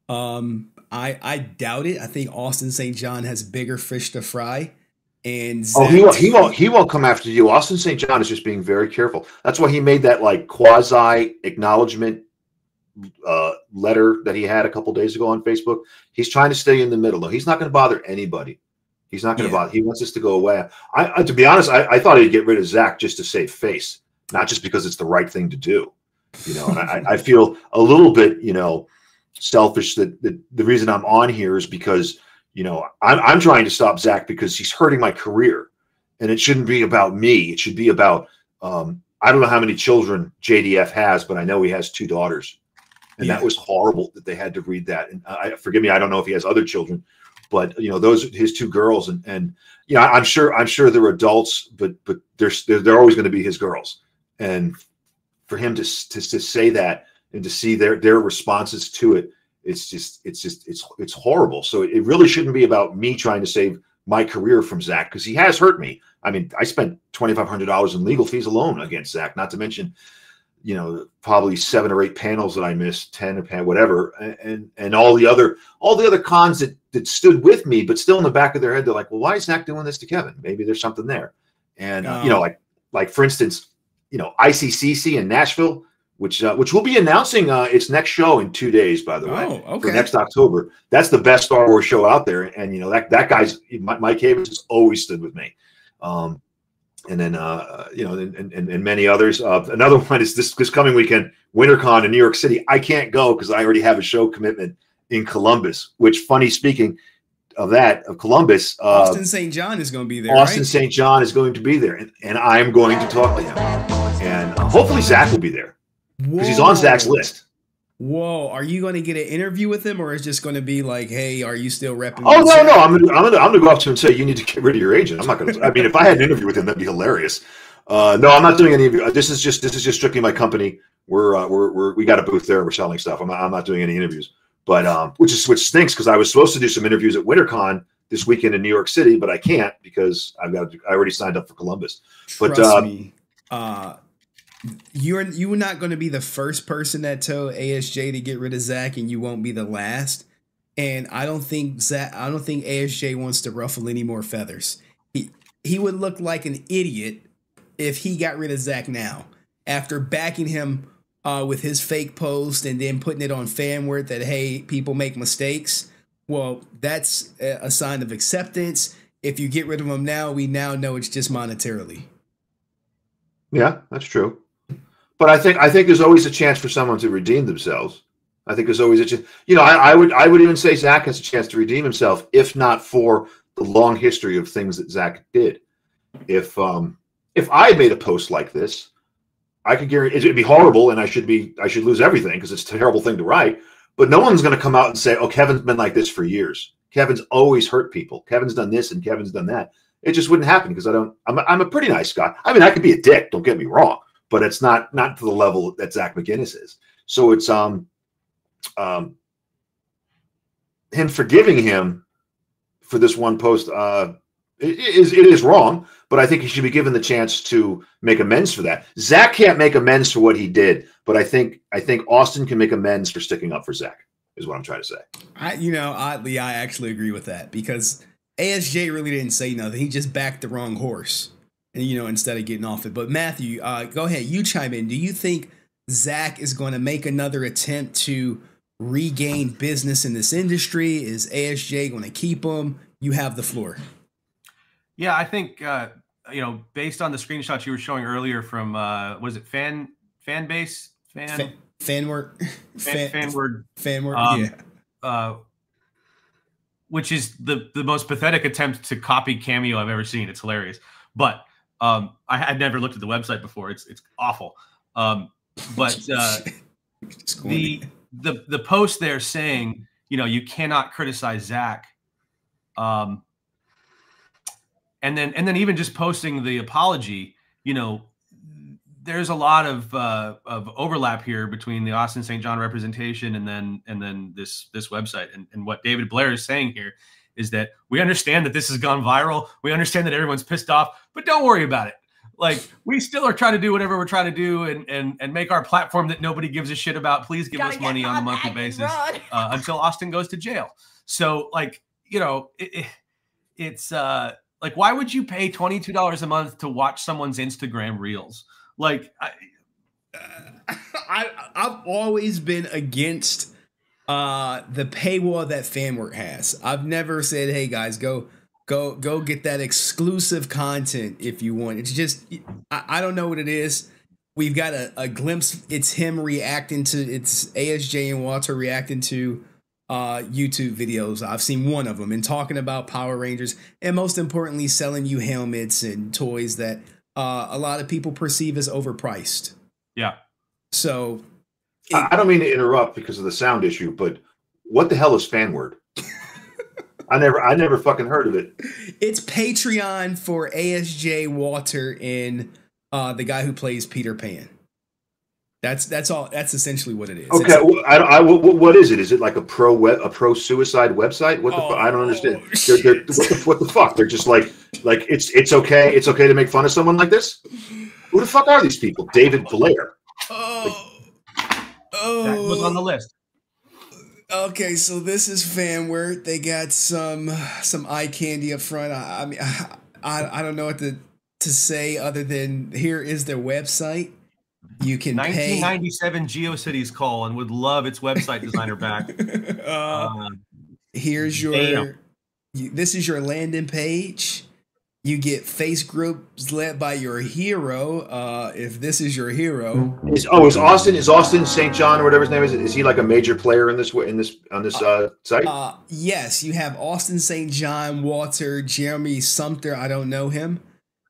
Um, I, I doubt it. I think Austin Saint John has bigger fish to fry. And Zach, oh, he won't, he won't. He won't come after you. Austin Saint John is just being very careful. That's why he made that like quasi acknowledgement uh, letter that he had a couple days ago on Facebook. He's trying to stay in the middle. No, he's not going to bother anybody. He's not going to yeah. bother. He wants this to go away. I, I to be honest, I, I thought he'd get rid of Zach just to save face, not just because it's the right thing to do. You know, and I, I feel a little bit, you know, selfish that, that the reason I'm on here is because. You know, I'm, I'm trying to stop Zach because he's hurting my career, and it shouldn't be about me. It should be about, um, I don't know how many children J D F has, but I know he has two daughters, and yeah. that was horrible that they had to read that. And I, forgive me, I don't know if he has other children, but you know, those, his two girls, and, and, you know, I'm sure, I'm sure they're adults, but, but they're, they're, they're always going to be his girls. And for him to, to, to say that and to see their, their responses to it, It's just, it's just, it's, it's horrible. So it really shouldn't be about me trying to save my career from Zach, because he has hurt me. I mean, I spent twenty-five hundred dollars in legal fees alone against Zach, not to mention, you know, probably seven or eight panels that I missed, ten, whatever, and and all the other, all the other cons that, that stood with me, but still in the back of their head, they're like, well, why is Zach doing this to Kevin? Maybe there's something there. And, um, you know, like, like for instance, you know, I C C C in Nashville, which uh, which we'll be announcing uh, its next show in two days, by the way, oh, okay. for next October. That's the best Star Wars show out there, and you know that that guy's Mike Havens has always stood with me, um, and then uh, you know and, and, and many others. Uh, another one is this this coming weekend, WinterCon in New York City. I can't go because I already have a show commitment in Columbus. Which, funny speaking of that, of Columbus, uh, Austin Saint John is going to be there. Austin right? Saint John is going to be there, and, and I'm going to talk to him, and uh, hopefully Zach will be there. Because he's on Zach's list. Whoa! Are you going to get an interview with him, or is it just going to be like, "Hey, are you still repping?" Oh no, no! I'm gonna, I'm gonna, I'm gonna go up to him and say, "You need to get rid of your agent." I'm not gonna. I mean, if I had an interview with him, that'd be hilarious. Uh, no, I'm not doing any of you. This is just, this is just strictly my company. We're, uh, we're, we're, we got a booth there. We're selling stuff. I'm not, I'm not doing any interviews. But um, which is which stinks because I was supposed to do some interviews at WinterCon this weekend in New York City, but I can't because I've got, I already signed up for Columbus. Trust but um, me. Uh, You're you were not going to be the first person that told A S J to get rid of Zach, and you won't be the last. And I don't think Zach, I don't think A S J wants to ruffle any more feathers. He he would look like an idiot if he got rid of Zach now after backing him uh, with his fake post and then putting it on FanWord that hey, people make mistakes. Well, that's a sign of acceptance. If you get rid of him now, we now know it's just monetarily. Yeah, that's true. But I think I think there's always a chance for someone to redeem themselves. I think there's always a chance. You know, I, I would I would even say Zach has a chance to redeem himself, if not for the long history of things that Zach did. If um, if I made a post like this, I could guarantee it'd be horrible, and I should be I should lose everything because it's a terrible thing to write. But no one's going to come out and say, "Oh, Kevin's been like this for years. Kevin's always hurt people. Kevin's done this and Kevin's done that." It just wouldn't happen because I don't. I'm a, I'm a pretty nice guy. I mean, I could be a dick. Don't get me wrong. But it's not not to the level that Zach McGinnis is. So it's um, um, him forgiving him for this one post uh, is it, it is wrong. But I think he should be given the chance to make amends for that. Zach can't make amends for what he did, but I think I think Austin can make amends for sticking up for Zach. Is what I'm trying to say. I you know oddly I actually agree with that because A S J really didn't say nothing. He just backed the wrong horse. And, you know, instead of getting off it. But Matthew, uh, go ahead. You chime in. Do you think Zach is going to make another attempt to regain business in this industry? Is A S J going to keep him? You have the floor. Yeah, I think, uh, you know, based on the screenshots you were showing earlier from, uh, was it fan, fan base? Fan, fan, fan work. Fan, fan word. Fan word. Um, yeah. Uh, which is the, the most pathetic attempt to copy Cameo I've ever seen. It's hilarious. But Um, I had never looked at the website before. It's it's awful. Um, but uh, the the the post there saying, you know, you cannot criticize Zach, um, and then and then even just posting the apology, you know, there's a lot of uh, of overlap here between the Austin Saint John representation and then and then this this website and, and what David Blair is saying here. Is that we understand that this has gone viral. We understand that everyone's pissed off, but don't worry about it. Like, we still are trying to do whatever we're trying to do and and and make our platform that nobody gives a shit about. Please give us money on a monthly basis uh, until Austin goes to jail. So, like, you know, it, it, it's uh, like, why would you pay twenty-two dollars a month to watch someone's Instagram reels? Like, I, uh, I I've always been against uh, the paywall that FanWork has. I've never said, hey guys, go. Go go get that exclusive content if you want. It's just, I, I don't know what it is. We've got a, a glimpse. It's him reacting to, it's A S J and Walter reacting to uh, YouTube videos. I've seen one of them and talking about Power Rangers and most importantly, selling you helmets and toys that uh, a lot of people perceive as overpriced. Yeah. So. It, I don't mean to interrupt because of the sound issue, but what the hell is FanWord? I never, I never fucking heard of it. It's Patreon for A S J, Walter, and uh, the guy who plays Peter Pan. That's that's all. That's essentially what it is. Okay, a, well, I, I, what is it? Is it like a pro web, a pro suicide website? What the? Oh, fu I don't understand. Oh, they're, they're, what, the, what the fuck? They're just like, like it's it's okay. It's okay to make fun of someone like this. Who the fuck are these people? David Blair. Oh, like, oh, that was on the list. Okay, so this is FanWord. They got some some eye candy up front. I, I mean, I, I I don't know what to to say other than here is their website. You can pay. nineteen ninety-seven GeoCities call and would love its website designer back. uh, um, here's your. You, this is your landing page. You get face groups led by your hero. Uh, if this is your hero, is, oh, is Austin is Austin Saint John or whatever his name is? Is he like a major player in this in this on this uh, site? Uh, yes, you have Austin Saint John, Walter, Jeremy Sumter. I don't know him.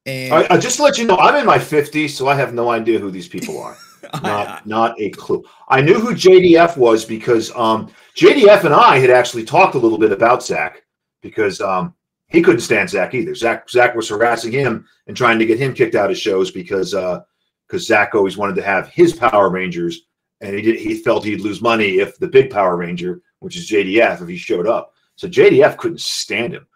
And I, I just to let you know, I'm in my fifties, so I have no idea who these people are. not I, not a clue. I knew who J D F was because um, J D F and I had actually talked a little bit about Zach because. Um, He couldn't stand Zach either. Zach Zach was harassing him and trying to get him kicked out of shows because uh, because Zach always wanted to have his Power Rangers, and he did, he felt he'd lose money if the big Power Ranger, which is J D F, if he showed up. So J D F couldn't stand him.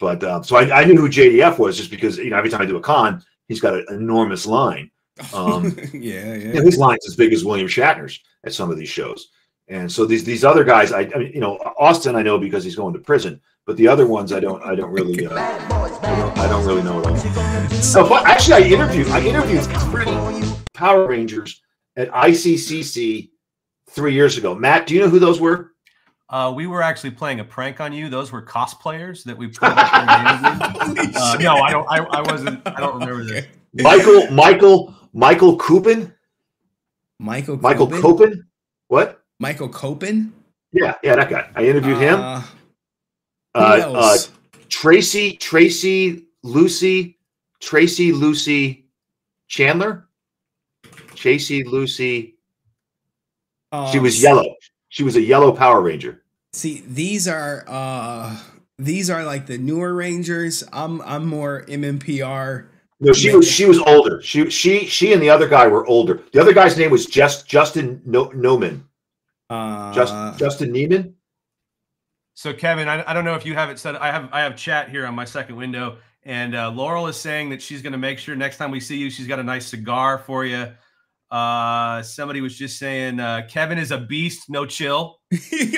But uh, so I, I knew who J D F was just because you know every time I do a con, he's got an enormous line. Um, yeah, yeah. You know, his line's as big as William Shatner's at some of these shows. And so these these other guys, I, I mean, you know, Austin I know because he's going to prison. But the other ones, I don't, I don't really, uh, I, don't, I don't really know at all. So, but actually, I interviewed, I interviewed three Power Rangers at I C C C three years ago. Matt, do you know who those were? Uh, we were actually playing a prank on you. Those were cosplayers that we put up in the interview. Uh, no, I don't, I, I wasn't, I don't remember this. Michael, Michael, Michael Copen. Michael. Copen? Michael Copen. What? Michael Copen. Yeah, yeah, that guy. I interviewed uh, him. Uh, uh, Tracy, Tracy, Lucy, Tracy, Lucy, Chandler, Tracy, Lucy. Um, she was yellow. She was a yellow Power Ranger. See, these are uh, these are like the newer Rangers. I'm I'm more M M P R. No, she was she was older. She she she and the other guy were older. The other guy's name was just Justin no Noman. Uh, just Justin Neiman. So Kevin, I, I don't know if you have it set. I have I have chat here on my second window, and uh, Laurel is saying that she's going to make sure next time we see you, she's got a nice cigar for you. Uh, somebody was just saying uh, Kevin is a beast, no chill.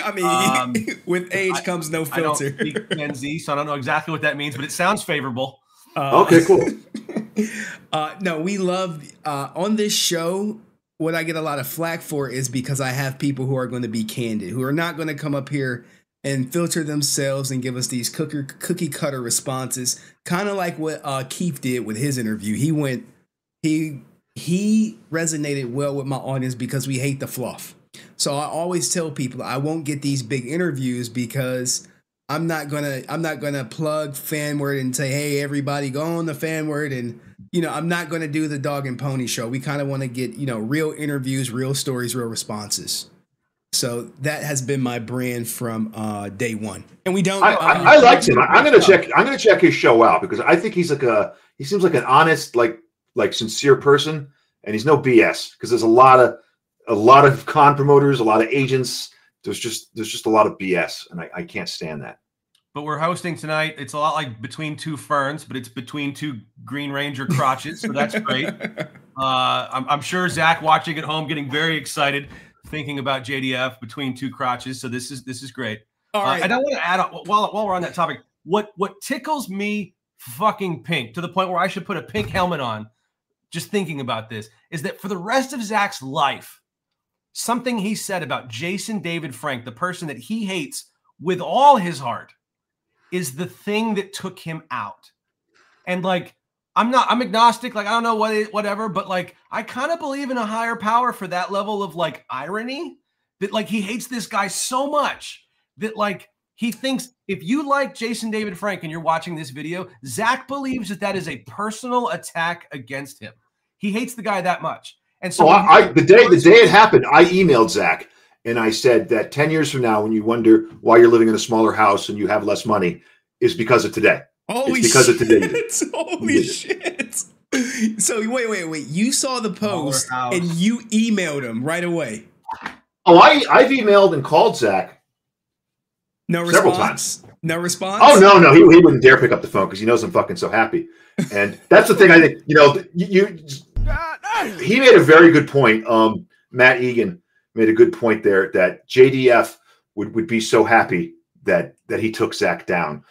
I mean, um, with age I, comes no filter. I don't speak Gen Z, so I don't know exactly what that means, but it sounds favorable. Uh, okay, cool. uh, no, we love uh, on this show. What I get a lot of flack for is because I have people who are going to be candid, who are not going to come up here and filter themselves and give us these cookie, cookie cutter responses, kind of like what uh, Keith did with his interview. He went, he he resonated well with my audience because we hate the fluff. So I always tell people I won't get these big interviews because I'm not gonna I'm not gonna plug FanWord and say, hey, everybody, go on the FanWord, and you know I'm not gonna do the dog and pony show. We kind of want to get you know real interviews, real stories, real responses. So that has been my brand from uh, day one, and we don't. I, I, I liked him. I'm gonna check. I'm gonna check his show out because I think he's like a. He seems like an honest, like like sincere person, and he's no B S. Because there's a lot of a lot of con promoters, a lot of agents. There's just there's just a lot of B S, and I, I can't stand that. but we're hosting tonight. It's a lot like Between Two Ferns, but it's between two Green Ranger crotches, so that's great. uh, I'm, I'm sure Zach watching at home getting very excited, thinking about J D F Between Two Crotches. So this is this is great. All right. Uh, and I want to add on, while while we're on that topic, what what tickles me fucking pink to the point where I should put a pink helmet on, just thinking about this, is that for the rest of Zach's life, something he said about Jason David Frank, the person that he hates with all his heart, is the thing that took him out. And like, I'm not, I'm agnostic, like I don't know what it, whatever, but like I kind of believe in a higher power for that level of like irony, that like he hates this guy so much that like he thinks if you like Jason David Frank and you're watching this video, Zach believes that that is a personal attack against him. He hates the guy that much. And so oh, I, the day the day it happened, I emailed Zach and I said that ten years from now, when you wonder why you're living in a smaller house and you have less money, is because of today. Holy it's because shit. of today. Holy shit. So wait, wait, wait. You saw the post and you emailed him right away. Oh, I, I've emailed and called Zach. No response. Several times. No response. Oh no, no, he, he wouldn't dare pick up the phone because he knows I'm fucking so happy. And that's the thing I think, you know, you, you he made a very good point. Um, Matt Egan made a good point there that J D F would, would be so happy that, that he took Zach down.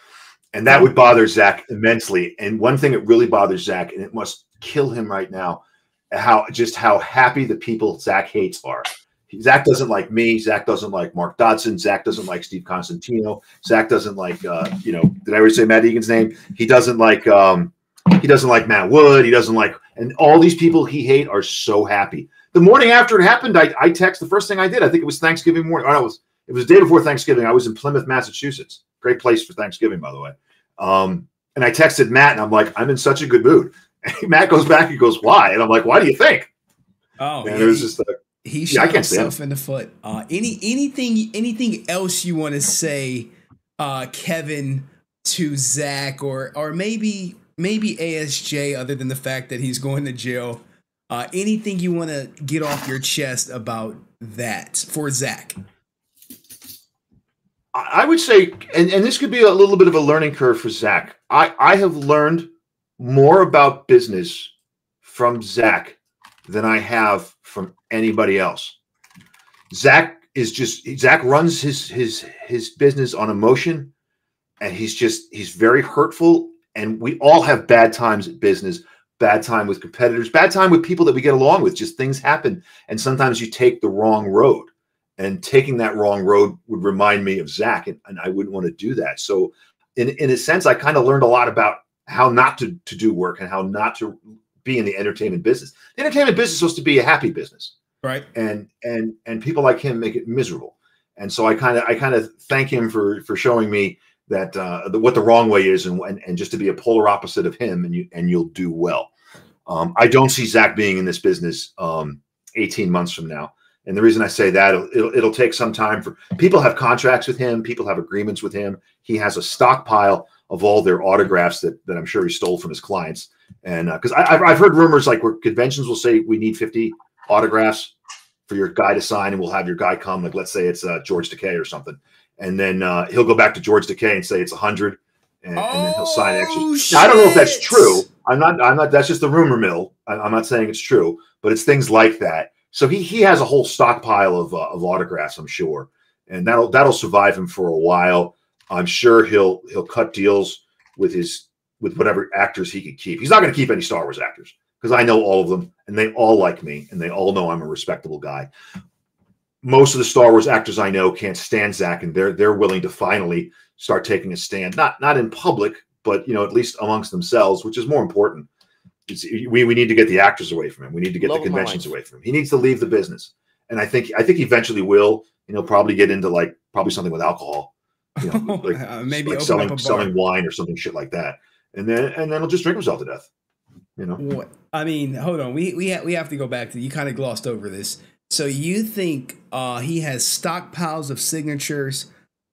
And that would bother Zach immensely. And one thing that really bothers Zach, and it must kill him right now, how just how happy the people Zach hates are. Zach doesn't like me. Zach doesn't like Mark Dodson. Zach doesn't like Steve Constantino. Zach doesn't like, uh, you know, did I already say Matt Egan's name? He doesn't like... Um, He doesn't like Matt Wood. He doesn't like, and all these people he hate are so happy. The morning after it happened, I, I texted, the first thing I did, I think it was Thanksgiving morning. Or no, it was, it was the day before Thanksgiving. I was in Plymouth, Massachusetts. Great place for Thanksgiving, by the way. Um, and I texted Matt and I'm like, I'm in such a good mood. And Matt goes back and goes, why? And I'm like, why do you think? Oh, and he, it was just like, he shot yeah, I can't himself in the foot. Uh, any, anything, anything else you want to say, uh, Kevin, to Zach, or, or maybe, maybe A S J, other than the fact that he's going to jail? Uh, anything you want to get off your chest about that for Zach? I would say, and, and this could be a little bit of a learning curve for Zach. I, I have learned more about business from Zach than I have from anybody else. Zach is just, Zach runs his, his, his business on emotion, and he's just, he's very hurtful. And we all have bad times in business, bad time with competitors, bad time with people that we get along with. Just things happen. And sometimes you take the wrong road. And taking that wrong road would remind me of Zach. And, and I wouldn't want to do that. So in, in a sense, I kind of learned a lot about how not to, to do work and how not to be in the entertainment business. The entertainment business is supposed to be a happy business. Right. And and and people like him make it miserable. And so I kind of I kind of thank him for for showing me that uh, the, what the wrong way is, and, and and just to be a polar opposite of him, and you and you'll do well. Um, I don't see Zach being in this business um, eighteen months from now, and the reason I say that, it'll, it'll take some time for people have contracts with him, people have agreements with him. He has a stockpile of all their autographs that that I'm sure he stole from his clients, and because uh, I've I've heard rumors like where conventions will say we need fifty autographs for your guy to sign, and we'll have your guy come. Like let's say it's uh, George Takei or something. And then uh, he'll go back to George Takei and say it's a hundred, and, oh, and then he'll sign extra. Now, I don't know if that's true. I'm not. I'm not. That's just the rumor mill. I'm not saying it's true, but it's things like that. So he he has a whole stockpile of uh, of autographs, I'm sure, and that'll that'll survive him for a while. I'm sure he'll he'll cut deals with his with whatever actors he could keep. He's not going to keep any Star Wars actors because I know all of them, and they all like me, and they all know I'm a respectable guy. Most of the Star Wars actors I know can't stand Zach, and they're they're willing to finally start taking a stand, not not in public, but you know, at least amongst themselves, which is more important. It's, we we need to get the actors away from him. We need to get Love the conventions away from him. He needs to leave the business, and I think I think eventually will. You know, probably get into like probably something with alcohol, you know, like, uh, maybe like selling selling wine or something shit like that, and then and then he'll just drink himself to death. You know, what? I mean, hold on, we we ha we have to go back to, you kind of glossed over this. So you think uh, he has stockpiles of signatures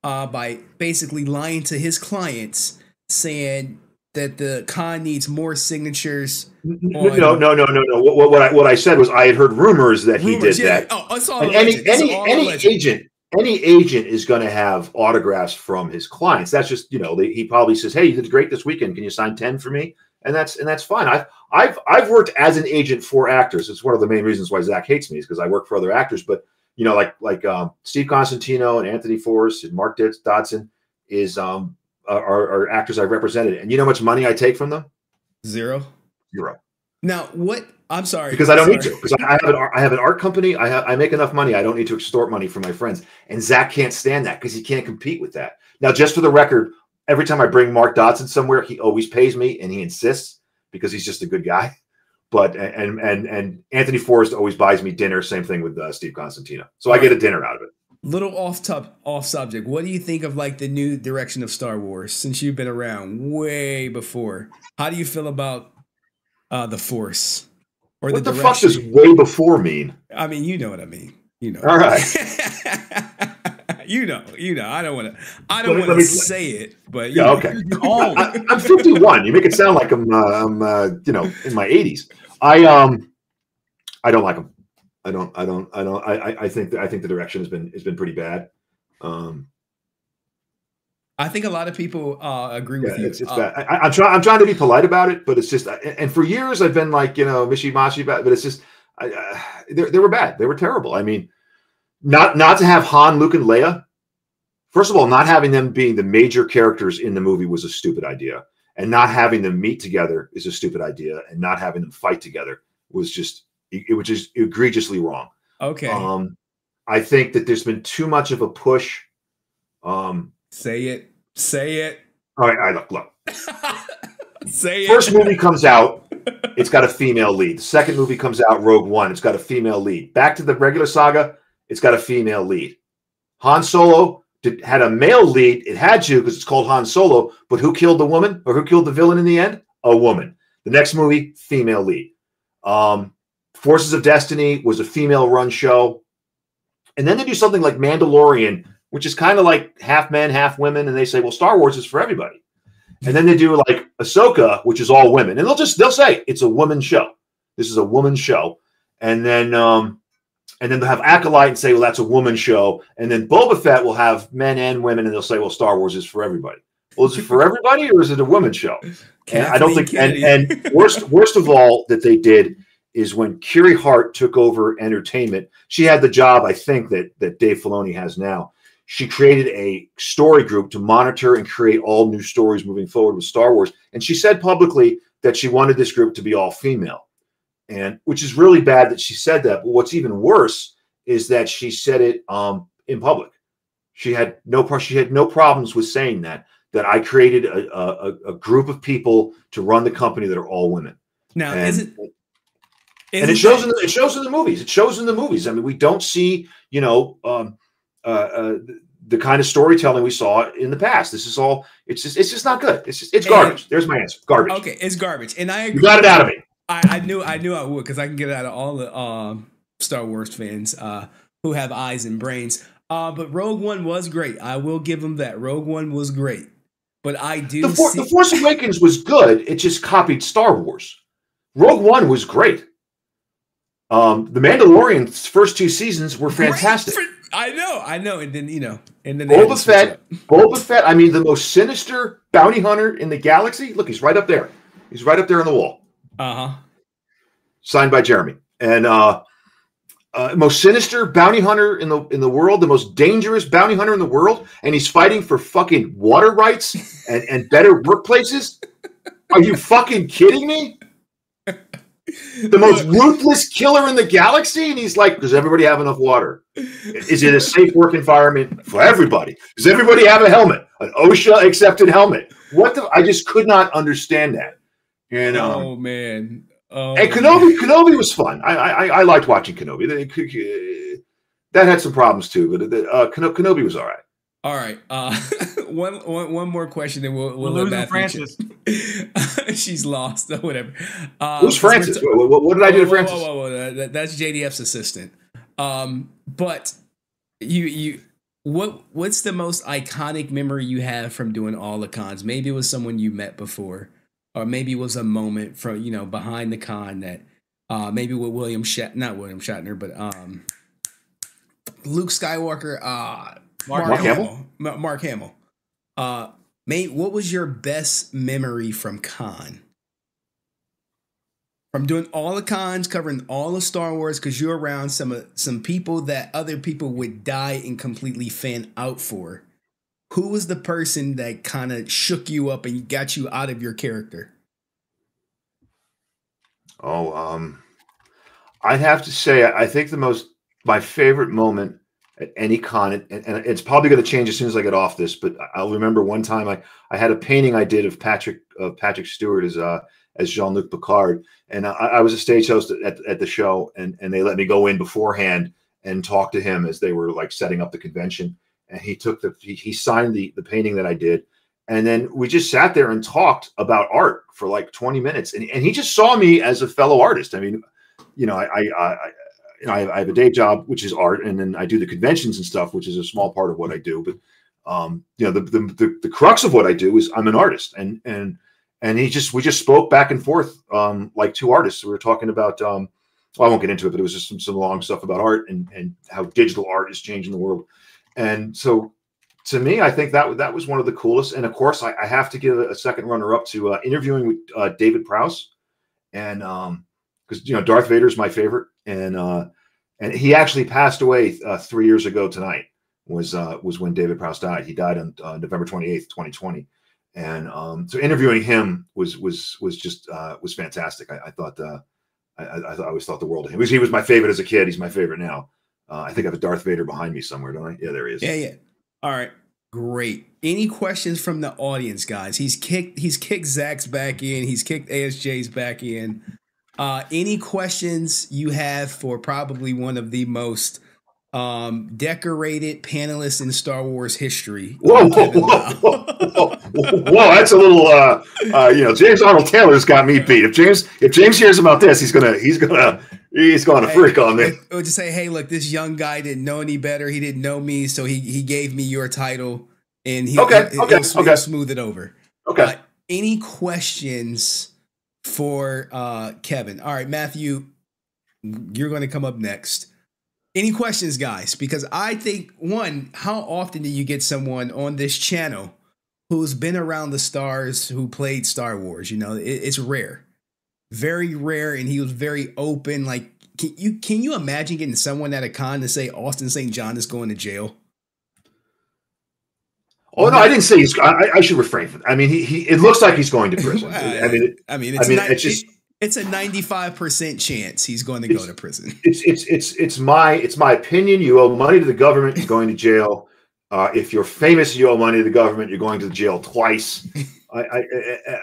uh, by basically lying to his clients, saying that the con needs more signatures? No, no, no, no, no, no. What, what I what I said was I had heard rumors that rumors, he did yeah. that. Oh, it's all and any any, all any agent, any agent is going to have autographs from his clients. That's just, you know, they, he probably says, "Hey, you did great this weekend. Can you sign ten for me?" And that's and that's fine. I've I've I've worked as an agent for actors. It's one of the main reasons why Zach hates me, is because I work for other actors. But you know, like like um, Steve Constantino and Anthony Forrest and Mark Dodson is um are, are actors I represented. And you know how much money I take from them? Zero. Zero. Now what? I'm sorry. Because I don't sorry. need to. Because I have an art, I have an art company. I have, I make enough money. I don't need to extort money from my friends. And Zach can't stand that because he can't compete with that. Now, just for the record, every time I bring Mark Dodson somewhere, he always pays me, and he insists because he's just a good guy. But and and and Anthony Forrest always buys me dinner. Same thing with uh, Steve Constantino. So I get a dinner out of it. Little off top, off subject. What do you think of like the new direction of Star Wars since you've been around way before? How do you feel about uh, the Force? Or what the, the fuck does "way before" mean? I mean, you know what I mean. You know. All right. you know. You know. I don't want to. I don't want to say it. But you yeah. Know, okay. I, I'm fifty-one. You make it sound like I'm. Uh, I'm. Uh, you know, in my eighties. I um. I don't like them. I don't. I don't. I don't. I. I think. I think the direction has been has been pretty bad. Um. I think a lot of people uh, agree yeah, with you. It's, it's uh, I, I'm trying. I'm trying to be polite about it, but it's just. And for years, I've been like, you know, mishy-mashy about it, but it's just. I, uh, they, they were bad. They were terrible. I mean, not not to have Han, Luke, and Leia. First of all, not having them being the major characters in the movie was a stupid idea, and not having them meet together is a stupid idea, and not having them fight together was just. It, it was just egregiously wrong. Okay. Um, I think that there's been too much of a push. Um. Say it. Say it. All right, all right look, look. Say it. First movie comes out, it's got a female lead. The second movie comes out, Rogue One, it's got a female lead. Back to the regular saga, it's got a female lead. Han Solo did, had a male lead. It had to because it's called Han Solo, but who killed the woman or who killed the villain in the end? A woman. The next movie, female lead. Um, Forces of Destiny was a female-run show. And then they do something like Mandalorian, which is kind of like half men, half women, and they say, "Well, Star Wars is for everybody." And then they do like Ahsoka, which is all women, and they'll just they'll say it's a woman show. This is a woman show, and then um, and then they'll have Acolyte and say, "Well, that's a woman show," and then Boba Fett will have men and women, and they'll say, "Well, Star Wars is for everybody." Well, is it for everybody or is it a woman show? And I don't think. And, and worst worst of all that they did is when Kiri Hart took over entertainment. She had the job, I think, that that Dave Filoni has now. She created a story group to monitor and create all new stories moving forward with Star Wars. And she said publicly that she wanted this group to be all female, and which is really bad that she said that. But what's even worse is that she said it um, in public. She had no she had no problems with saying that, that I created a, a, a group of people to run the company that are all women. Now, and, isn't and it shows in the, it shows in the movies. It shows in the movies. I mean, we don't see, you know, um, Uh, uh, the kind of storytelling we saw in the past. This is all. It's just. It's just not good. It's just. It's garbage. And, There's my answer. Garbage. Okay, it's garbage. And I agree. You got it out of me. I, I knew. I knew I would, because I can get it out of all the um, Star Wars fans uh, who have eyes and brains. Uh, but Rogue One was great. I will give them that. Rogue One was great. But I do. The, for see the Force Awakens was good. It just copied Star Wars. Rogue One was great. Um, the Mandalorian's first two seasons were fantastic. I know, I know, and then you know, and then Boba Fett, Boba Fett. I mean, the most sinister bounty hunter in the galaxy. Look, he's right up there. He's right up there on the wall. Uh huh. Signed by Jeremy. And uh, uh, most sinister bounty hunter in the in the world. The most dangerous bounty hunter in the world, and he's fighting for fucking water rights and and better workplaces. Are you fucking kidding me? The most ruthless killer in the galaxy, and he's like, "Does everybody have enough water? Is it a safe work environment for everybody? Does everybody have a helmet, an OSHA accepted helmet?" What the? I just could not understand that. And um, oh man, oh, and Kenobi, man. Kenobi was fun. I, I I liked watching Kenobi. That had some problems too, but uh, Kenobi was all right. All right, uh, one, one, one more question, and we'll, we'll lose Frances. She's lost, or whatever. Um, Who's Frances? What, what, what did I do to Frances? Whoa, whoa, whoa, that, that's J D F's assistant. Um, but you, you, what, what's the most iconic memory you have from doing all the cons? Maybe it was someone you met before, or maybe it was a moment from, you know, behind the con that, uh, maybe with William Shat, not William Shatner, but um, Luke Skywalker, uh, Mark, Mark Hamill. Hamill. M- Mark Hamill. Uh, mate, what was your best memory from con? From doing all the cons, covering all of Star Wars, because you're around some uh, some people that other people would die and completely fan out for. Who was the person that kind of shook you up and got you out of your character? Oh, um, I'd have to say, I think the most, my favorite moment at any con, and, and it's probably going to change as soon as I get off this, but I'll remember one time I, I had a painting I did of Patrick, of Patrick Stewart as, uh, as Jean-Luc Picard. And I, I was a stage host at, at the show, and, and they let me go in beforehand and talk to him as they were like setting up the convention. And he took the, he, he signed the, the painting that I did. And then we just sat there and talked about art for like twenty minutes. And, and he just saw me as a fellow artist. I mean, you know, I, I, I, you know, I, I have a day job, which is art. And then I do the conventions and stuff, which is a small part of what I do. But, um, you know, the, the, the, the crux of what I do is I'm an artist. And, and, and he just, we just spoke back and forth, um, like two artists. We were talking about, um, well, I won't get into it, but it was just some, some long stuff about art and, and how digital art is changing the world. And so to me, I think that that was one of the coolest. And of course, I, I have to give a second runner up to uh, interviewing with uh, David Prowse. And um, because, you know, Darth Vader is my favorite. And uh, and he actually passed away uh, three years ago tonight was uh, was when David Prowse died. He died on uh, November twenty-eighth, twenty twenty. And um, so interviewing him was was was just uh, was fantastic. I, I thought uh, I, I, I always thought the world of him. He was my favorite as a kid. He's my favorite now. Uh, I think I have a Darth Vader behind me somewhere, don't I? Yeah, there he is. Yeah, yeah. All right, great. Any questions from the audience, guys? He's kicked. He's kicked Zach's back in. He's kicked A S J's back in. Uh, any questions you have for probably one of the most um, decorated panelists in Star Wars history? Whoa, whoa, whoa, whoa, whoa, whoa! That's a little. Uh, uh, you know, James Arnold Taylor's got me beat. If James, if James hears about this, he's gonna, he's gonna. He's going to freak on me. Or just say, hey, look, this young guy didn't know any better. He didn't know me, so he he gave me your title, and he okay, he'll, okay, he'll smooth, okay. smooth it over. Okay. Uh, any questions for uh, Kevin? All right, Matthew, you're going to come up next. Any questions, guys? Because I think, one, how often do you get someone on this channel who's been around the stars, who played Star Wars? You know, it, it's rare. Very rare, and he was very open. Like, can you can you imagine getting someone at a con to say Austin Saint John is going to jail? Oh no, I didn't say he's. I, I should refrain from that. I mean, he, he. It looks like he's going to prison. I mean, it, I mean, it's I mean, not, it's just. It, it's a ninety-five percent chance he's going to go to prison. It's it's it's it's my it's my opinion. You owe money to the government. You're going to jail. Uh, if you're famous, you owe money to the government. You're going to jail twice. I. I, I, I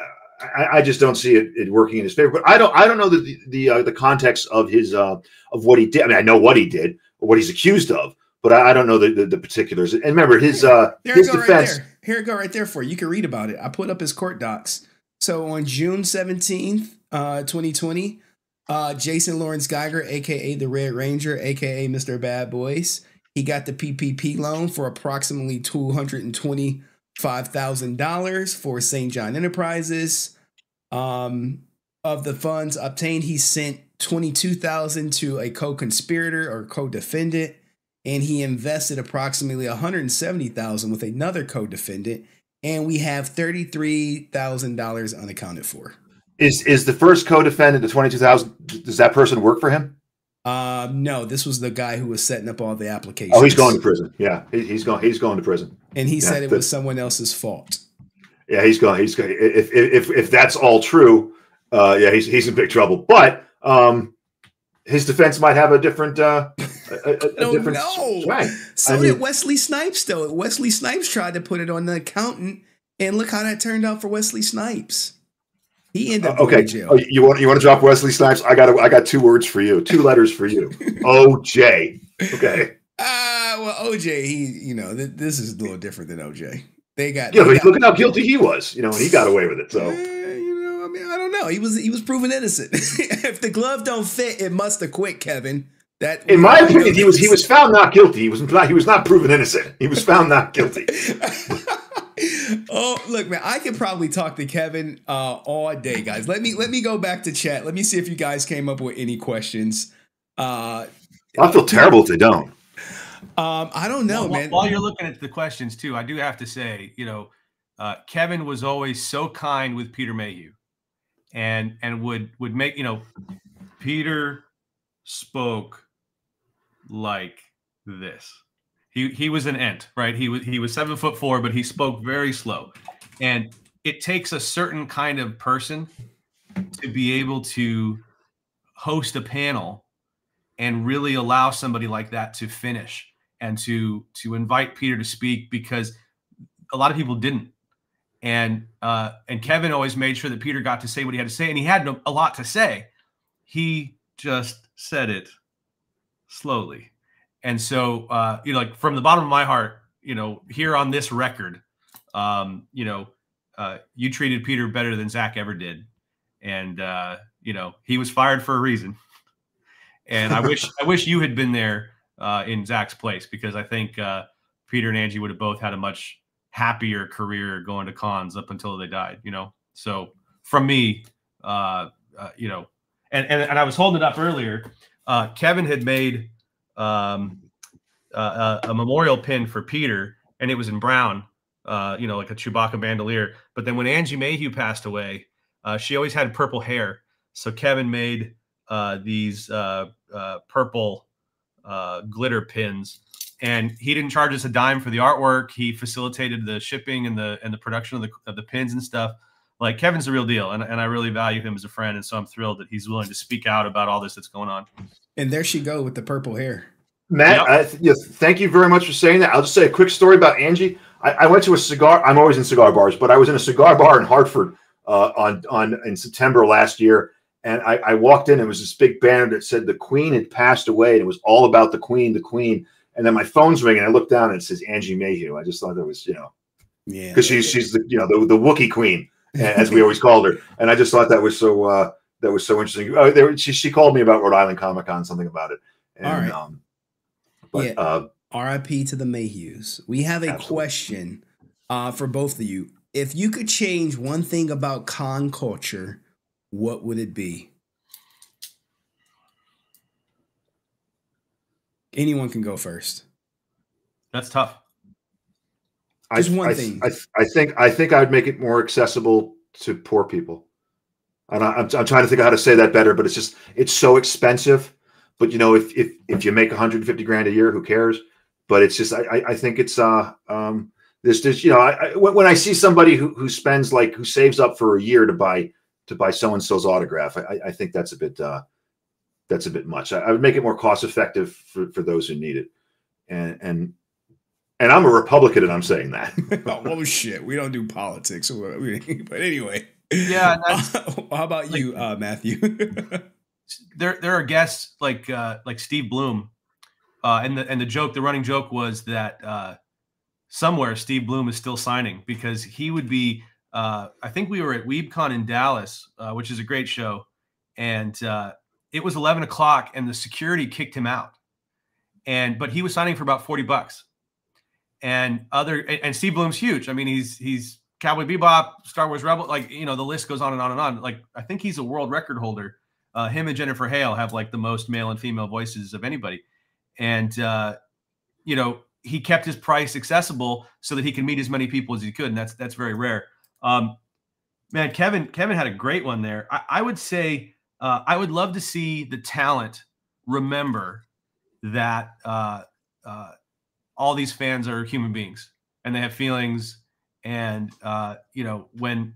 I, I just don't see it, it working in his favor. But I don't. I don't know the the the, uh, the context of his uh, of what he did. I mean, I know what he did, or what he's accused of, but I, I don't know the, the the particulars. And remember, his uh there his defense. Right there. Here I go, right there for you. You can read about it. I put up his court docs. So on June seventeenth, uh, twenty twenty, uh, Jason Lawrence Geiger, aka the Red Ranger, aka Mister Bad Boys, he got the P P P loan for approximately two hundred and twenty. five thousand dollars for Saint John Enterprises. Um, of the funds obtained, he sent twenty-two thousand dollars to a co-conspirator or co-defendant, and he invested approximately one hundred seventy thousand dollars with another co-defendant, and we have thirty-three thousand dollars unaccounted for. Is is the first co-defendant, the twenty-two thousand dollars, does that person work for him? Uh, no, this was the guy who was setting up all the applications. Oh, he's going to prison. Yeah, he, he's going. He's going to prison. And he yeah, said it the, was someone else's fault. Yeah, he's going. He's going. If if if that's all true, uh, yeah, he's he's in big trouble. But um, his defense might have a different. Uh, a, a, no, a different no. Right. So I mean, did Wesley Snipes though. Wesley Snipes tried to put it on the accountant, and look how that turned out for Wesley Snipes. He ended up uh, okay. in jail. Oh, you want you want to drop Wesley Snipes? I got a, I got two words for you, two letters for you. O J. Okay. Uh well, O J. He, you know, th this is a little different than O J. They got. Yeah, they but got, look at how guilty he was. You know, and he got away with it. So uh, you know, I mean, I don't know. He was he was proven innocent. If the glove don't fit, it must acquit, Kevin. That in my opinion, he was he was found not guilty. He was not he was not proven innocent. He was found not guilty. Oh, look, man, I could probably talk to Kevin uh, all day, guys. Let me let me go back to chat. Let me see if you guys came up with any questions. Uh, I feel terrible if they don't. Um, I don't know, now, man. While you're looking at the questions too, I do have to say, you know, uh, Kevin was always so kind with Peter Mayhew, and and would would make, you know, Peter spoke like this. He he was an ent, right? He was he was seven foot four, but he spoke very slow, and it takes a certain kind of person to be able to host a panel and really allow somebody like that to finish and to to invite Peter to speak, because a lot of people didn't. And uh, and Kevin always made sure that Peter got to say what he had to say, and he had no, a lot to say. He just said it slowly. And so, uh, you know, like from the bottom of my heart, you know, here on this record, um, you know, uh, you treated Peter better than Zach ever did. And, uh, you know, he was fired for a reason. And I wish I wish you had been there uh, in Zach's place, because I think uh, Peter and Angie would have both had a much happier career going to cons up until they died, you know. So from me, uh, uh, you know, and, and and I was holding it up earlier. Uh, Kevin had made um, uh, a memorial pin for Peter, and it was in brown, uh, you know, like a Chewbacca bandolier. But then when Angie Mayhew passed away, uh, she always had purple hair. So Kevin made uh, these uh, uh, purple uh, glitter pins, and he didn't charge us a dime for the artwork. He facilitated the shipping and the, and the production of the, of the pins and stuff. Like, Kevin's the real deal, and, and I really value him as a friend. And so I'm thrilled that he's willing to speak out about all this that's going on. And there she go with the purple hair. Matt, yep. I, yes, thank you very much for saying that. I'll just say a quick story about Angie. I, I went to a cigar. I'm always in cigar bars, but I was in a cigar bar in Hartford uh, on, on, in September last year. And I, I walked in, and it was this big banner that said the Queen had passed away, and it was all about the Queen, the Queen. And then my phone's ringing, and I looked down, and it says Angie Mayhew. I just thought that was, you know, yeah, because she's, she's the, you know, the, the Wookiee Queen, as we always called her. And I just thought that was so uh, that was so interesting. Uh, there, she she called me about Rhode Island Comic Con, something about it. And, all right. Um, but, yeah. Uh, R I P to the Mayhews. We have a absolutely. question uh, for both of you. If you could change one thing about con culture, what would it be? Anyone can go first. That's tough. Just I, one I, thing. I, I think I think I'd make it more accessible to poor people. And I, I'm, I'm trying to think of how to say that better, but it's just, it's so expensive. But you know, if if if you make a hundred fifty grand a year, who cares? But it's just, I I, I think it's uh um this this you know I, I, when I see somebody who who spends like who saves up for a year to buy. to buy so-and-so's autograph. I, I think that's a bit, uh, that's a bit much. I, I would make it more cost-effective for, for those who need it. And, and, and I'm a Republican, and I'm saying that. Oh, shit. We don't do politics. But anyway. Yeah. That's, how about like, you, uh, Matthew? there, there are guests like, uh, like Steve Bloom. Uh, and the, and the joke, the running joke was that, uh, somewhere Steve Bloom is still signing, because he would be, Uh, I think we were at WeebCon in Dallas, uh, which is a great show. And uh, it was eleven o'clock, and the security kicked him out. And but he was signing for about forty bucks. And other and, and Steve Bloom's huge. I mean, he's he's Cowboy Bebop, Star Wars Rebel, like, you know, the list goes on and on and on. Like, I think he's a world record holder. Uh, him and Jennifer Hale have like the most male and female voices of anybody. And, uh, you know, he kept his price accessible so that he could meet as many people as he could. And that's that's very rare. Um, man, Kevin, Kevin had a great one there. I, I would say, uh, I would love to see the talent remember that, uh, uh, all these fans are human beings, and they have feelings. And, uh, you know, when,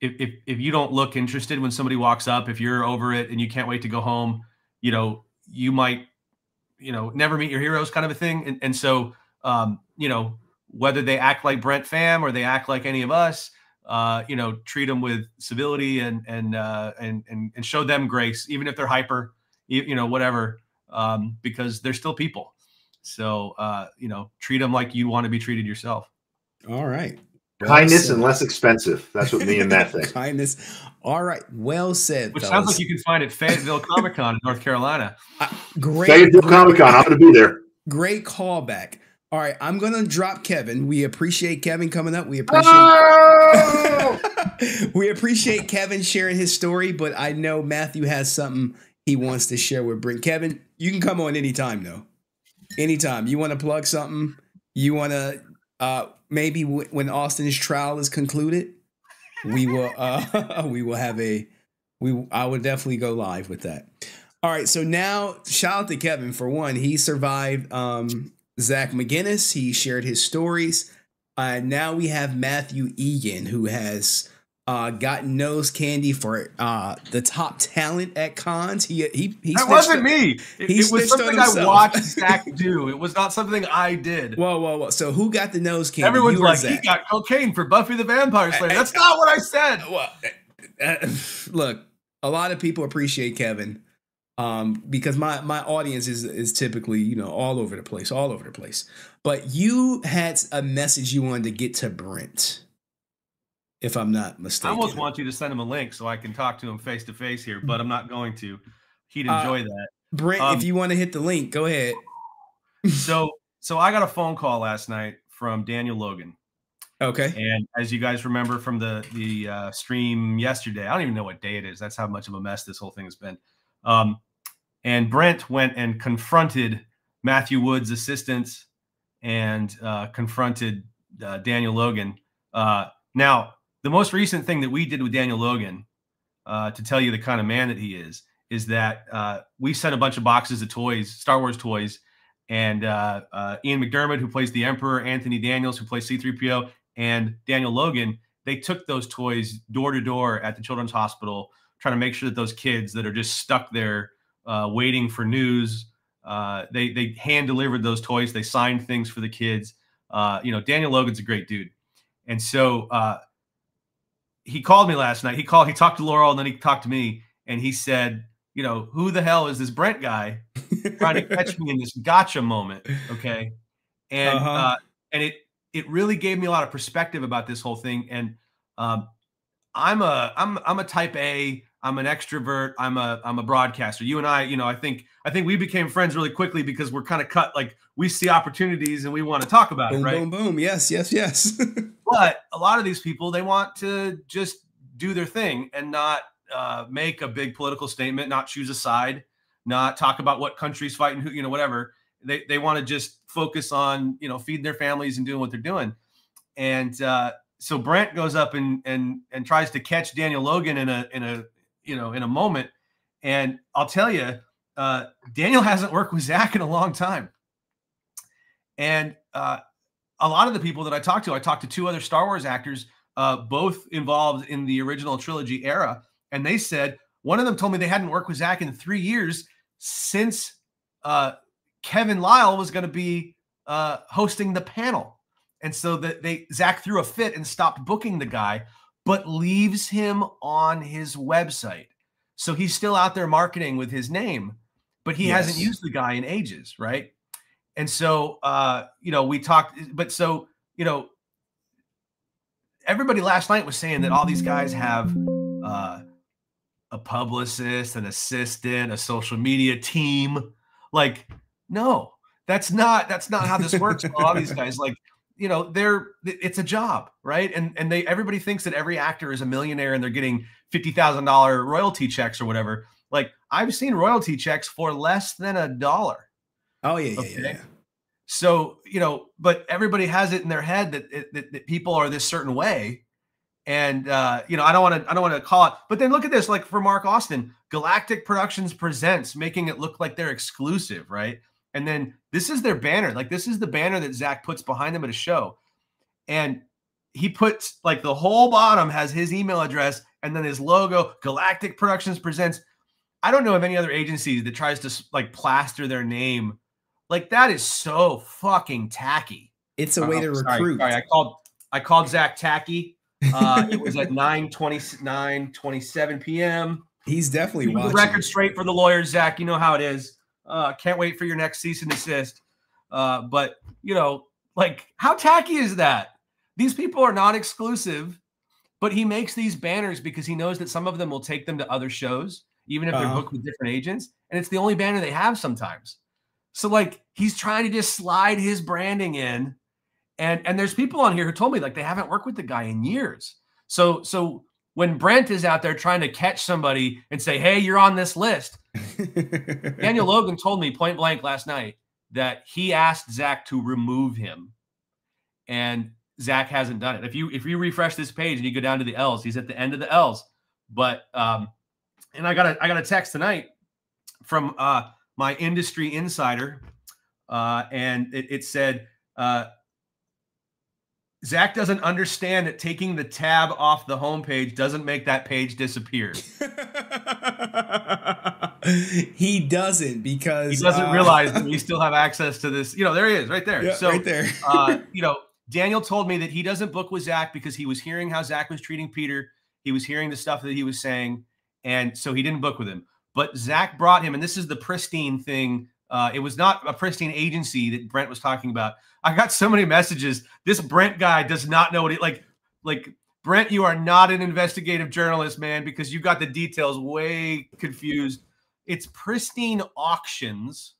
if, if, if you don't look interested when somebody walks up, if you're over it and you can't wait to go home, you know, you might, you know, never meet your heroes kind of a thing. And, and so, um, you know, whether they act like Brent Pham or they act like any of us, Uh, you know, treat them with civility and and uh, and and and show them grace, even if they're hyper, you, you know, whatever, um, because they're still people. So uh, you know, treat them like you want to be treated yourself. All right, kindness and less expensive. That's what me and Matt think. Kindness. All right, well said. Which fellas. Sounds like you can find it at Fayetteville Comic Con in North Carolina. Uh, great, Fayetteville Comic Con. I'm going to be there. Great callback. All right, I'm going to drop Kevin. We appreciate Kevin coming up. We appreciate oh! we appreciate Kevin sharing his story, but I know Matthew has something he wants to share with Brent. Kevin, you can come on anytime, though. Anytime you want to plug something, you want to uh, maybe w when Austin's trial is concluded, we will uh, we will have a we I would definitely go live with that. All right, so now shout out to Kevin for one. He survived um, Zach McGinnis. He shared his stories. Uh, now we have Matthew Egan, who has uh, gotten nose candy for uh, the top talent at cons. He he, he that wasn't on, me. It, it was something I watched Zach do. It was not something I did. Whoa, whoa, whoa! So who got the nose candy? Everyone's you like, he got cocaine for Buffy the Vampire Slayer. That's I, I, not what I said. Well, uh, look, a lot of people appreciate Kevin um, because my my audience is is typically you know all over the place, all over the place. But you had a message you wanted to get to Brent, if I'm not mistaken. I almost want you to send him a link so I can talk to him face to face here, but I'm not going to. He'd enjoy uh, that. Brent, um, if you want to hit the link, go ahead. so, so I got a phone call last night from Daniel Logan. Okay. And as you guys remember from the the uh, stream yesterday, I don't even know what day it is. That's how much of a mess this whole thing has been. Um, and Brent went and confronted Matthew Wood's assistant, and uh, confronted uh, Daniel Logan. Uh, now, the most recent thing that we did with Daniel Logan, uh, to tell you the kind of man that he is, is that uh, we sent a bunch of boxes of toys, Star Wars toys, and uh, uh, Ian McDermott, who plays the Emperor, Anthony Daniels, who plays C three P O, and Daniel Logan, they took those toys door to door at the Children's Hospital, trying to make sure that those kids that are just stuck there uh, waiting for news, Uh, they they hand delivered those toys. They signed things for the kids. Uh, you know, Daniel Logan's a great dude, and so uh, he called me last night. He called. He talked to Laurel, and then he talked to me, and he said, "You know, who the hell is this Brent guy trying to catch me in this gotcha moment?" Okay, and uh-huh. uh, and it it really gave me a lot of perspective about this whole thing. And um, I'm a I'm I'm a type A. I'm an extrovert. I'm a I'm a broadcaster. You and I, you know, I think I think we became friends really quickly because we're kind of cut like we see opportunities and we want to talk about boom, it, right? Boom, boom, yes, yes, yes. But a lot of these people, they want to just do their thing and not uh, make a big political statement, not choose a side, not talk about what country's fighting who, you know, whatever. They they want to just focus on you know feeding their families and doing what they're doing. And uh, so Brent goes up and and and tries to catch Daniel Logan in a in a you know, in a moment. And I'll tell you, uh, Daniel hasn't worked with Zach in a long time. And uh, a lot of the people that I talked to, I talked to two other Star Wars actors, uh, both involved in the original trilogy era. And they said, one of them told me they hadn't worked with Zach in three years since uh, Kevin Lyle was going to be uh, hosting the panel. And so that they, Zach threw a fit and stopped booking the guy, but leaves him on his website. So he's still out there marketing with his name, but he yes. hasn't used the guy in ages, right? And so, uh, you know, we talked, but so, you know, everybody last night was saying that all these guys have uh, a publicist, an assistant, a social media team. Like, no, that's not, that's not how this works. All these guys, like, you know, they're, it's a job, right? And and they, everybody thinks that every actor is a millionaire and they're getting fifty thousand dollar royalty checks or whatever. Like, I've seen royalty checks for less than a dollar. Oh yeah, okay? yeah, yeah. So, you know, but everybody has it in their head that, that, that people are this certain way. And, uh, you know, I don't want to, I don't want to call it, but then look at this, like for Mark Austin, Galactic Productions Presents, making it look like they're exclusive, right? And then this is their banner. Like, this is the banner that Zach puts behind them at a show. And he puts, like, the whole bottom has his email address and then his logo, Galactic Productions Presents. I don't know of any other agency that tries to, like, plaster their name. Like, that is so fucking tacky. It's a oh, way to sorry, recruit. Sorry, I called, I called Zach tacky. Uh, it was at nine twenty-seven p m He's definitely watching. The record straight for the lawyers, Zach. You know how it is. Uh, can't wait for your next cease and desist. Uh, but, you know, like, how tacky is that? These people are not exclusive, but he makes these banners because he knows that some of them will take them to other shows, even if they're booked with different agents. And it's the only banner they have sometimes. So, like, he's trying to just slide his branding in. And, and there's people on here who told me, like, they haven't worked with the guy in years. So, so when Brent is out there trying to catch somebody and say, hey, you're on this list, Daniel Logan told me point blank last night that he asked Zach to remove him, and Zach hasn't done it. If you if you refresh this page and you go down to the L's, he's at the end of the L's. But um, and I got a I got a text tonight from uh, my industry insider, uh, and it, it said uh, Zach doesn't understand that taking the tab off the homepage doesn't make that page disappear. He doesn't, because he doesn't uh, realize that we still have access to this. You know, there he is, right there. Yeah, so right there. uh, you know. Daniel told me that he doesn't book with Zach because he was hearing how Zach was treating Peter. He was hearing the stuff that he was saying, and so he didn't book with him. But Zach brought him, and this is the pristine thing. Uh, it was not a pristine agency that Brent was talking about. I got so many messages. This Brent guy does not know what he, like, like Brent, you are not an investigative journalist, man, because you got the details way confused. It's pristine auctions.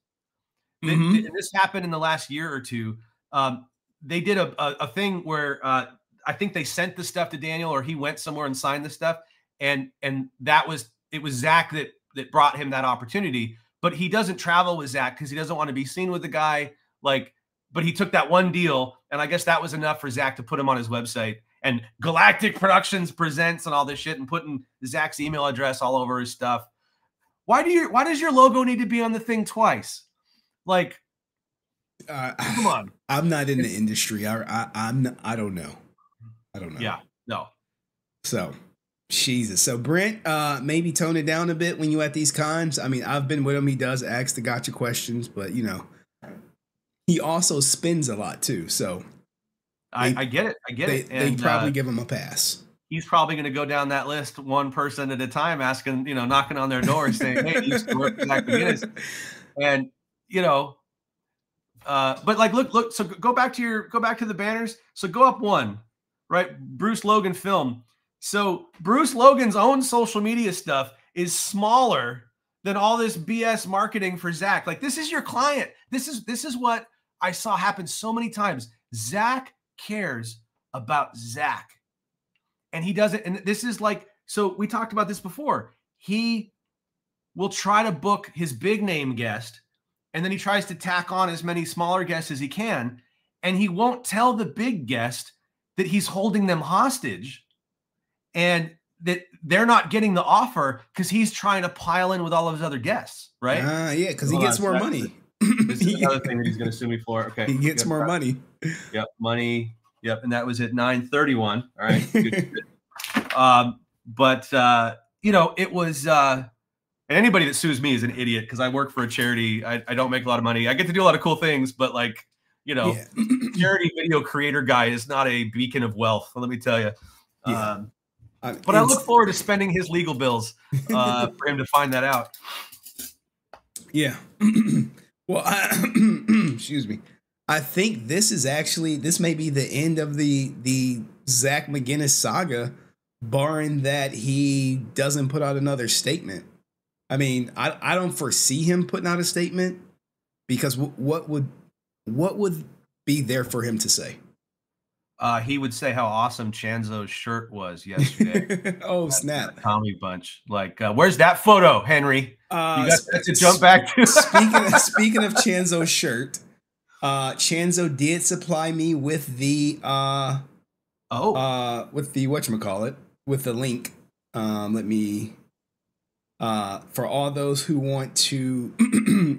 Mm-hmm. that, that, this happened in the last year or two. Um, They did a, a, a thing where uh, I think they sent the stuff to Daniel, or he went somewhere and signed the stuff. And and that was, it was Zach that, that brought him that opportunity. But he doesn't travel with Zach because he doesn't want to be seen with the guy. Like, but he took that one deal, and I guess that was enough for Zach to put him on his website. And Galactic Productions presents and all this shit, and putting Zach's email address all over his stuff. Why do you, why does your logo need to be on the thing twice? Like, Uh, Come on, I'm not in the industry. I, I I'm not, I don't know. I don't know. Yeah, no. So, Jesus. So Brent, uh, maybe tone it down a bit when you at these cons. I mean, I've been with him. He does ask the gotcha questions, but you know, he also spins a lot too. So, I, they, I get it. I get they, it. And, they probably uh, give him a pass. He's probably going to go down that list one person at a time, asking, you know, knocking on their door, saying, "Hey, you used to work with Zach McGinnis," and you know. Uh, but like, look, look, so go back to your, go back to the banners. So go up one, right? Bruce Logan Film. So Bruce Logan's own social media stuff is smaller than all this B S marketing for Zach. Like, this is your client. This is, this is what I saw happen so many times. Zach cares about Zach, and he doesn't. And this is like, so we talked about this before. He will try to book his big name guest, and then he tries to tack on as many smaller guests as he can. And he won't tell the big guest that he's holding them hostage and that they're not getting the offer because he's trying to pile in with all of his other guests, right? Uh, yeah, because he gets on. more That's money. The, this is another thing that he's going to sue me for. Okay, He gets more money. Yep, money. Yep, and that was at nine thirty-one. All right. Good, good. Um, but, uh, you know, it was... Uh, And anybody that sues me is an idiot because I work for a charity. I, I don't make a lot of money. I get to do a lot of cool things, but like, you know, yeah. Charity video creator guy is not a beacon of wealth. Let me tell you. Yeah. Um, I, but I look forward to spending his legal bills uh, for him to find that out. Yeah. Well, I, excuse me. I think this is actually, this may be the end of the, the Zach McGinnis saga, barring that he doesn't put out another statement. I mean, I, I don't foresee him putting out a statement because w what would what would be there for him to say? Uh, he would say how awesome Chanzo's shirt was yesterday. Oh, that's snap. Tommy Bunch. Like, uh, where's that photo, Henry? Uh, you got that to jump back to. Speaking, of, speaking of Chanzo's shirt, uh, Chanzo did supply me with the, uh, oh. uh, with the, whatchamacallit, with the link. Um, let me... Uh, for all those who want to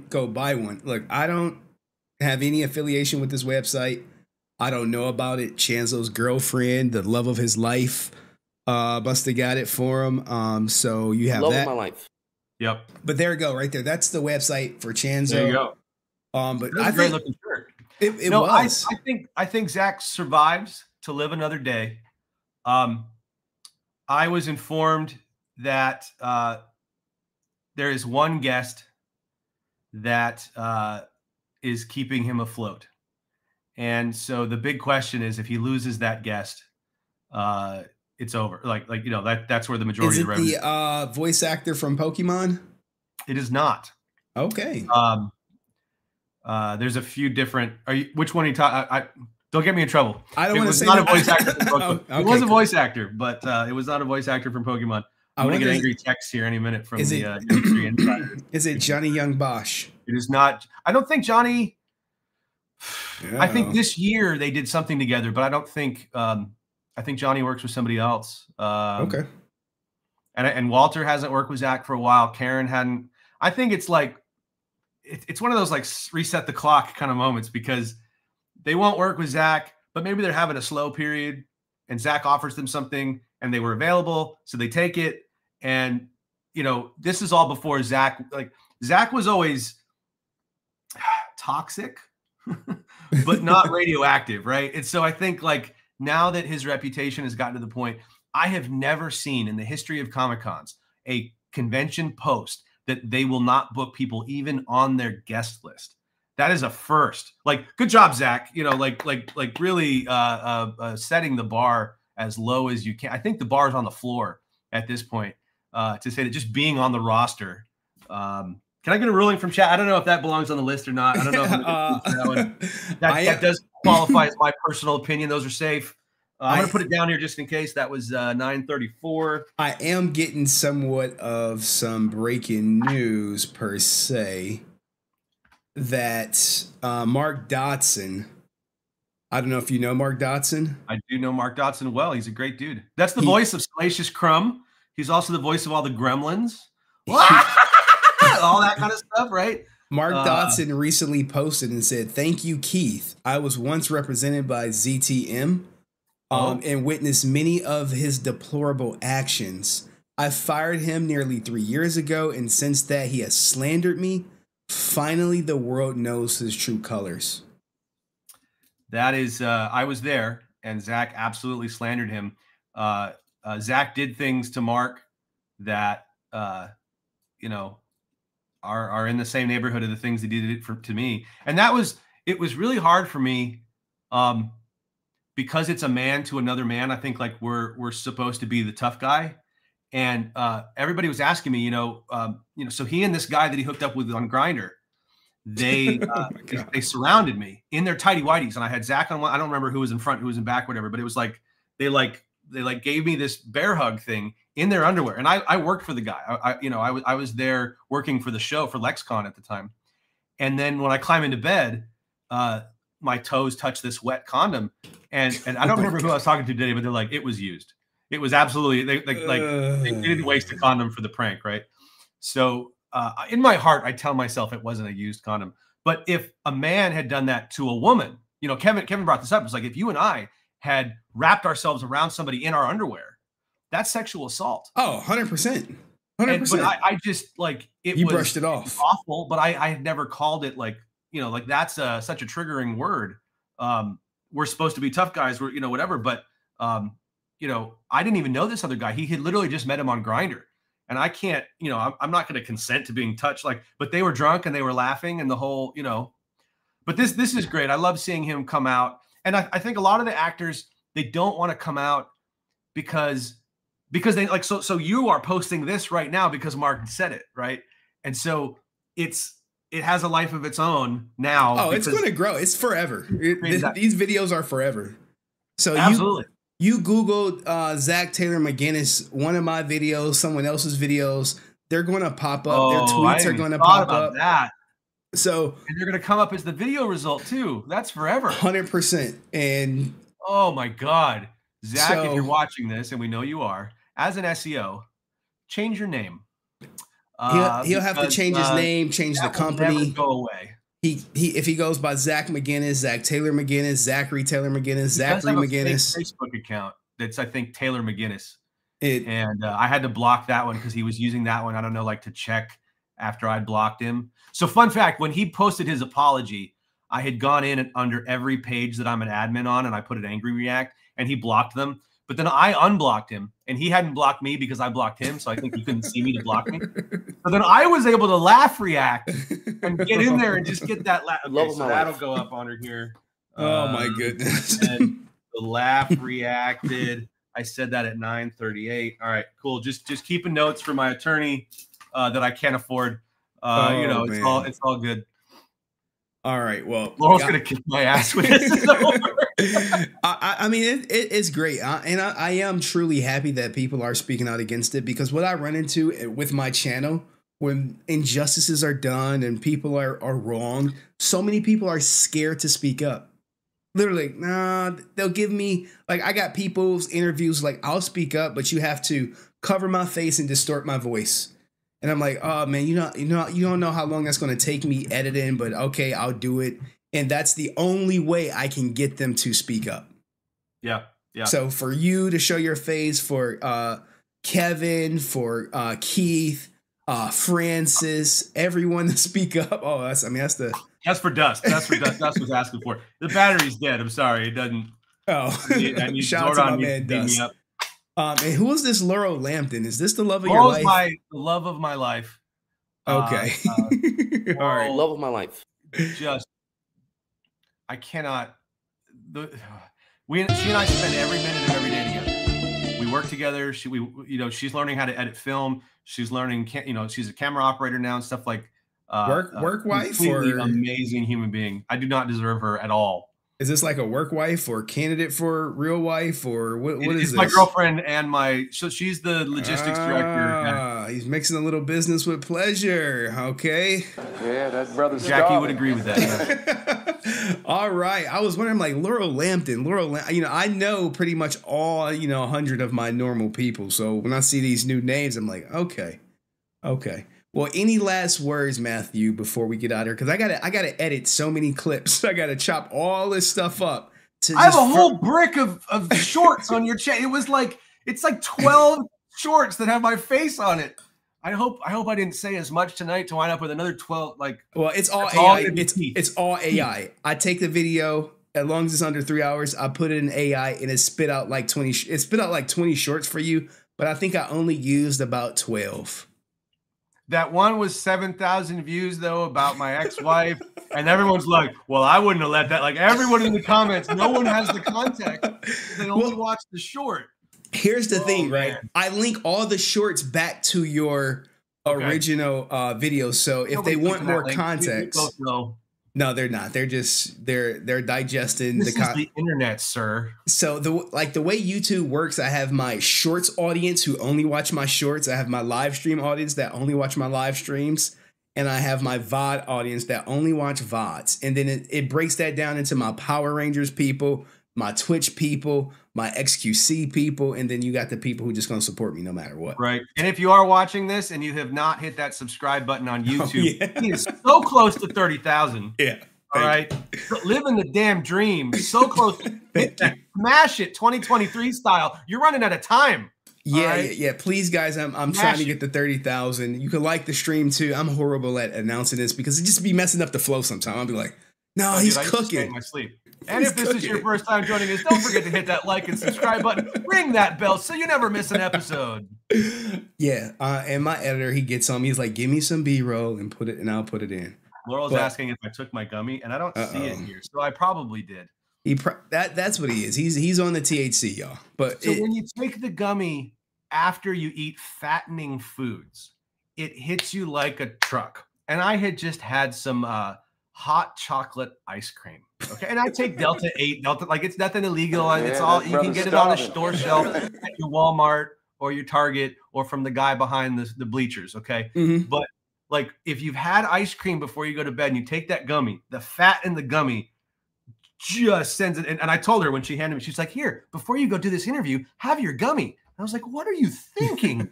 go buy one. Look, I don't have any affiliation with this website. I don't know about it. Chanzo's girlfriend, the love of his life, uh, must have got it for him. Um, so you have love that. Love of my life. Yep. But there you go, right there. That's the website for Chanzo. There you go. Um, but I great think looking shirt. It, it no, was. I, I think I think Zach survives to live another day. Um, I was informed that. Uh, There is one guest that uh, is keeping him afloat. And so the big question is, if he loses that guest, uh, it's over. Like, like you know, that that's where the majority is it of the revenue. The uh, voice actor from Pokemon? It is not. Okay. Um, uh, there's a few different. Are you, which one are you talking? I, I don't get me in trouble. I don't want to say not that. a voice actor. From Pokemon. Oh, okay, it was cool. a voice actor, but uh, it was not a voice actor from Pokemon. I'm going to get angry texts here any minute from the industry insider. Is it Johnny Young Bosch? It is not. I don't think Johnny Yeah. I think this year they did something together, but I don't think um, I think Johnny works with somebody else. Um, okay. And and Walter hasn't worked with Zach for a while. Karen hadn't. I think it's like it, it's one of those like reset the clock kind of moments, because they won't work with Zach, but maybe they're having a slow period, and Zach offers them something, and they were available, so they take it. And you know, this is all before Zach. Like Zach was always toxic, but not radioactive, right? And so I think like now that his reputation has gotten to the point, I have never seen in the history of Comic-Cons a convention post that they will not book people even on their guest list. That is a first. Like, good job, Zach. You know, like like like really uh, uh, uh, setting the bar as low as you can. I think the bar is on the floor at this point uh, to say that just being on the roster. Um, can I get a ruling from chat? I don't know if that belongs on the list or not. I don't know. If uh, that one. That, I, that does qualify as my personal opinion. Those are safe. Uh, I'm going to put it down here just in case. That was uh, nine thirty-four. I am getting somewhat of some breaking news per se. That uh, Mark Dodson, I don't know if you know Mark Dodson. I do know Mark Dodson well. He's a great dude. That's the he, voice of Salacious Crumb. He's also the voice of all the Gremlins. All that kind of stuff, right? Mark uh, Dodson recently posted and said, "Thank you, Keith. I was once represented by Z T M um, oh. and witnessed many of his deplorable actions. I fired him nearly three years ago, and since that he has slandered me. Finally, the world knows his true colors." That is, uh, I was there, and Zach absolutely slandered him. Uh, uh, Zach did things to Mark that, uh, you know, are are in the same neighborhood of the things he did for, to me. And that was, it was really hard for me um, because it's a man to another man. I think like we're we're supposed to be the tough guy. And uh, everybody was asking me, you know, um, you know, so he and this guy that he hooked up with on Grindr, they uh, oh they, they surrounded me in their tighty whities, and I had Zach on one. I don't remember who was in front, who was in back, whatever. But it was like they like they like gave me this bear hug thing in their underwear, and I I worked for the guy. I, I you know I was I was there working for the show for LexCon at the time, and then when I climb into bed, uh, my toes touch this wet condom, and and I don't oh remember God. who I was talking to today, but they're like, it was used. It was absolutely they, they, like uh, they didn't waste a condom for the prank, right? So uh, in my heart, I tell myself it wasn't a used condom. But if a man had done that to a woman, you know, Kevin Kevin brought this up. It's like if you and I had wrapped ourselves around somebody in our underwear, that's sexual assault. Oh, one hundred percent. one hundred percent. But I, I just like it you was brushed it off. Awful, but I, I had never called it like, you know, like that's a, such a triggering word. Um, we're supposed to be tough guys. We're, you know, whatever. But, um, you know, I didn't even know this other guy. He had literally just met him on Grindr, and I can't, you know, I'm, I'm not going to consent to being touched. Like, but they were drunk and they were laughing and the whole, you know, but this, this is great. I love seeing him come out. And I, I think a lot of the actors, they don't want to come out because, because they like, so, so you are posting this right now because Mark said it. Right. And so it's, it has a life of its own now. Oh, it's going to grow. It's forever. It, exactly. These videos are forever. So absolutely. You, You Googled uh, Zach Taylor McGinnis, one of my videos, someone else's videos. They're going to pop up. Oh, their tweets are going to pop up. That. So and they're going to come up as the video result too. That's forever. one hundred percent. And oh my God, Zach, so, if you're watching this, and we know you are, as an S E O, change your name. Uh, he'll he'll because, have to change his uh, name, change the company. Go away. He, he, if he goes by Zach McGinnis, Zach Taylor McGinnis, Zachary Taylor McGinnis, Zachary McGinnis, Facebook account that's I think Taylor McGinnis, it, and uh, I had to block that one because he was using that one. I don't know, like to check after I'd blocked him. So fun fact: when he posted his apology, I had gone in and under every page that I'm an admin on, and I put an angry react, and he blocked them. But then I unblocked him, and he hadn't blocked me because I blocked him. So I think he couldn't see me to block me. So then I was able to laugh react and get in there and just get that laugh. Okay, so that'll go up under here. Oh, um, my goodness. And the laugh reacted. I said that at nine thirty-eight. All right, cool. Just just keeping notes for my attorney uh, that I can't afford. Uh, oh, you know, man. it's all it's all good. All right. Well, Laurel's going to kick my ass when this is over. I, I mean, it, it, it's great. I, and I, I am truly happy that people are speaking out against it, because what I run into with my channel when injustices are done and people are, are wronged, so many people are scared to speak up. Literally, nah, they'll give me, like, I got people's interviews, like, I'll speak up, but you have to cover my face and distort my voice. And I'm like, oh man, you know, you know, you don't know how long that's going to take me editing, but okay, I'll do it. And that's the only way I can get them to speak up. Yeah. Yeah. So for you to show your face, for uh, Kevin, for uh, Keith, uh, Francis, everyone to speak up. Oh, that's, I mean, that's the, that's for Dust. That's for Dust. That's what's asking for. The battery's dead. I'm sorry. It doesn't. Oh, I need shout out to my man Dust. Um, and who is this Laurel Lampton? Is this the love of Laurel's your life? My love of my life. Okay. Uh, uh, Laurel, all right. Love of my life. Just, I cannot. The, we, she and I spend every minute of every day together. We work together. She, we, you know, she's learning how to edit film. She's learning, you know, she's a camera operator now and stuff like. Uh, work, work uh, wife, or amazing human being. I do not deserve her at all. Is this like a work wife or candidate for real wife, or what? What it, is it's this? My girlfriend and my, so she's the logistics ah, director. He's mixing a little business with pleasure. Okay. Yeah, that brother's Jackie gone. Would agree with that. Yeah. All right. I was wondering, like, Laurel Lampton, Laurel, Lam you know, I know pretty much all, you know, a hundred of my normal people. So when I see these new names, I'm like, okay, okay. Well, any last words, Matthew, before we get out of here? Because I gotta, I gotta edit so many clips. I gotta chop all this stuff up. To I have a whole brick of of shorts on your channel. It was like, it's like twelve shorts that have my face on it. I hope, I hope I didn't say as much tonight to wind up with another twelve. Like, well, it's all A I. All it's it's all A I. I take the video, as long as it's under three hours, I put it in A I, and it spit out like twenty. It spit out like twenty shorts for you, but I think I only used about twelve. That one was seven thousand views, though, about my ex-wife. And everyone's like, well, I wouldn't have let that. Like, everyone in the comments, no one has the context. They only well, watch the short. Here's the oh, thing, right? Man. I link all the shorts back to your okay. original uh, video. So if Nobody they want more link. context. No, they're not. They're just they're they're digesting this the, is the internet, sir. So the like the way YouTube works, I have my shorts audience who only watch my shorts. I have my live stream audience that only watch my live streams, and I have my V O D audience that only watch V O Ds. And then it, it breaks that down into my Power Rangers people, my Twitch people, my X Q C people, and then you got the people who are just going to support me no matter what. Right. And if you are watching this and you have not hit that subscribe button on YouTube, oh, yeah. He is so close to thirty thousand. Yeah. All right. So living the damn dream. So close. Smash it twenty twenty-three style. You're running out of time. Yeah, right? yeah, yeah. Please, guys, I'm, I'm trying to get the thirty thousand. You can like the stream, too. I'm horrible at announcing this because it just be messing up the flow sometimes. I'll be like, no, oh, he's dude, cooking. I used to my sleep. And He's if this cooking. is your first time joining us, don't forget to hit that like and subscribe button. Ring that bell so you never miss an episode. Yeah. Uh, and my editor, he gets on me. He's like, give me some B-roll and put it, and I'll put it in. Laurel's but, asking if I took my gummy, and I don't uh-oh. see it here. So I probably did. He pro that That's what he is. He's he's on the T H C, y'all. But So it, when you take the gummy after you eat fattening foods, it hits you like a truck. And I had just had some uh, hot chocolate ice cream. Okay, and I take Delta eight, Delta, like it's nothing illegal. And yeah, it's all, you can get it on a store shelf at your Walmart or your Target or from the guy behind the, the bleachers, okay? Mm-hmm. But like if you've had ice cream before you go to bed and you take that gummy, the fat in the gummy just sends it. And, and I told her when she handed me, she's like, here, before you go do this interview, have your gummy. And I was like, what are you thinking?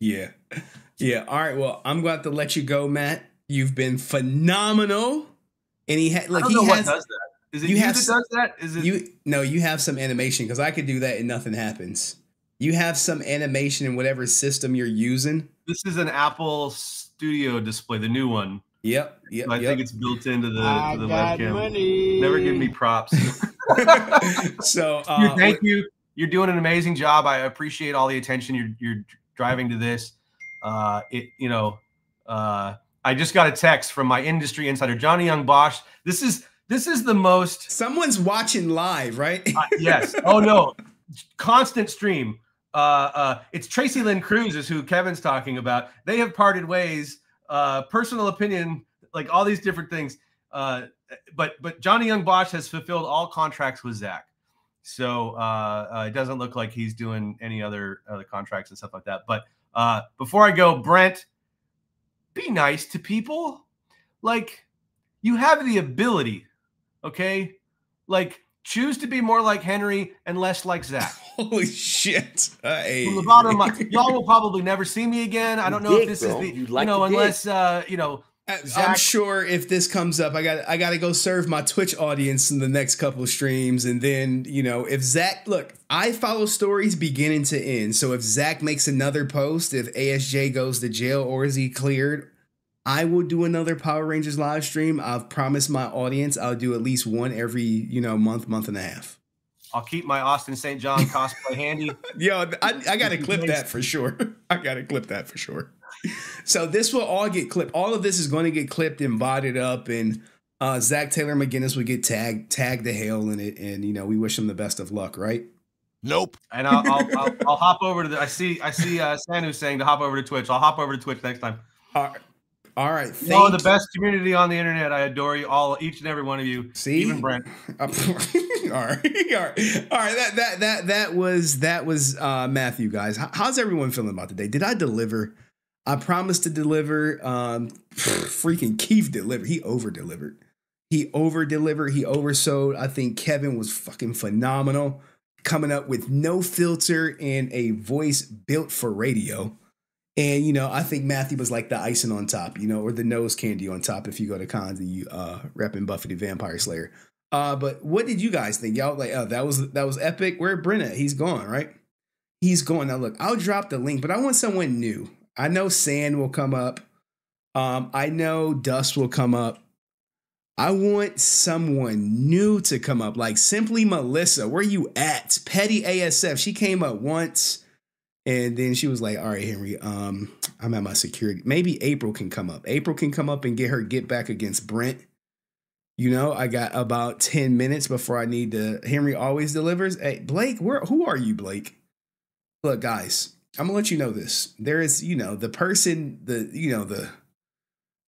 Yeah. Yeah. All right. Well, I'm going to have to let you go, Matt. You've been phenomenal. And he had like I don't know he what has, does that. Is it you, you have that does that? Is it you no, you have some animation because I could do that and nothing happens. You have some animation in whatever system you're using. This is an Apple Studio display, the new one. Yep. Yep. So I yep. think it's built into the, I the got webcam. Money. Never give me props. So uh, thank you. You're doing an amazing job. I appreciate all the attention you're you're driving to this. Uh it you know, uh I just got a text from my industry insider, Johnny Young Bosch. This is this is the most. Someone's watching live, right? uh, yes. Oh no, constant stream. Uh, uh, it's Tracy Lynn Cruz is who Kevin's talking about. They have parted ways. Uh, personal opinion, like all these different things. Uh, but but Johnny Young Bosch has fulfilled all contracts with Zach, so uh, uh, it doesn't look like he's doing any other other contracts and stuff like that. But uh, before I go, Brent. be nice to people. Like, you have the ability, okay? Like, choose to be more like Henry and less like Zach. Holy shit. Hey. From the bottom of my, y'all will probably never see me again. I don't know dick, if this bro. is the, you, like you know, unless, uh, you know, Zach. I'm sure if this comes up, I got I got to go serve my Twitch audience in the next couple of streams. And then, you know, if Zach, look, I follow stories beginning to end. So if Zach makes another post, if A S J goes to jail or is he cleared, I will do another Power Rangers live stream. I've promised my audience I'll do at least one every, you know, month, month and a half. I'll keep my Austin Saint John cosplay handy. Yo, I, I got to clip that for sure. I got to clip that for sure. So this will all get clipped. All of this is going to get clipped and bodied up, and uh, Zach Taylor McGinnis will get tagged, tagged to hell in it. And, you know, we wish him the best of luck, right? Nope. And I'll, I'll, I'll, I'll hop over to the, I see, I see uh, Sanu's saying to hop over to Twitch. I'll hop over to Twitch next time. All right. All right. Thank you all, the best community on the internet. I adore you all, each and every one of you. See, even Brent. all right, all right, all right. That that that that was that was uh, Matthew, guys. How's everyone feeling about today? Did I deliver? I promised to deliver. Um, freaking Keith delivered. He over delivered. He over delivered. He oversold. I think Kevin was fucking phenomenal, coming up with no filter and a voice built for radio. And, you know, I think Matthew was like the icing on top, you know, or the nose candy on top. If you go to cons and you uh, repping Buffy the Vampire Slayer. Uh, but what did you guys think? Y'all like, oh, that was that was epic. Where Brent at? He's gone, right? He's gone. Now, look, I'll drop the link, but I want someone new. I know Sand will come up. Um, I know Dust will come up. I want someone new to come up, like Simply Melissa. Where you at? Petty A S F. She came up once. And then she was like, all right, Henry, um, I'm at my security. Maybe April can come up. April can come up and get her get back against Brent. You know, I got about ten minutes before I need to. Henry always delivers. Hey, Blake, where? Who are you, Blake? Look, guys, I'm going to let you know this. There is, you know, the person, the, you know, the.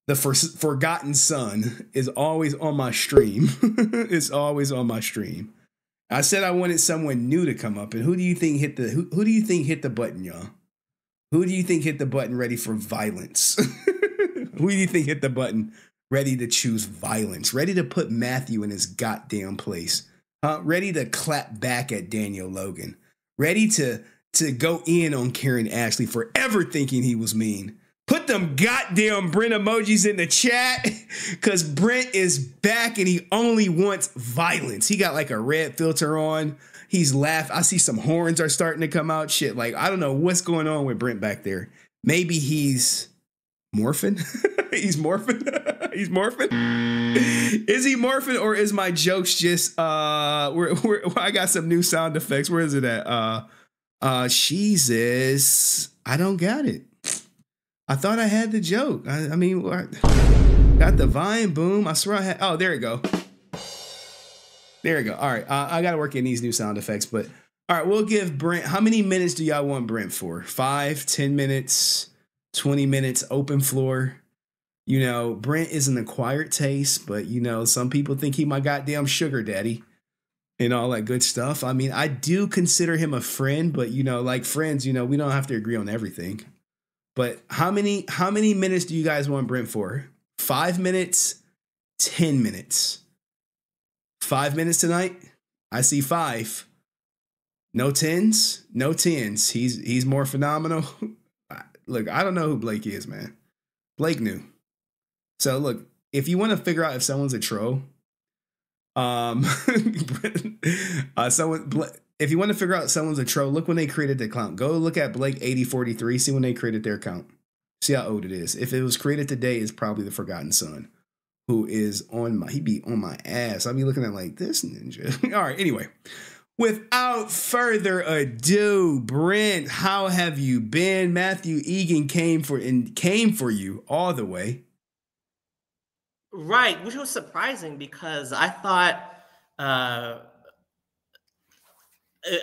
The for, forgotten son is always on my stream. It's always on my stream. I said I wanted someone new to come up, and who do you think hit the who, who do you think hit the button, y'all? Who do you think hit the button ready for violence? Who do you think hit the button ready to choose violence? Ready to put Matthew in his goddamn place? Huh? Ready to clap back at Daniel Logan? Ready to to go in on Karen Ashley for ever thinking he was mean? Put them goddamn Brent emojis in the chat, because Brent is back and he only wants violence. He got like a red filter on. He's laughing. I see some horns are starting to come out. Shit, like, I don't know what's going on with Brent back there. Maybe he's morphing. He's morphing. He's morphing. Is he morphing, or is my jokes just, uh, we're, we're, I got some new sound effects. Where is it at? Uh, uh, Jesus, I don't got it. I thought I had the joke. I, I mean, I got the vine boom. I swear I had. Oh, there we go. There we go. All right. Uh, I got to work in these new sound effects, but all right. We'll give Brent. How many minutes do y'all want Brent for? Five, ten minutes, twenty minutes, open floor. You know, Brent is an acquired taste, but, you know, some people think he my goddamn sugar daddy and all that good stuff. I mean, I do consider him a friend, but, you know, like friends, you know, we don't have to agree on everything. But how many how many minutes do you guys want Brent for? Five minutes, ten minutes. Five minutes tonight. I see five. No tens, no tens. He's he's more phenomenal. Look, I don't know who Blake is, man. Blake knew. So look, if you want to figure out if someone's a troll, um, uh, someone. If you want to figure out someone's a troll, look when they created the account. Go look at Blake eighty forty-three. See when they created their account. See how old it is. If it was created today, it's probably the forgotten son, who is on my, he be on my ass. I'll be looking at like this ninja. All right. Anyway, without further ado, Brent, how have you been? Matthew Egan came for and came for you all the way. Right. Which was surprising, because I thought, uh,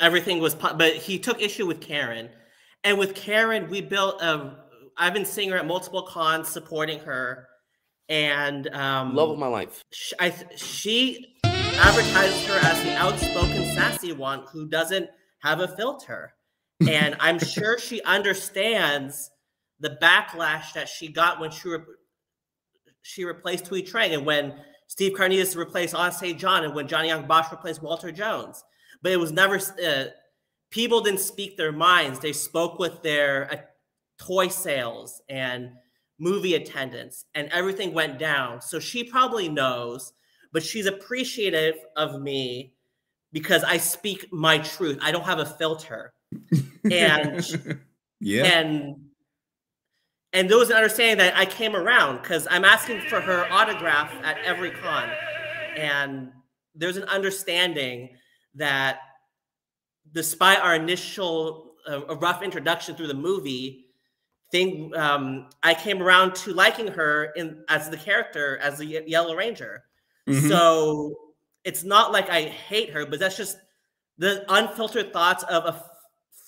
everything was, but he took issue with Karen, and with Karen we built a. I've been seeing her at multiple cons, supporting her, and um, love of my life. She, I, she advertises her as the outspoken, sassy one who doesn't have a filter, and I'm sure she understands the backlash that she got when she re she replaced Tui Trang, and when Steve Karnidas replaced Anse John, and when Johnny Young Bosch replaced Walter Jones. But it was never, uh, people didn't speak their minds. They spoke with their uh, toy sales and movie attendance, and everything went down. So she probably knows, but she's appreciative of me because I speak my truth. I don't have a filter. And yeah, and and there was an understanding that I came around because I'm asking for her autograph at every con, and there's an understanding that despite our initial uh, rough introduction through the movie thing, um, I came around to liking her in as the character as the Yellow Ranger. Mm-hmm. So it's not like I hate her, but that's just the unfiltered thoughts of a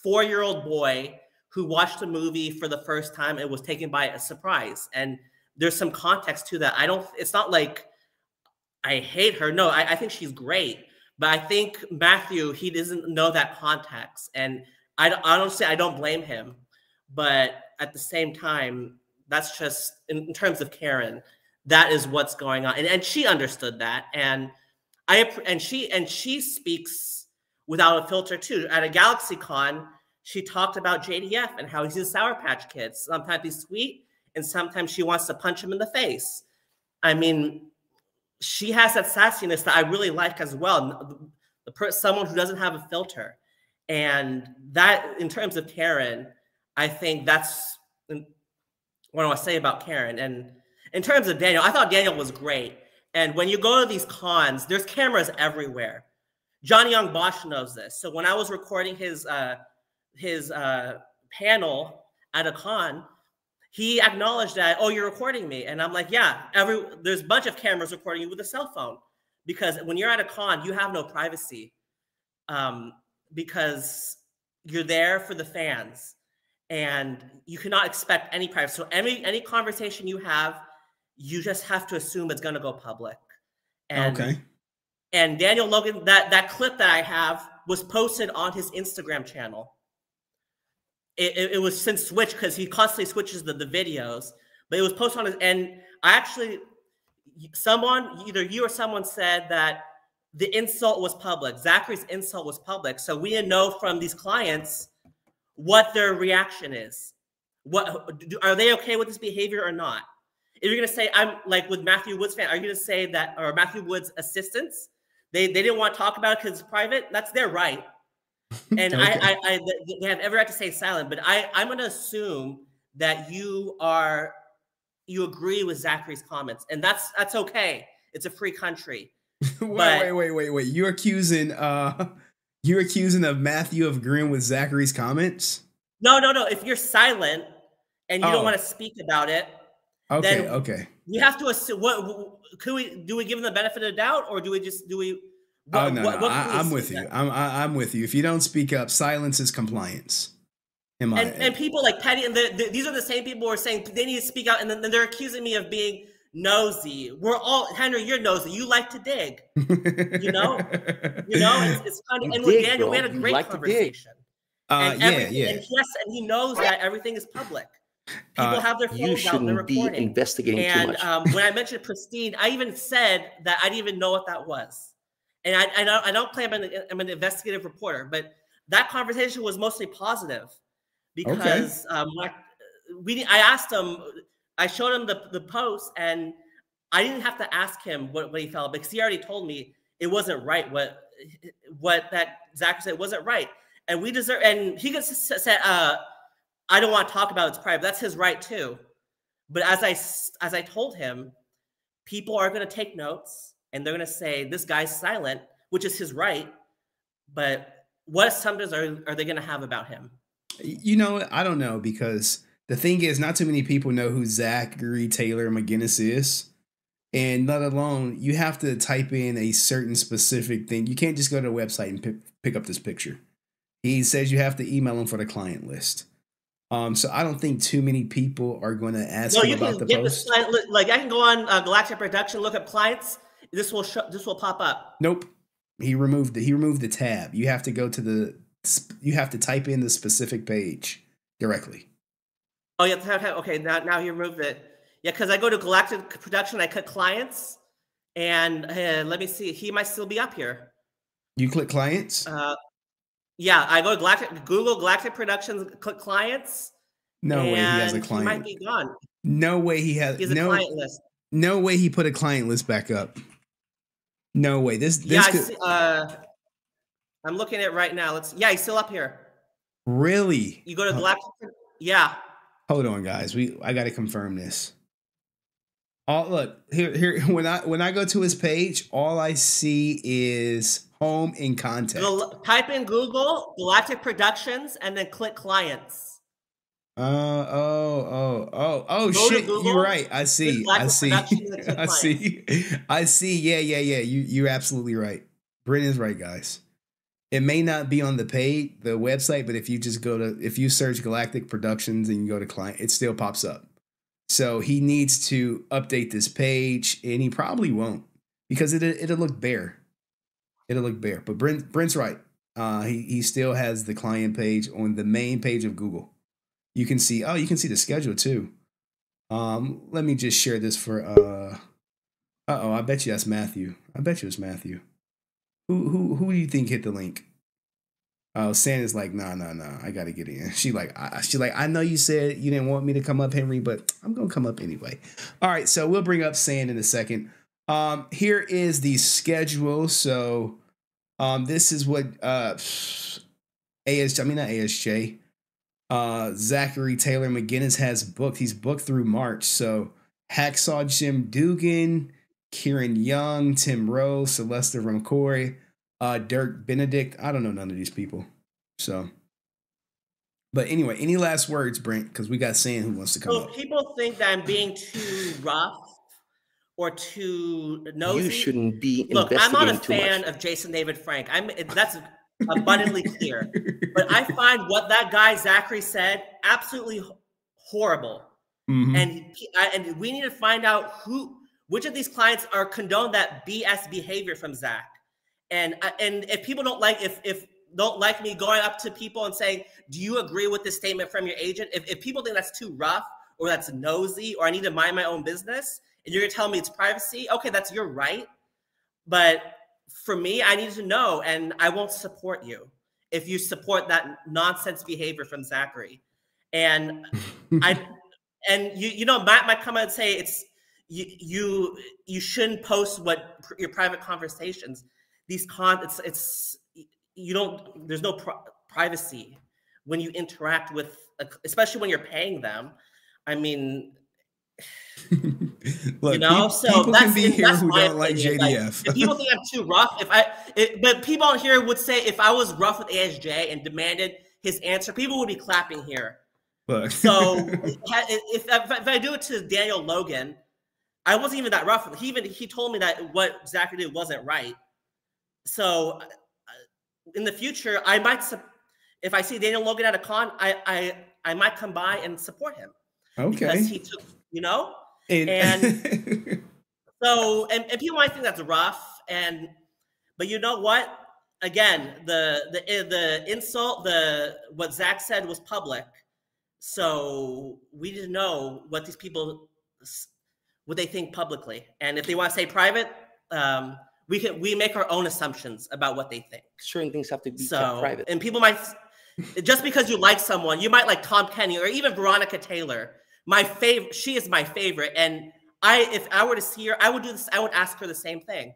four-year-old boy who watched the movie for the first time and was taken by a surprise. And there's some context to that. I don't, it's not like I hate her. No, I, I think she's great. But I think Matthew, he doesn't know that context. And I, I don't say I don't blame him. But at the same time, that's just, in, in terms of Karen, that is what's going on. And, and she understood that. And I and she and she speaks without a filter too. At a GalaxyCon, she talked about J D F and how he's a Sour Patch Kid. Sometimes he's sweet, and sometimes she wants to punch him in the face. I mean, she has that sassiness that I really like as well. The per someone who doesn't have a filter, and that, in terms of Karen, I think that's what I want to say about Karen. And in terms of Daniel, I thought Daniel was great. And when you go to these cons, there's cameras everywhere. Johnny Young Bosch knows this. So when I was recording his uh, his uh, panel at a con, he acknowledged that, oh, you're recording me. And I'm like, yeah, every, there's a bunch of cameras recording you with a cell phone. Because when you're at a con, you have no privacy. Um, because you're there for the fans. And you cannot expect any privacy. So any, any conversation you have, you just have to assume it's going to go public. And, okay. And Daniel Logan, that, that clip that I have was posted on his Instagram channel. It, it, it was since switched because he constantly switches the, the videos. But it was posted on his, and I actually, someone, either you or someone said that the insult was public. Zachary's insult was public. So we didn't know from these clients what their reaction is. What, do, are they okay with this behavior or not? If you're going to say, I'm like with Matthew Wood's fan, are you going to say that, or Matthew Wood's assistants, they, they didn't want to talk about it because it's private? That's their right. And okay. I, I, I, they have every right to stay silent, but I, I'm going to assume that you are, you agree with Zachary's comments, and that's, that's okay. It's a free country. wait, but, wait, wait, wait, wait. You're accusing, uh, you're accusing of Matthew of agreeing with Zachary's comments? No, no, no. If you're silent and you oh. don't want to speak about it, Okay. Then okay. We have to assume. What could we do? We give them the benefit of the doubt, or do we just do we? What, oh no, what, no. What I, I'm with you. That? I'm I, I'm with you. If you don't speak up, silence is compliance. Am I? And, and people like Petty, and the, the, these are the same people who are saying they need to speak out, and then they're accusing me of being nosy. We're all Henry. You're nosy. You like to dig. you know. You know. It's, it's kind of. And with Daniel, we had a great like conversation. Uh, and yeah, yeah. And yes, and he knows that everything is public. People uh, have their phones out and they're recording. Be investigating and too much. um, when I mentioned Pristine, I even said that I didn't even know what that was. And I, I, don't, I don't claim I'm an, I'm an investigative reporter, but that conversation was mostly positive because okay. um, we, I asked him, I showed him the, the post, and I didn't have to ask him what, what he felt because he already told me it wasn't right. What what that Zachary said wasn't right. And we deserve, and he could say, uh, I don't want to talk about it, it's private. That's his right too. But as I, as I told him, people are going to take notes and they're going to say, this guy's silent, which is his right. But what assumptions are, are they going to have about him? You know, I don't know, because the thing is, not too many people know who Zachary Taylor McGinnis is. And let alone, you have to type in a certain specific thing. You can't just go to a website and pick, pick up this picture. He says you have to email him for the client list. Um, so I don't think too many people are going to ask no, you about the post. The, like I can go on uh, Galactic Production, look up clients. This will show, this will pop up. Nope. He removed the, he removed the tab. You have to go to the, you have to type in the specific page directly. Oh, yeah. Okay, now, now he removed it. Yeah, because I go to Galactic Production, I click clients, and uh, let me see. He might still be up here. You click clients? Uh, yeah, I go to Galactic, Google Galactic Productions, click clients. No way he has a client. He might be gone. No way he has he has no, a client list. No way he put a client list back up. No way. This, this yeah, could... I see, uh, I'm looking at it right now. Let's. Yeah, he's still up here. Really? You go to Galactic. Oh. Yeah. Hold on, guys. We I got to confirm this. All look here. Here when I when I go to his page, all I see is home and contact. Go, type in Google Galactic Productions and then click clients. Uh, oh, oh, oh, oh, go shit. Google, you're right. I see. I see. I see. I see. Yeah, yeah, yeah. You, you're absolutely right. Brennan's right, guys. It may not be on the page, the website, but if you just go to, if you search Galactic Productions and you go to client, it still pops up. So he needs to update this page, and he probably won't because it, it'll look bare. It'll look bare. But Brent, Brent's right. Uh, he, he still has the client page on the main page of Google. You can see, oh, you can see the schedule too. Um, let me just share this for, uh, uh-oh, I bet you that's Matthew. I bet you it's Matthew. Who, who, who do you think hit the link? Oh, Santa's like, nah, nah, nah, I got to get in. She like, I, she like, I know you said you didn't want me to come up, Henry, but I'm going to come up anyway. All right. So we'll bring up Sand in a second. Um, here is the schedule. So, um, this is what, uh, A S J, I mean, not A S J. Uh, Zachary Taylor McGinnis has booked. He's booked through March. So Hacksaw Jim Dugan, Kieran Young, Tim Rowe, Celeste Roncori, uh, Dirk Benedict. I don't know none of these people. So, but anyway, any last words, Brent? Because we got Sam who wants to come so up. People think that I'm being too rough or too nosy. You shouldn't be. Look, I'm not a fan of Jason David Frank. I'm that's. abundantly clear, but I find what that guy Zachary said absolutely horrible. Mm-hmm. And and we need to find out who, which of these clients are condoned that B S behavior from Zach. And and if people don't like, if if don't like me going up to people and saying, do you agree with this statement from your agent? If if people think that's too rough or that's nosy or I need to mind my own business, and you're gonna tell me it's privacy, okay, that's your right, but. For me, I need to know, and I won't support you if you support that nonsense behavior from Zachary. And I, and you, you know, Matt might come out and say it's you, you, you shouldn't post what your private conversations. These con, it's, it's you don't. There's no pri privacy when you interact with, a, especially when you're paying them. I mean. Look, you know, people, so people that's, can be here who don't like J D F. Like, if people think I'm too rough, if I, it, but people out here would say if I was rough with A S J and demanded his answer, people would be clapping here. Look. So if, if, if I do it to Daniel Logan, I wasn't even that rough. He even he told me that what Zachary did wasn't right. So in the future, I might if I see Daniel Logan at a con, I I I might come by and support him. Okay, because he took you know. And, and so, and, and people might think that's rough, and but you know what? Again, the the the insult, the what Zach said was public, so we didn't know what these people what they think publicly, and if they want to say private, um, we can we make our own assumptions about what they think. Certain things have to be so, kept private, and people might just because you like someone, you might like Tom Kenny or even Veronica Taylor. My favorite, she is my favorite, and I, if I were to see her, I would do this. I would ask her the same thing.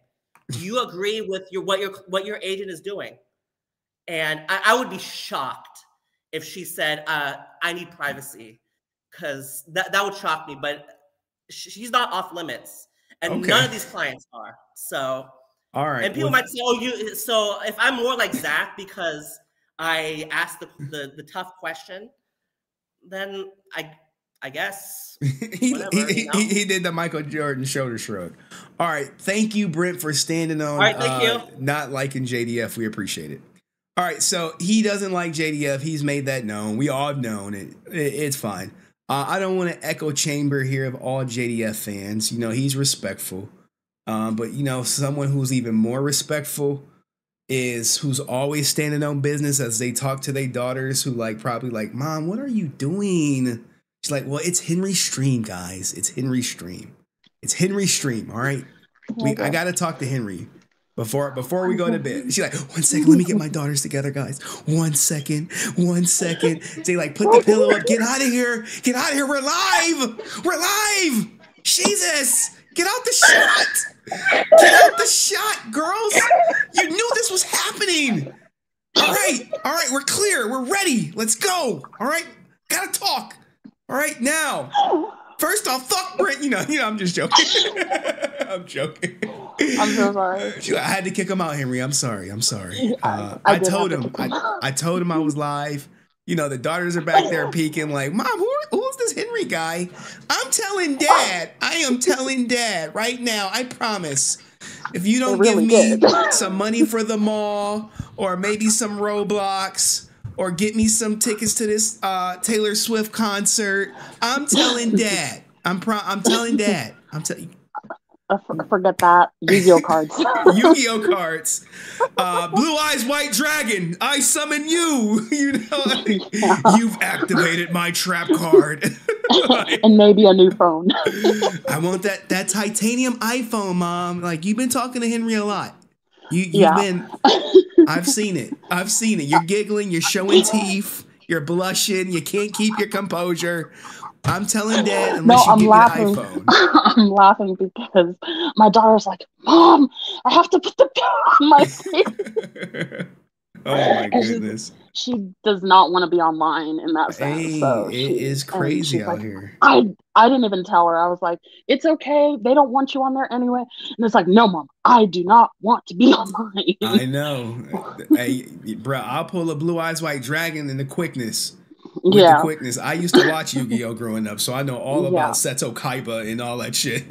Do you agree with your what your what your agent is doing? And I, I would be shocked if she said, uh, "I need privacy," because that that would shock me. But she's not off limits, and okay. None of these clients are. So, all right, and people well, might say, "Oh, you." So if I'm more like Zach because I asked the the, the tough question, then I. I guess he, whatever, he, you know? he, he did the Michael Jordan shoulder shrug. All right. Thank you, Brent, for standing on. All right, thank uh, you. Not liking J D F. We appreciate it. All right. So he doesn't like J D F. He's made that known. We all have known it. it it's fine. Uh, I don't want to echo chamber here of all J D F fans. You know, he's respectful. Um, but, you know, someone who's even more respectful is who's always standing on business as they talk to their daughters who like probably like, Mom, what are you doing? She's like, well, it's Henry Stream, guys. It's Henry Stream. It's Henry Stream. All right. We, I got to talk to Henry before before we go to bed. She's like, one second. Let me get my daughters together, guys. One second. One second. They like, put the pillow up. Get out of here. Get out of here. We're live. We're live. Jesus. Get out the shot. Get out the shot, girls. You knew this was happening. All right. All right. We're clear. We're ready. Let's go. All right. Got to talk. All right. Now, first off, fuck Brent. You know, you know, I'm just joking. I'm joking. I'm so sorry. I had to kick him out, Henry. I'm sorry. I'm sorry. Uh, I, I, I told him. To him I, I told him I was live. You know, the daughters are back there peeking like, Mom, who, who's this Henry guy? I'm telling Dad. I am telling Dad right now. I promise. If you don't really give me did. some money for the mall or maybe some Roblox or get me some tickets to this uh, Taylor Swift concert, I'm telling Dad. I'm pro I'm telling Dad. I'm telling. Uh, forget that. Yu-Gi-Oh cards. Yu-Gi-Oh cards. Uh, Blue Eyes White Dragon. I summon you. You know, yeah. You've activated my trap card. Like, and maybe a new phone. I want that that titanium iPhone, Mom. Like, you've been talking to Henry a lot. You you've yeah. been. I've seen it. I've seen it. You're giggling. You're showing teeth. You're blushing. You can't keep your composure. I'm telling Dad unless no, you give laughing. me an iPhone. I'm laughing because my daughter's like, Mom, I have to put the pillow on my face. Oh my goodness. She, she does not want to be online in that sense. Hey, so it she, is crazy out like, here. I, I didn't even tell her. I was like, it's okay. They don't want you on there anyway. And it's like, no, Mom, I do not want to be online. I know. Hey, bro, I'll pull a Blue Eyes White Dragon in the quickness. With yeah. the quickness. I used to watch Yu-Gi-Oh growing up, so I know all about yeah. Seto Kaiba and all that shit.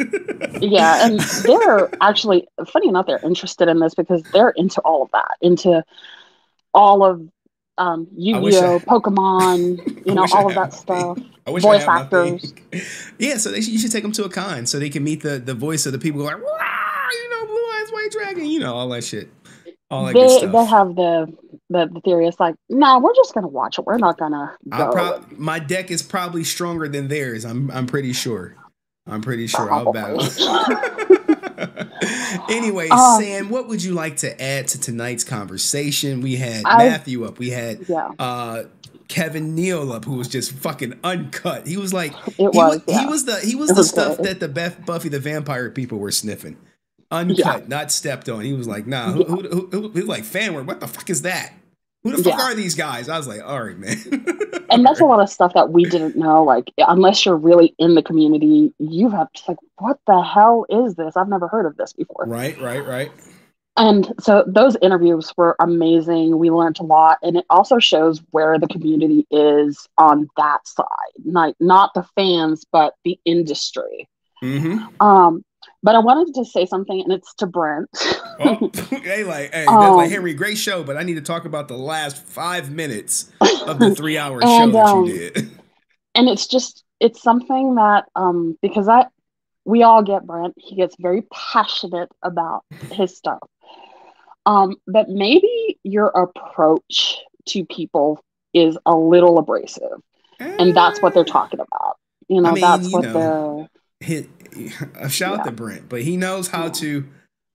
Yeah, and they're actually, funny enough, they're interested in this because they're into all of that, into all of um, Yu-Gi-Oh, Pokemon, you know, all I of that stuff. I wish voice I actors. Yeah, so they should, you should take them to a con so they can meet the, the voice of the people who are like, "Wah!" You know, Blue Eyes White Dragon, you know, all that shit. All that they, good stuff. They have the... The, the theory is like, no, nah, we're just gonna watch it. We're not gonna go. My deck is probably stronger than theirs. I'm I'm pretty sure. I'm pretty sure probably. I'll battle. Anyway, um, Sam, what would you like to add to tonight's conversation? We had I, Matthew up. We had yeah. uh, Kevin Neal up, who was just fucking uncut. He was like, it he was, was yeah. he was the he was it the was stuff good. that the Beth, Buffy the Vampire people were sniffing. Uncut, yeah. not stepped on. He was like, nah, who, yeah. who, who, who, who like fan work? What the fuck is that? Who the fuck yeah. are these guys? I was like, all right, man. And that's right. a lot of stuff that we didn't know. Like, unless you're really in the community, you have just like, what the hell is this? I've never heard of this before. Right, right, right. And so those interviews were amazing. We learned a lot. And it also shows where the community is on that side. Like, not the fans, but the industry. Mm-hmm. Um, But I wanted to say something, and it's to Brent. Oh, hey, like, hey, that's um, like, Henry, great show, but I need to talk about the last five minutes of the three-hour show um, that you did. And it's just, it's something that, um, because I, we all get Brent. He gets very passionate about his stuff. Um, but maybe your approach to people is a little abrasive, eh. and that's what they're talking about. You know, I mean, that's you what know. the... His, A shout yeah. out to Brent, but he knows how yeah. to.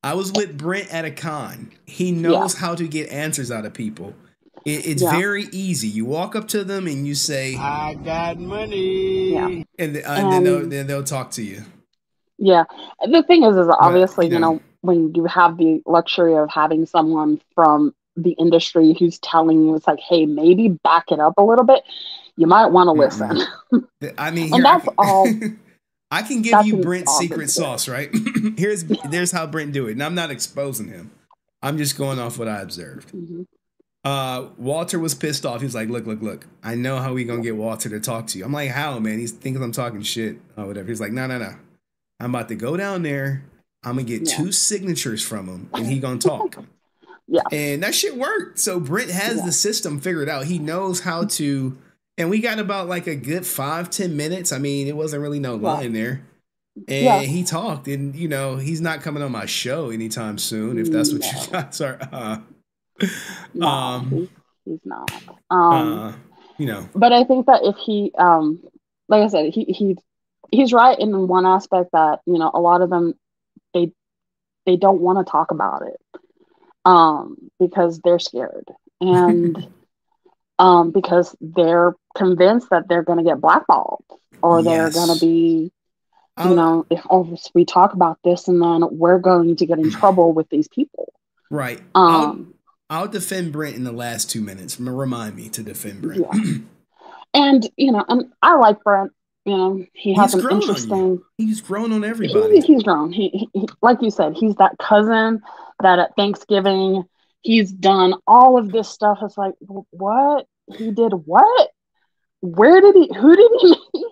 I was with Brent at a con. He knows yeah. how to get answers out of people. It, it's yeah. very easy. You walk up to them and you say, "I got money," yeah. and, uh, and then, they'll, then they'll talk to you. Yeah, the thing is, is obviously but, you, know, you know when you have the luxury of having someone from the industry who's telling you, it's like, hey, maybe back it up a little bit. You might want to listen. Right. I mean, and that's I all. I can give That's you Brent's awesome secret stuff. sauce, right? Here's there's how Brent do it, and I'm not exposing him. I'm just going off what I observed. Mm-hmm. uh, Walter was pissed off. He was like, "Look, look, look! I know how we gonna get Walter to talk to you." I'm like, "How, man? He's thinking I'm talking shit or whatever." He's like, "No, no, no! I'm about to go down there. I'm gonna get yeah. two signatures from him, and he gonna talk." Yeah, and that shit worked. So Brent has yeah. the system figured out. He knows how to. And we got about like a good five, ten minutes. I mean, it wasn't really no line yeah. there. And yeah. he talked. And, you know, he's not coming on my show anytime soon, if that's what no. you guys are. Uh, no, um, he's, he's not. Um, uh, you know. But I think that if he, um, like I said, he he he's right in one aspect that, you know, a lot of them, they they don't want to talk about it um, because they're scared and um, because they're convinced that they're going to get blackballed or yes. they're going to be, you know, if oh, we talk about this and then we're going to get in trouble with these people. Right. Um, I'll, I'll defend Brent in the last two minutes. Remind me to defend Brent. Yeah. And, you know, and I like Brent. You know, he has an interesting. He's grown on everybody. He, he's grown. He, he, like you said, he's that cousin that at Thanksgiving, he's done all of this stuff. It's like, what? He did what? Where did he, who did he meet?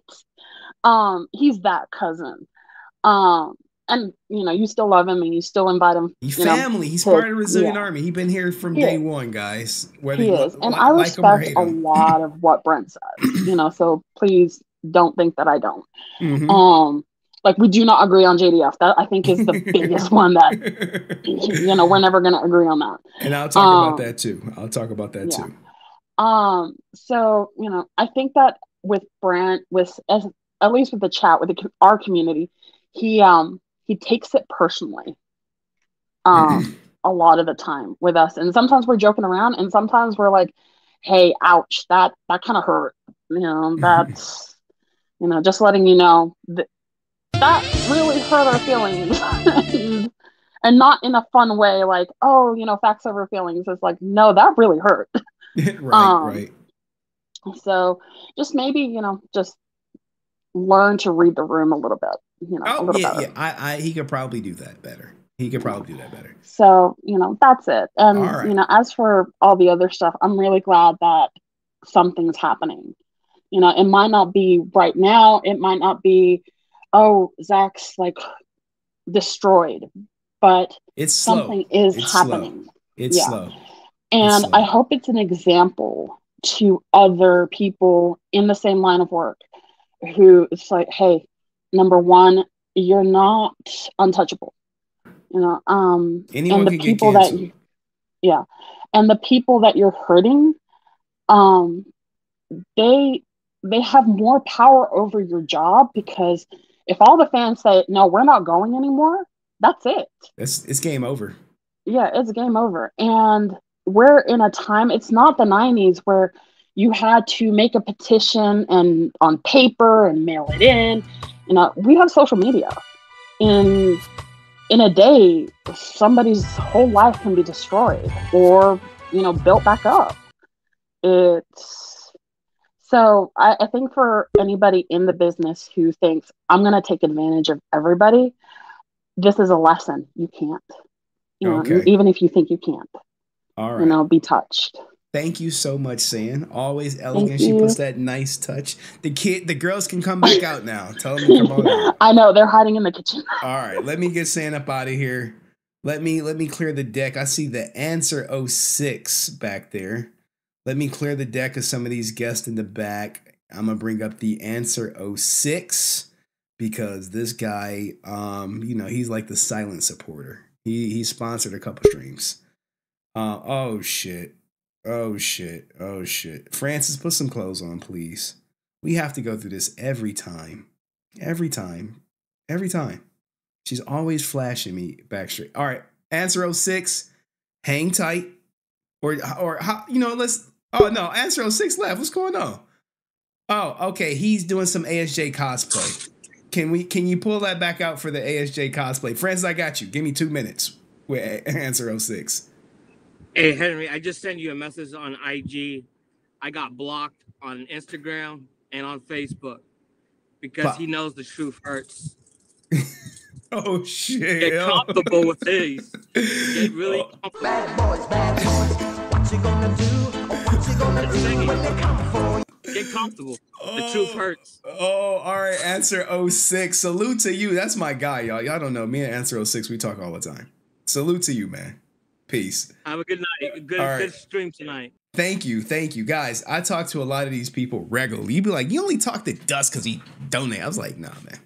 Um, he's that cousin. Um, and, you know, you still love him and you still invite him. He's family. Know, he's to, part of the Resilient yeah. Army. He's been here from he day is. one, guys. Whether he is. And like, I respect a lot of what Brent says, you know, so please don't think that I don't. Mm-hmm. Um, like, we do not agree on J D F. That, I think, is the biggest one that, you know, we're never going to agree on that. And I'll talk um, about that, too. I'll talk about that, yeah. too. Um, so, you know, I think that with Brent, with as, at least with the chat, with the, our community, he um he takes it personally um mm-hmm. a lot of the time with us, and sometimes we're joking around and sometimes we're like, hey, ouch, that that kind of hurt, you know, that's mm-hmm. you know, just letting you know that that really hurt our feelings. and, and not in a fun way, like, oh, you know, facts over feelings. It's like, no, that really hurt. right um, right so just maybe, you know, just learn to read the room a little bit, you know. Oh, a little yeah, better. yeah. I, I, he could probably do that better. He could probably do that better. So, you know, that's it. And right. you know, as for all the other stuff, I'm really glad that something's happening. You know, it might not be right now. It might not be, oh, Zach's like destroyed, but it's slow. something is it's happening. Slow. It's yeah. slow. And it's slow. I hope it's an example to other people in the same line of work. Who it's like, hey, number one, you're not untouchable, you know. Um, Anyone and the people that, you, yeah, and the people that you're hurting, um, they they have more power over your job, because if all the fans say, no, we're not going anymore, that's it. It's it's game over. Yeah, it's game over, and we're in a time. It's not the nineties where you had to make a petition and on paper and mail it in. You know, we have social media. In in a day, somebody's whole life can be destroyed or, you know, built back up. It's so I, I think for anybody in the business who thinks I'm going to take advantage of everybody, this is a lesson. You can't, you know, okay. even if you think you can't. All right. You know, be touched. Thank you so much, San. Always elegant. She puts that nice touch. The kid, the girls can come back out now. Tell them to come on out. I know they're hiding in the kitchen. All right, let me get San up out of here. Let me let me clear the deck. I see the answer oh six back there. Let me clear the deck of some of these guests in the back. I'm gonna bring up the answer oh six because this guy, um, you know, he's like the silent supporter. He he sponsored a couple streams. Uh, oh shit. Oh, shit. Oh, shit. Francis, put some clothes on, please. We have to go through this every time. Every time. Every time. She's always flashing me back straight. All right. Answer oh six. Hang tight. Or, or you know, let's. Oh, no. Answer oh six left. What's going on? Oh, okay. He's doing some A S J cosplay. Can we? Can you pull that back out for the A S J cosplay? Francis, I got you. Give me two minutes with answer oh six. Hey, Henry, I just sent you a message on I G. I got blocked on Instagram and on Facebook because but, he knows the truth hurts. Oh, shit. Get comfortable with these. Get really comfortable. Bad boys, bad boys. What you gonna do? What you gonna do when they come for you? Get comfortable. Oh, the truth hurts. Oh, all right. Answer oh six. Salute to you. That's my guy, y'all. Y'all don't know. Me and Answer oh six, we talk all the time. Salute to you, man. Peace. Have a good night. Good, right. good stream tonight. Thank you. Thank you. Guys, I talk to a lot of these people regularly. You'd be like, you only talk to Dust because he donated. I was like, nah, man.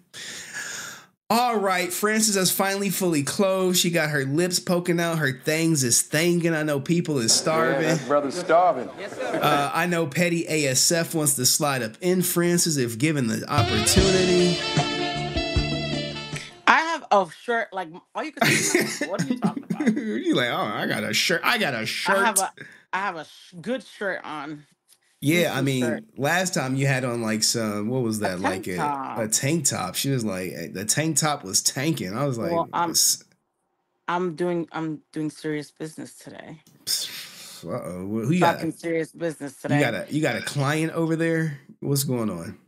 All right, Frances has finally fully clothed. She got her lips poking out. Her things is thangin'. I know people is starving. Yeah, that brother's starving. Yes, sir. Uh, I know Petty A S F wants to slide up in Frances if given the opportunity. I have a shirt. Like, all you can say, what are you talking about? You're like, oh, I got a shirt. I got a shirt. I have a, I have a sh good shirt on. Yeah, I mean, shirt. last time you had on like some, what was that? A like a, a tank top. She was like, the tank top was tanking. I was like, well, I'm, I'm doing, I'm doing serious business today. Uh oh, well, who you got? Fucking serious business today. You got a, you got a client over there. What's going on?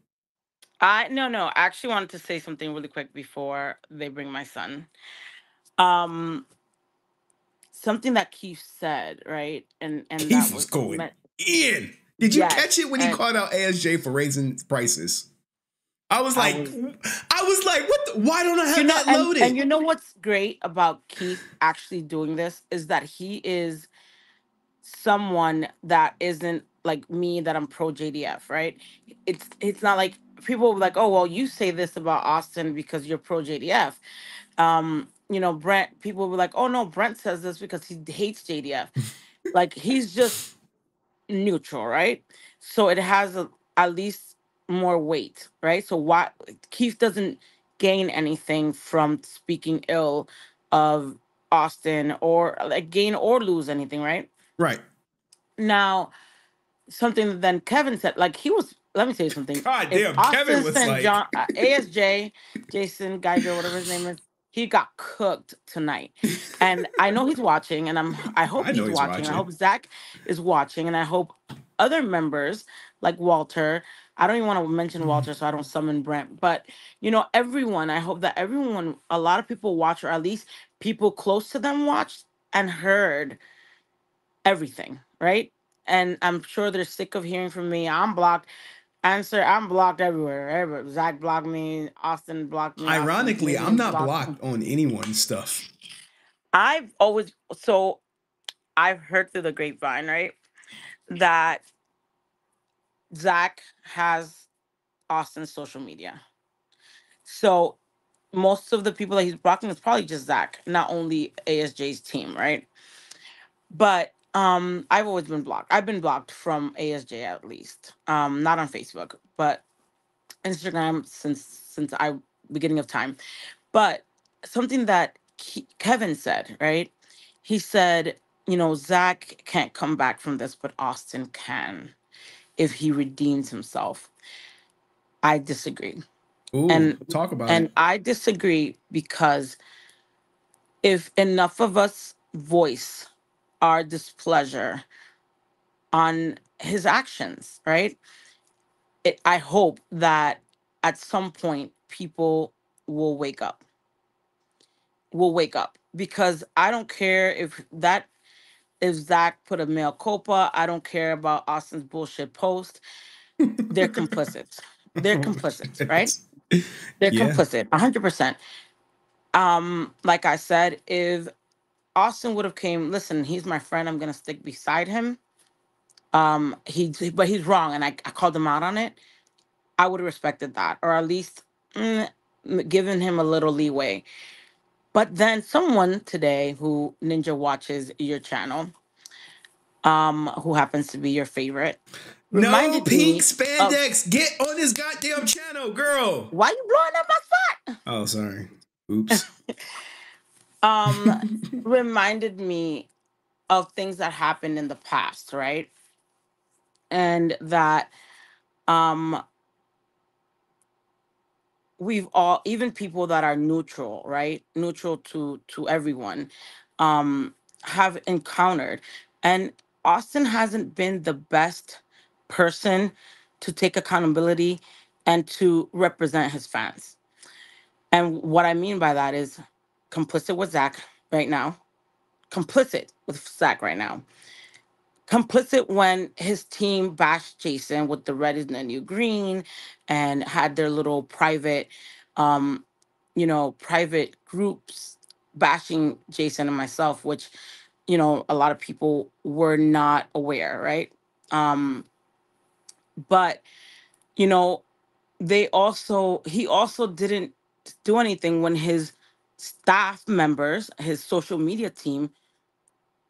I no no. I actually wanted to say something really quick before they bring my son. Um, something that Keith said, right? And and Keith that was going in. Did you yes, catch it when he called out A S J for raising prices? I was like, I was, I was like, what? The, why don't I have you know, that and, loaded? And you know what's great about Keith actually doing this is that he is someone that isn't like me, that I'm pro J D F, right? It's it's not like people were like, oh well, you say this about Austin because you're pro J D F. Um, you know, Brent. People were like, oh no, Brent says this because he hates J D F. Like he's just neutral, right? So it has a, at least more weight, right? So why Keith doesn't gain anything from speaking ill of Austin, or like gain or lose anything, right? Right. Now, something that then Kevin said, like he was. Let me tell you something. God damn, Kevin was like John, uh, A S J, Jason Geiger, whatever his name is. He got cooked tonight, and I know he's watching, and I'm. I hope I he's, he's watching. watching. I hope Zach is watching, and I hope other members like Walter. I don't even want to mention Walter, so I don't summon Brent. But you know, everyone. I hope that everyone, a lot of people watch, or at least people close to them watched and heard everything, right? And I'm sure they're sick of hearing from me. I'm blocked. Answer, I'm blocked everywhere. everywhere. Zach blocked me. Austin blocked me. Ironically, Austin, I'm not blocked, blocked on anyone's stuff. I've always... So, I've heard through the grapevine, right, that Zach has Austin's social media. So, most of the people that he's blocking is probably just Zach, not only A S J's team, right? But... Um, I've always been blocked. I've been blocked from A S J at least. Um, not on Facebook, but Instagram since since I beginning of time. But something that Ke Kevin said, right? He said, you know, Zach can't come back from this, but Austin can if he redeems himself. I disagree. Ooh, and talk about and it. And I disagree because if enough of us voice our displeasure on his actions, right? It, I hope that at some point people will wake up. Will wake up because I don't care if that if Zach put a mea culpa. I don't care about Austin's bullshit post. They're complicit. They're complicit, right? They're yeah. complicit, one hundred percent. Um, like I said, if Austin would have came, listen, he's my friend. I'm going to stick beside him. Um, he, But he's wrong, and I, I called him out on it. I would have respected that, or at least mm, given him a little leeway. But then someone today who Ninja watches your channel, um, who happens to be your favorite. No pink spandex. Of, get on this goddamn channel, girl. Why you blowing up my spot? Oh, sorry. Oops. Um, reminded me of things that happened in the past, right? And that um, we've all, even people that are neutral, right? Neutral to, to everyone, um, have encountered. And Austin hasn't been the best person to take accountability and to represent his fans. And what I mean by that is, complicit with Zach right now. Complicit with Zach right now. Complicit when his team bashed Jason with the red is the new green and had their little private, um, you know, private groups bashing Jason and myself, which, you know, a lot of people were not aware, right? Um, but, you know, they also, he also didn't to do anything when his staff members, his social media team,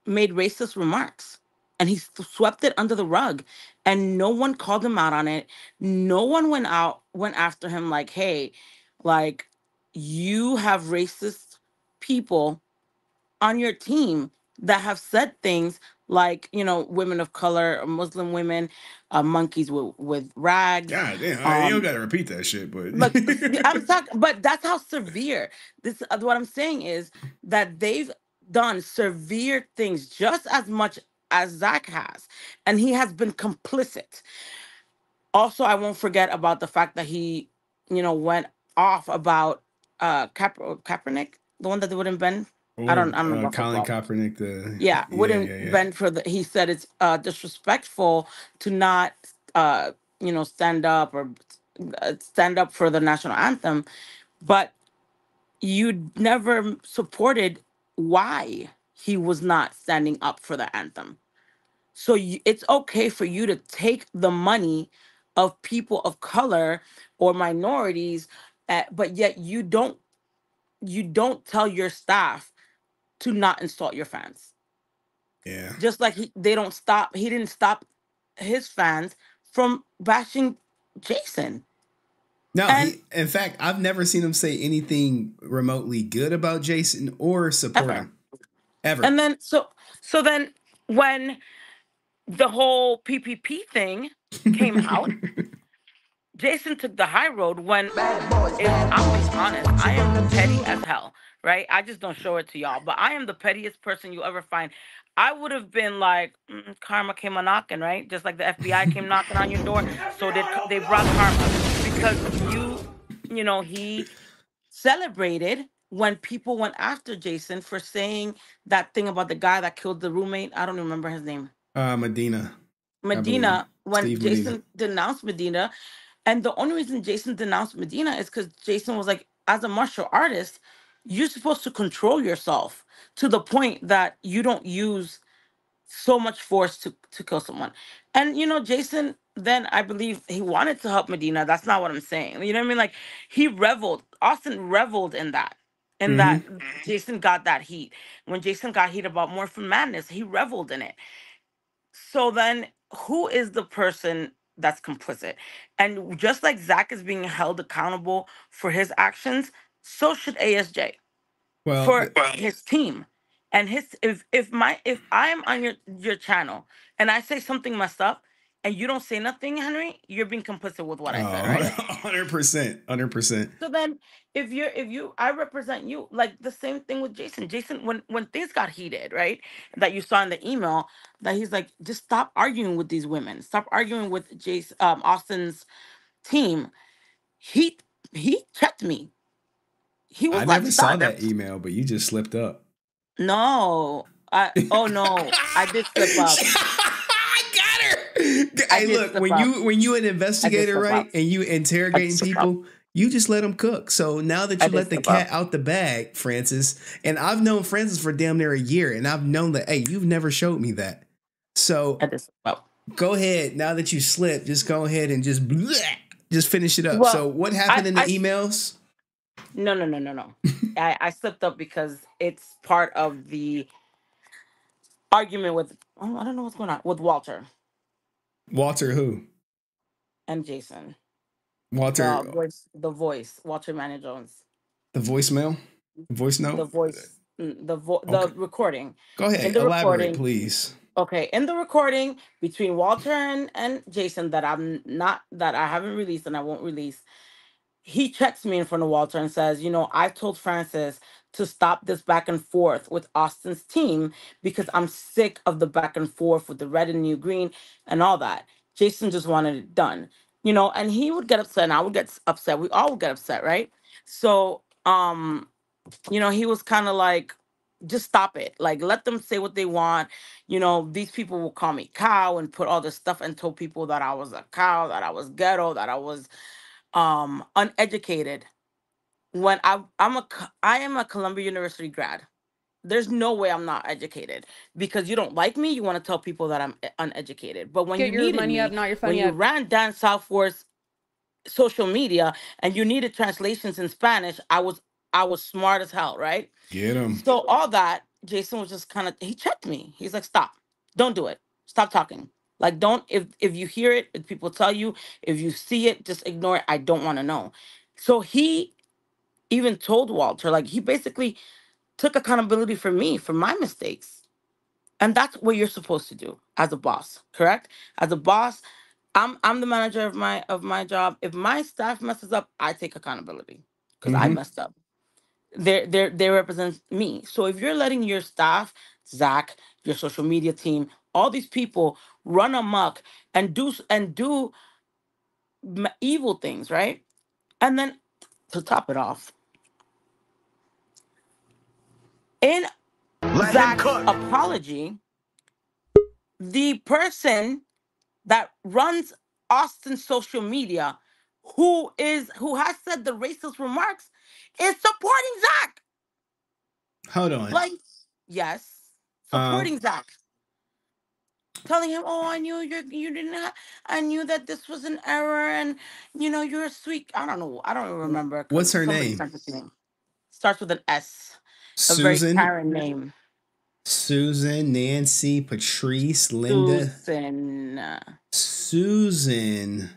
made racist remarks. And he swept it under the rug, and no one called him out on it. No one went out, went after him like, hey, like, you have racist people on your team that have said things like, you know, women of color, Muslim women, uh, monkeys with, with rags. God damn, um, you don't got to repeat that shit, but. Look, I'm talking, but that's how severe. This, what I'm saying is that they've done severe things just as much as Zach has, and he has been complicit. Also, I won't forget about the fact that he, you know, went off about uh, Kap Kaepernick, the one that they wouldn't bend. Or, I don't. I don't know. Uh, Colin Kaepernick. The yeah, yeah wouldn't yeah, yeah. bend for the. He said it's uh, disrespectful to not, uh, you know, stand up or stand up for the national anthem, but you never supported why he was not standing up for the anthem. So you, it's okay for you to take the money of people of color or minorities, at, but yet you don't you don't tell your staff to not insult your fans. Yeah. Just like he, they don't stop. He didn't stop his fans from bashing Jason. No, and, he, in fact, I've never seen him say anything remotely good about Jason or support ever. him. Ever. And then so so then when the whole P P P thing came out, Jason took the high road when, bad boys, if bad boys, I'm honest, I am petty as hell, right? I just don't show it to y'all, but I am the pettiest person you ever find. I would have been like, mm, karma came a-knocking, right? Just like the F B I came knocking on your door, so did, they brought karma. Because you, you know, he celebrated when people went after Jason for saying that thing about the guy that killed the roommate. I don't remember his name. Uh, Medina. Medina, when Steve Jason Medina. denounced Medina. And the only reason Jason denounced Medina is because Jason was like, as a martial artist, you're supposed to control yourself to the point that you don't use so much force to, to kill someone. And, you know, Jason, then I believe he wanted to help Medina. That's not what I'm saying. You know what I mean? Like, he reveled. Austin reveled in that, in mm-hmm. that Jason got that heat. When Jason got heat about Morphin Madness, he reveled in it. So then who is the person that's complicit? And just like Zach is being held accountable for his actions, so should A S J well, for well. his team. And his if if my if I'm on your your channel and I say something messed up and you don't say nothing, Henry, you're being complicit with what I said, right? one hundred percent, one hundred percent. So then if you're if you I represent you, like the same thing with Jason. Jason, when when things got heated, right, that you saw in the email, that he's like, just stop arguing with these women, stop arguing with Jason, um, Austin's team. He he checked me. He was I like, never saw that email, but you just slipped up. No, I, oh no, I did slip up. I got her. I hey, look, when up. you when you an investigator, right, up. and you interrogating people, up. you just let them cook. So now that you let the cat up. out the bag, Francis, and I've known Francis for damn near a year, and I've known that, hey, you've never showed me that. So go ahead. Now that you slipped, just go ahead and just bleh, just finish it up. Well, so what happened I, in the I, emails? No, no, no, no, no. I, I slipped up because it's part of the argument with, oh, I don't know what's going on, with Walter. Walter who? And Jason. Walter. Uh, voice, the voice, Walter Manny Jones. The voicemail? Voice note? The voice, the, vo okay. the recording. Go ahead, elaborate, please. Okay, in the recording between Walter and, and Jason that I'm not, that I haven't released and I won't release, he checks me in front of Walter and says, you know, I told Francis to stop this back and forth with Austin's team because I'm sick of the back and forth with the red and new green and all that. Jason just wanted it done, you know, and he would get upset and I would get upset. We all would get upset, right? So, um, you know, he was kind of like, just stop it. Like, let them say what they want. You know, these people will call me cow and put all this stuff and told people that I was a cow, that I was ghetto, that I was... Um, uneducated. When I I'm a I am a Columbia University grad, there's no way I'm not educated. Because you don't like me, you want to tell people that I'm uneducated. But when Get you needed money me, up, not your when up. you ran down Southworth social media and you needed translations in Spanish, I was I was smart as hell, right? Get him. So all that, Jason was just kind of, he checked me. He's like, stop. Don't do it. Stop talking. Like, don't, if, if you hear it, if people tell you, if you see it, just ignore it. I don't want to know. So he even told Walter, like, he basically took accountability for me, for my mistakes. And that's what you're supposed to do as a boss, correct? As a boss, I'm I'm the manager of my of my job. If my staff messes up, I take accountability because mm-hmm. I messed up. They they they represent me. So if you're letting your staff, Zach, your social media team, all these people run amok and do and do evil things, right? And then to top it off, in Zach's apology, the person that runs Austin's social media, who is who has said the racist remarks, is supporting Zach. Hold on. Like, yes, supporting um, Zach, telling him, "Oh, I knew you. You didn't. Have, I knew that this was an error, and you know you're a sweet." I don't know. I don't remember. What's her name? Starts with an S. Susan, a very Karen name. Susan, Nancy, Patrice, Linda. Susan. Susan.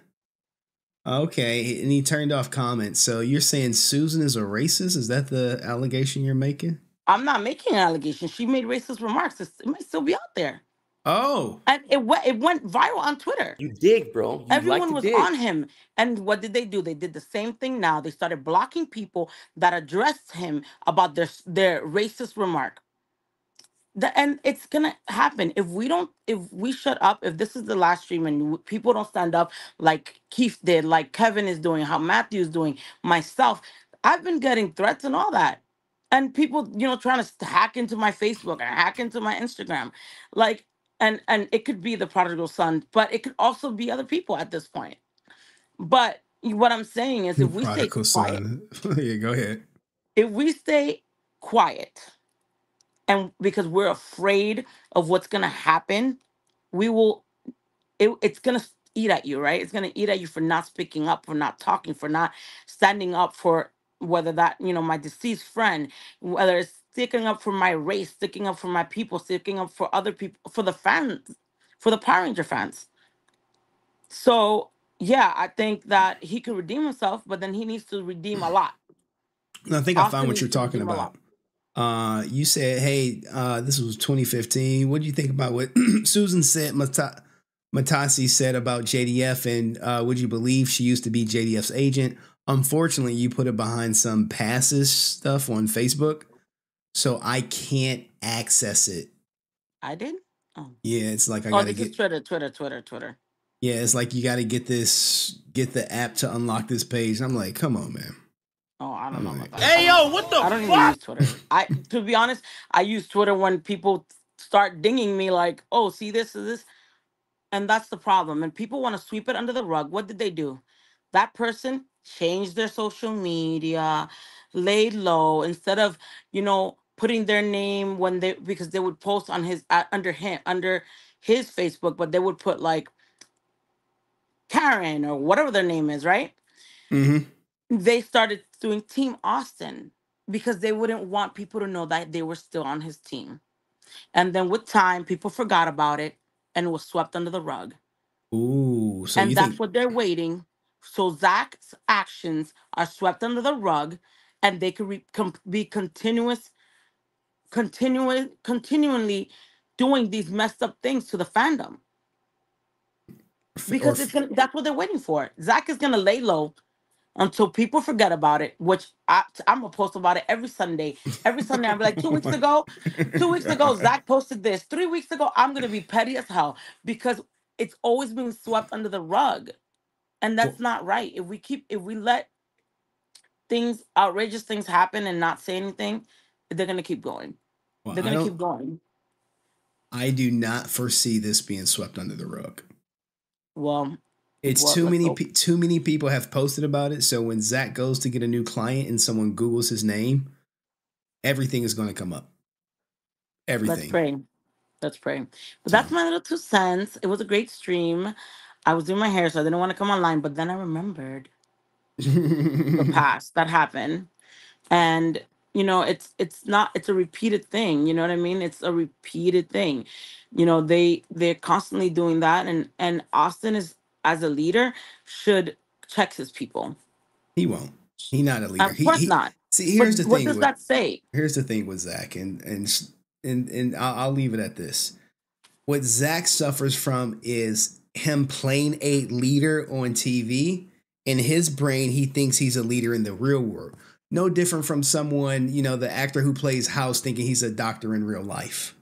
Okay, and he turned off comments. So you're saying Susan is a racist? Is that the allegation you're making? I'm not making an allegation. She made racist remarks. It might still be out there. Oh. And it went, it went viral on Twitter. You dig, bro. You Everyone like was dig. on him. And what did they do? They did the same thing now. They started blocking people that addressed him about their, their racist remark. The, and it's gonna happen if we don't, if we shut up, if this is the last stream and people don't stand up like Keith did, like Kevin is doing, how Matthew is doing, myself. I've been getting threats and all that. And people, you know, trying to hack into my Facebook and hack into my Instagram. Like, and, and it could be the prodigal son, but it could also be other people at this point. But what I'm saying is if we stay quiet, yeah, go ahead. If we stay quiet, and because we're afraid of what's going to happen, we will, it, it's going to eat at you, right? It's going to eat at you for not speaking up, for not talking, for not standing up for whether that, you know, my deceased friend, whether it's sticking up for my race, sticking up for my people, sticking up for other people, for the fans, for the Power Ranger fans. So, yeah, I think that he could redeem himself, but then he needs to redeem a lot. I think I found what you're talking about. Uh, you said, hey, uh, this was twenty fifteen. What do you think about what Susan said, Mata Matasi said about J D F? And uh, would you believe she used to be J D F's agent? Unfortunately, you put it behind some passes stuff on Facebook, so I can't access it. I did? Oh. Yeah, it's like I oh, gotta get Twitter, Twitter, Twitter, Twitter. Yeah, it's like you gotta get this, get the app to unlock this page. And I'm like, come on, man. Oh, I don't know about that. Hey, yo, what the fuck? I don't even use Twitter. I, to be honest, I use Twitter when people start dinging me like, oh, see this, is this. And that's the problem. And people want to sweep it under the rug. What did they do? That person changed their social media, laid low, instead of, you know, putting their name when they, because they would post on his, uh, under him, under his Facebook, but they would put like Karen or whatever their name is, right? Mm-hmm. They started doing Team Austin because they wouldn't want people to know that they were still on his team. And then with time, people forgot about it and was swept under the rug. Ooh, so and that's what they're waiting. So Zach's actions are swept under the rug and they could be continuous, continuous, continually doing these messed up things to the fandom. Because it's gonna, that's what they're waiting for. Zach is going to lay low until people forget about it, which I, I'm going to post about it every Sunday. Every Sunday, I'll be like, two weeks ago, two weeks ago, Zach posted this. Three weeks ago, I'm going to be petty as hell because it's always being swept under the rug. And that's not right. If we keep, if we let things, outrageous things happen and not say anything, they're going to keep going. Well, they're going to keep going. I do not foresee this being swept under the rug. Well... It's well, too many too many people have posted about it. So when Zach goes to get a new client and someone Googles his name, everything is going to come up. Everything. Let's pray. Let's pray. But that's my little two cents. It was a great stream. I was doing my hair, so I didn't want to come online. But then I remembered the past that happened. And you know, it's it's not it's a repeated thing. You know what I mean? It's a repeated thing. You know, they they're constantly doing that, and and Austin is, as a leader, should check his people. He won't. He's not a leader. Of course he, he, not. See, here's but the what thing. What does with, that say? Here's the thing with Zach, and and and and I'll, I'll leave it at this. What Zach suffers from is him playing a leader on T V. In his brain, he thinks he's a leader in the real world. No different from someone, you know, the actor who plays House thinking he's a doctor in real life.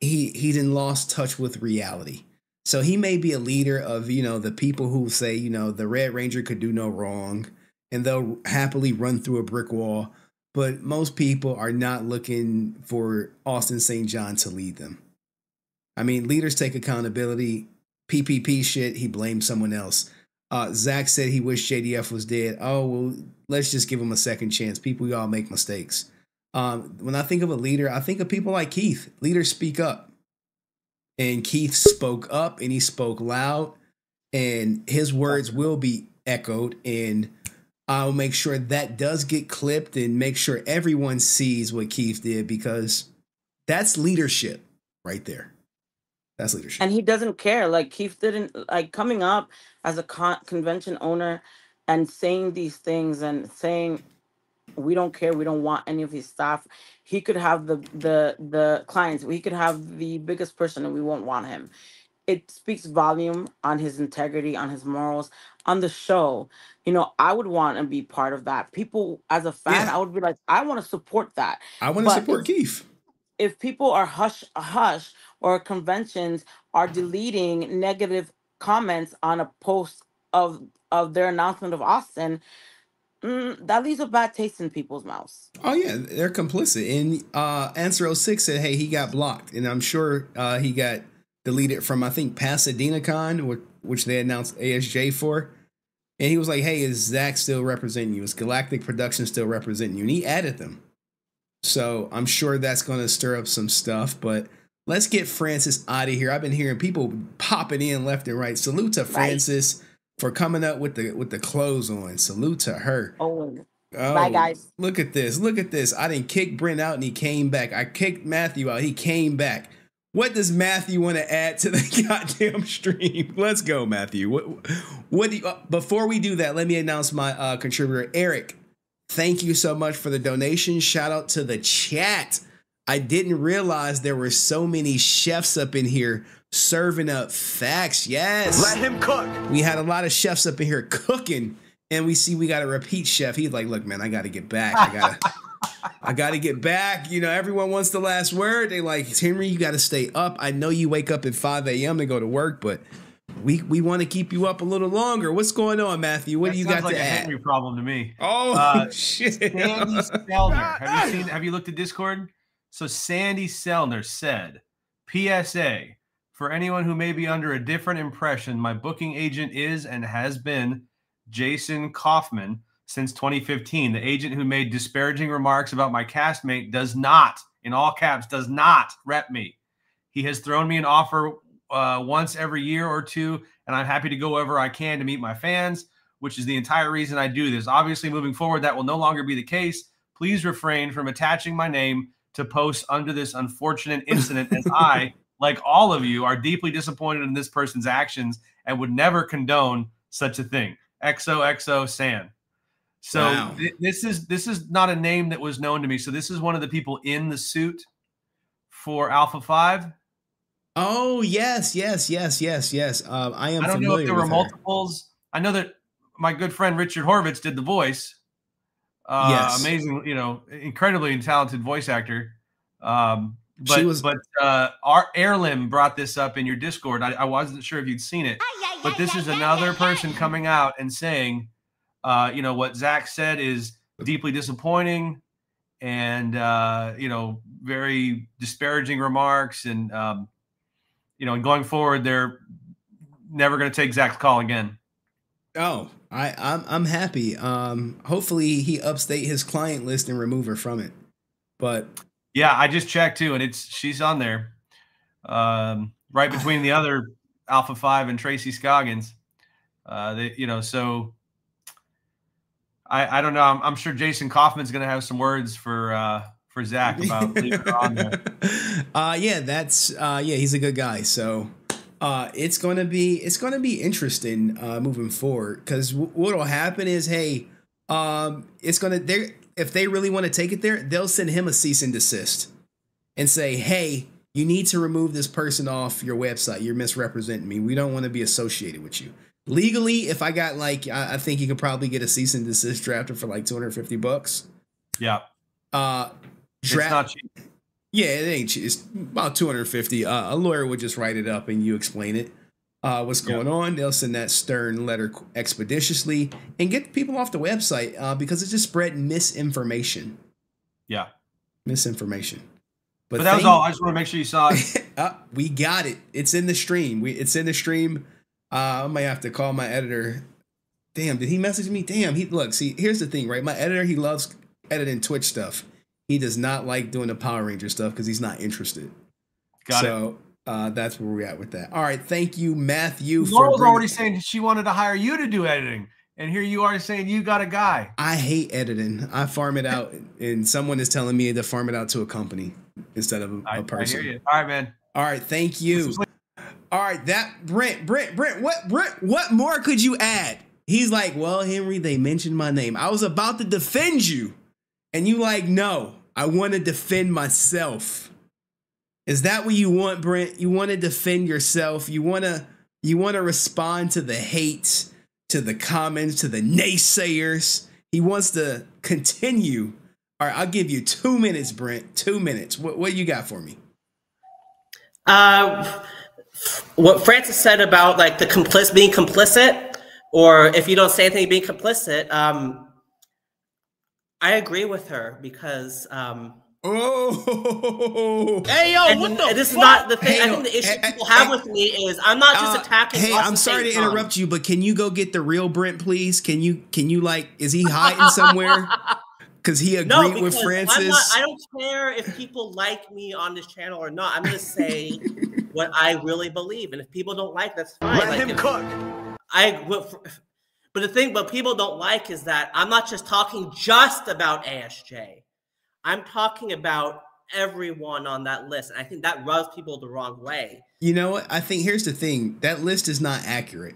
He he's in lost touch with reality. So he may be a leader of, you know, the people who say, you know, the Red Ranger could do no wrong, and they'll happily run through a brick wall. But most people are not looking for Austin Saint John to lead them. I mean, leaders take accountability. P P P shit, he blamed someone else. Uh, Zach said he wished J D F was dead. Oh, well, let's just give him a second chance. People, y'all make mistakes. Um, when I think of a leader, I think of people like Keith. Leaders speak up. And Keith spoke up, and he spoke loud, and his words will be echoed. And I'll make sure that does get clipped and make sure everyone sees what Keith did, because that's leadership right there. That's leadership. And he doesn't care. Like, Keith didn't, like, coming up as a con convention owner and saying these things and saying, we don't care, we don't want any of his staff. He could have the the the clients, he could have the biggest person, and we won't want him. It speaks volume on his integrity, on his morals, on the show. You know, I would want to be part of that. People, as a fan, yeah. I would be like, I want to support that. I want to support Keith. If people are hush hush or conventions are deleting negative comments on a post of of their announcement of Austin, Mm, that leaves a bad taste in people's mouths. Oh, yeah, they're complicit. And uh, Answer oh six said, hey, he got blocked. And I'm sure uh, he got deleted from, I think, Pasadena Con, which, which they announced A S J for. And he was like, hey, is Zach still representing you? Is Galactic Productions still representing you? And he added them. So I'm sure that's going to stir up some stuff. But let's get Francis out of here. I've been hearing people popping in left and right. Salute to Francis. Right. For coming up with the with the clothes on. Salute to her. Oh, oh, bye, guys. Look at this. Look at this. I didn't kick Brent out, and he came back. I kicked Matthew out. He came back. What does Matthew want to add to the goddamn stream? Let's go, Matthew. What? What do you, uh, before we do that, let me announce my uh, contributor, Eric. Thank you so much for the donation. Shout out to the chat. I didn't realize there were so many chefs up in here serving up facts. Yes. Let him cook. We had a lot of chefs up in here cooking, and we see we got a repeat chef. He's like, look, man, I got to get back. I got to I got to get back. You know, everyone wants the last word. They like, Henry, you got to stay up. I know you wake up at five A M to go to work, but we we want to keep you up a little longer. What's going on, Matthew? What that do you got like to add? Sounds like a Henry problem to me. Oh, uh, shit. Sandy Selner. Have you seen have you looked at Discord? So Sandy Selner said, P S A, for anyone who may be under a different impression, my booking agent is and has been Jason Kaufman since twenty fifteen. The agent who made disparaging remarks about my castmate does not, in all caps, does not rep me. He has thrown me an offer uh, once every year or two, and I'm happy to go wherever I can to meet my fans, which is the entire reason I do this. Obviously, moving forward, that will no longer be the case. Please refrain from attaching my name to post under this unfortunate incident, as I, like all of you, are deeply disappointed in this person's actions and would never condone such a thing. X O X O San. So wow. th this is this is not a name that was known to me. So this is one of the people in the suit for Alpha five. Oh, yes, yes, yes, yes, yes. Um, I am familiar with I don't know if there were her. multiples. I know that my good friend Richard Horvitz did the voice. Uh, yes. Amazing, you know, incredibly talented voice actor. Um, but she was, but uh, our Airlim brought this up in your Discord. I, I wasn't sure if you'd seen it, but this is another person coming out and saying, uh, you know, what Zach said is deeply disappointing, and uh, you know, very disparaging remarks, and um, you know, and going forward, they're never going to take Zach's call again. Oh. I, I'm, I'm happy. Um, hopefully he upstate his client list and remove her from it. But yeah, I just checked too, and it's she's on there, um, right between the other Alpha five and Tracy Scoggins. Uh, they, you know, so I, I don't know. I'm, I'm sure Jason Kaufman's going to have some words for uh, for Zach about leaving it on there. Uh, yeah, that's uh, yeah. He's a good guy. So uh, it's going to be it's going to be interesting uh, moving forward, because w- what'll happen is, hey, um, it's going to they if they really want to take it there, they'll send him a cease and desist and say, hey, you need to remove this person off your website. You're misrepresenting me. We don't want to be associated with you. Legally, if I got like, I, I think you could probably get a cease and desist drafted for like two hundred fifty bucks. Yeah. Uh, draft, it's not cheap. Yeah, it ain't cheap. It's about two hundred fifty. Uh, a lawyer would just write it up and you explain it. Uh, what's going yeah. on. They'll send that stern letter expeditiously and get people off the website uh, because it just spread misinformation. Yeah. Misinformation. But, but that was all. I just want to make sure you saw it. uh, we got it. It's in the stream. We It's in the stream. Uh, I might have to call my editor. Damn, did he message me? Damn, he look, see, here's the thing, right? My editor, he loves editing Twitch stuff. He does not like doing the Power Ranger stuff because he's not interested. Got so, it. So uh, that's where we're at with that. All right, thank you, Matthew. Laurel's for already saying she wanted to hire you to do editing. And here you are saying you got a guy. I hate editing. I farm it out, and someone is telling me to farm it out to a company instead of a, I, a person. I hear you. All right, man. All right, thank you. All right, that Brent, Brent, Brent, what, Brent, what more could you add? He's like, well, Henry, they mentioned my name. I was about to defend you, and you like, no, I want to defend myself. Is that what you want, Brent? You want to defend yourself? You want to, you want to respond to the hate, to the comments, to the naysayers? He wants to continue. All right, I'll give you two minutes, Brent. Two minutes. What, what you got for me? Uh, what Francis said about like the complicit, being complicit, or if you don't say anything, being complicit. Um, I agree with her because. Um, Oh, hey, yo, what the This fuck? Is not the thing. Hey, I think the issue hey, people hey, have hey, with me is I'm not just uh, attacking. Hey, I'm sorry to interrupt you, but can you go get the real Brent, please? Can you, can you like, is he hiding somewhere? Cause he agreed no, because with Francis. Not, I don't care if people like me on this channel or not. I'm just saying what I really believe. And if people don't like, that's fine. Let like, him cook. I, but the thing, what people don't like is that I'm not just talking just about A S J. I'm talking about everyone on that list. And I think that rubs people the wrong way. You know what? I think here's the thing. That list is not accurate.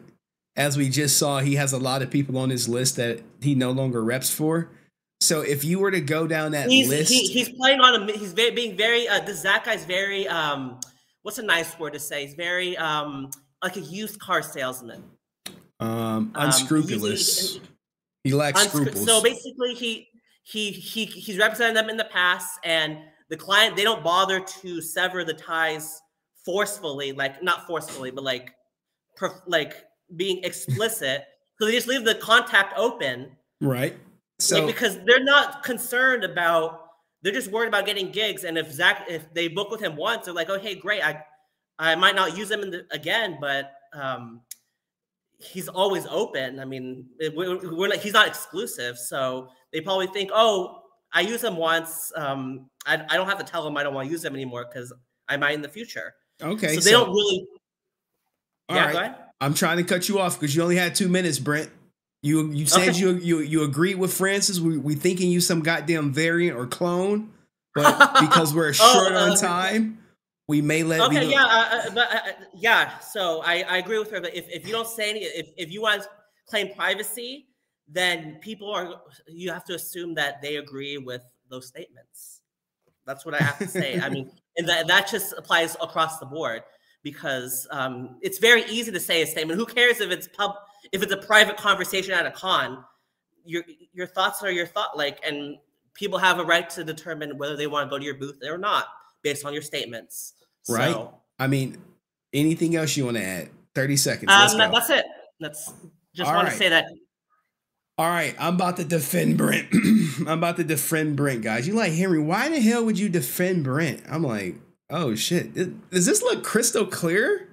As we just saw, he has a lot of people on his list that he no longer reps for. So if you were to go down that he's, list. He, he's playing on a, he's very, being very, uh, this Zach guy's very, um, what's a nice word to say? He's very, um, like a used car salesman. Um, unscrupulous. Um, he, he, he lacks unscru- scruples. So basically he, He he he's represented them in the past, and the client, they don't bother to sever the ties forcefully, like not forcefully, but like per, like being explicit. So they just leave the contact open, right? So like, because they're not concerned about, they're just worried about getting gigs. And if Zach, if they book with him once, they're like, oh hey, great, I I might not use him in the, again, but um, he's always open. I mean, we're, we're like, he's not exclusive, so. They probably think, oh, I use them once. Um, I, I don't have to tell them I don't want to use them anymore because I might in the future. Okay. So they so, don't really. All yeah, right. Go ahead. I'm trying to cut you off because you only had two minutes, Brent. You you said okay. you you you agreed with Francis. We we thinking you some goddamn variant or clone, but because we're short oh, uh, on time, we may let. Okay. Me yeah. Uh, but, uh, yeah. So I, I agree with her. But if if you don't say any, if if you want to claim privacy, then people are, you have to assume that they agree with those statements. That's what I have to say. I mean, and that, that just applies across the board because um, it's very easy to say a statement. Who cares if it's pub, if it's a private conversation at a con? Your your thoughts are your thought, like, and people have a right to determine whether they want to go to your booth or not based on your statements. Right. So, I mean, anything else you want to add? thirty seconds. Um, that, that's it. That's just All want right. to say that. All right, I'm about to defend Brent. I'm about to defend Brent, guys. You like, Henry, why the hell would you defend Brent? I'm like, oh, shit. Does this look crystal clear?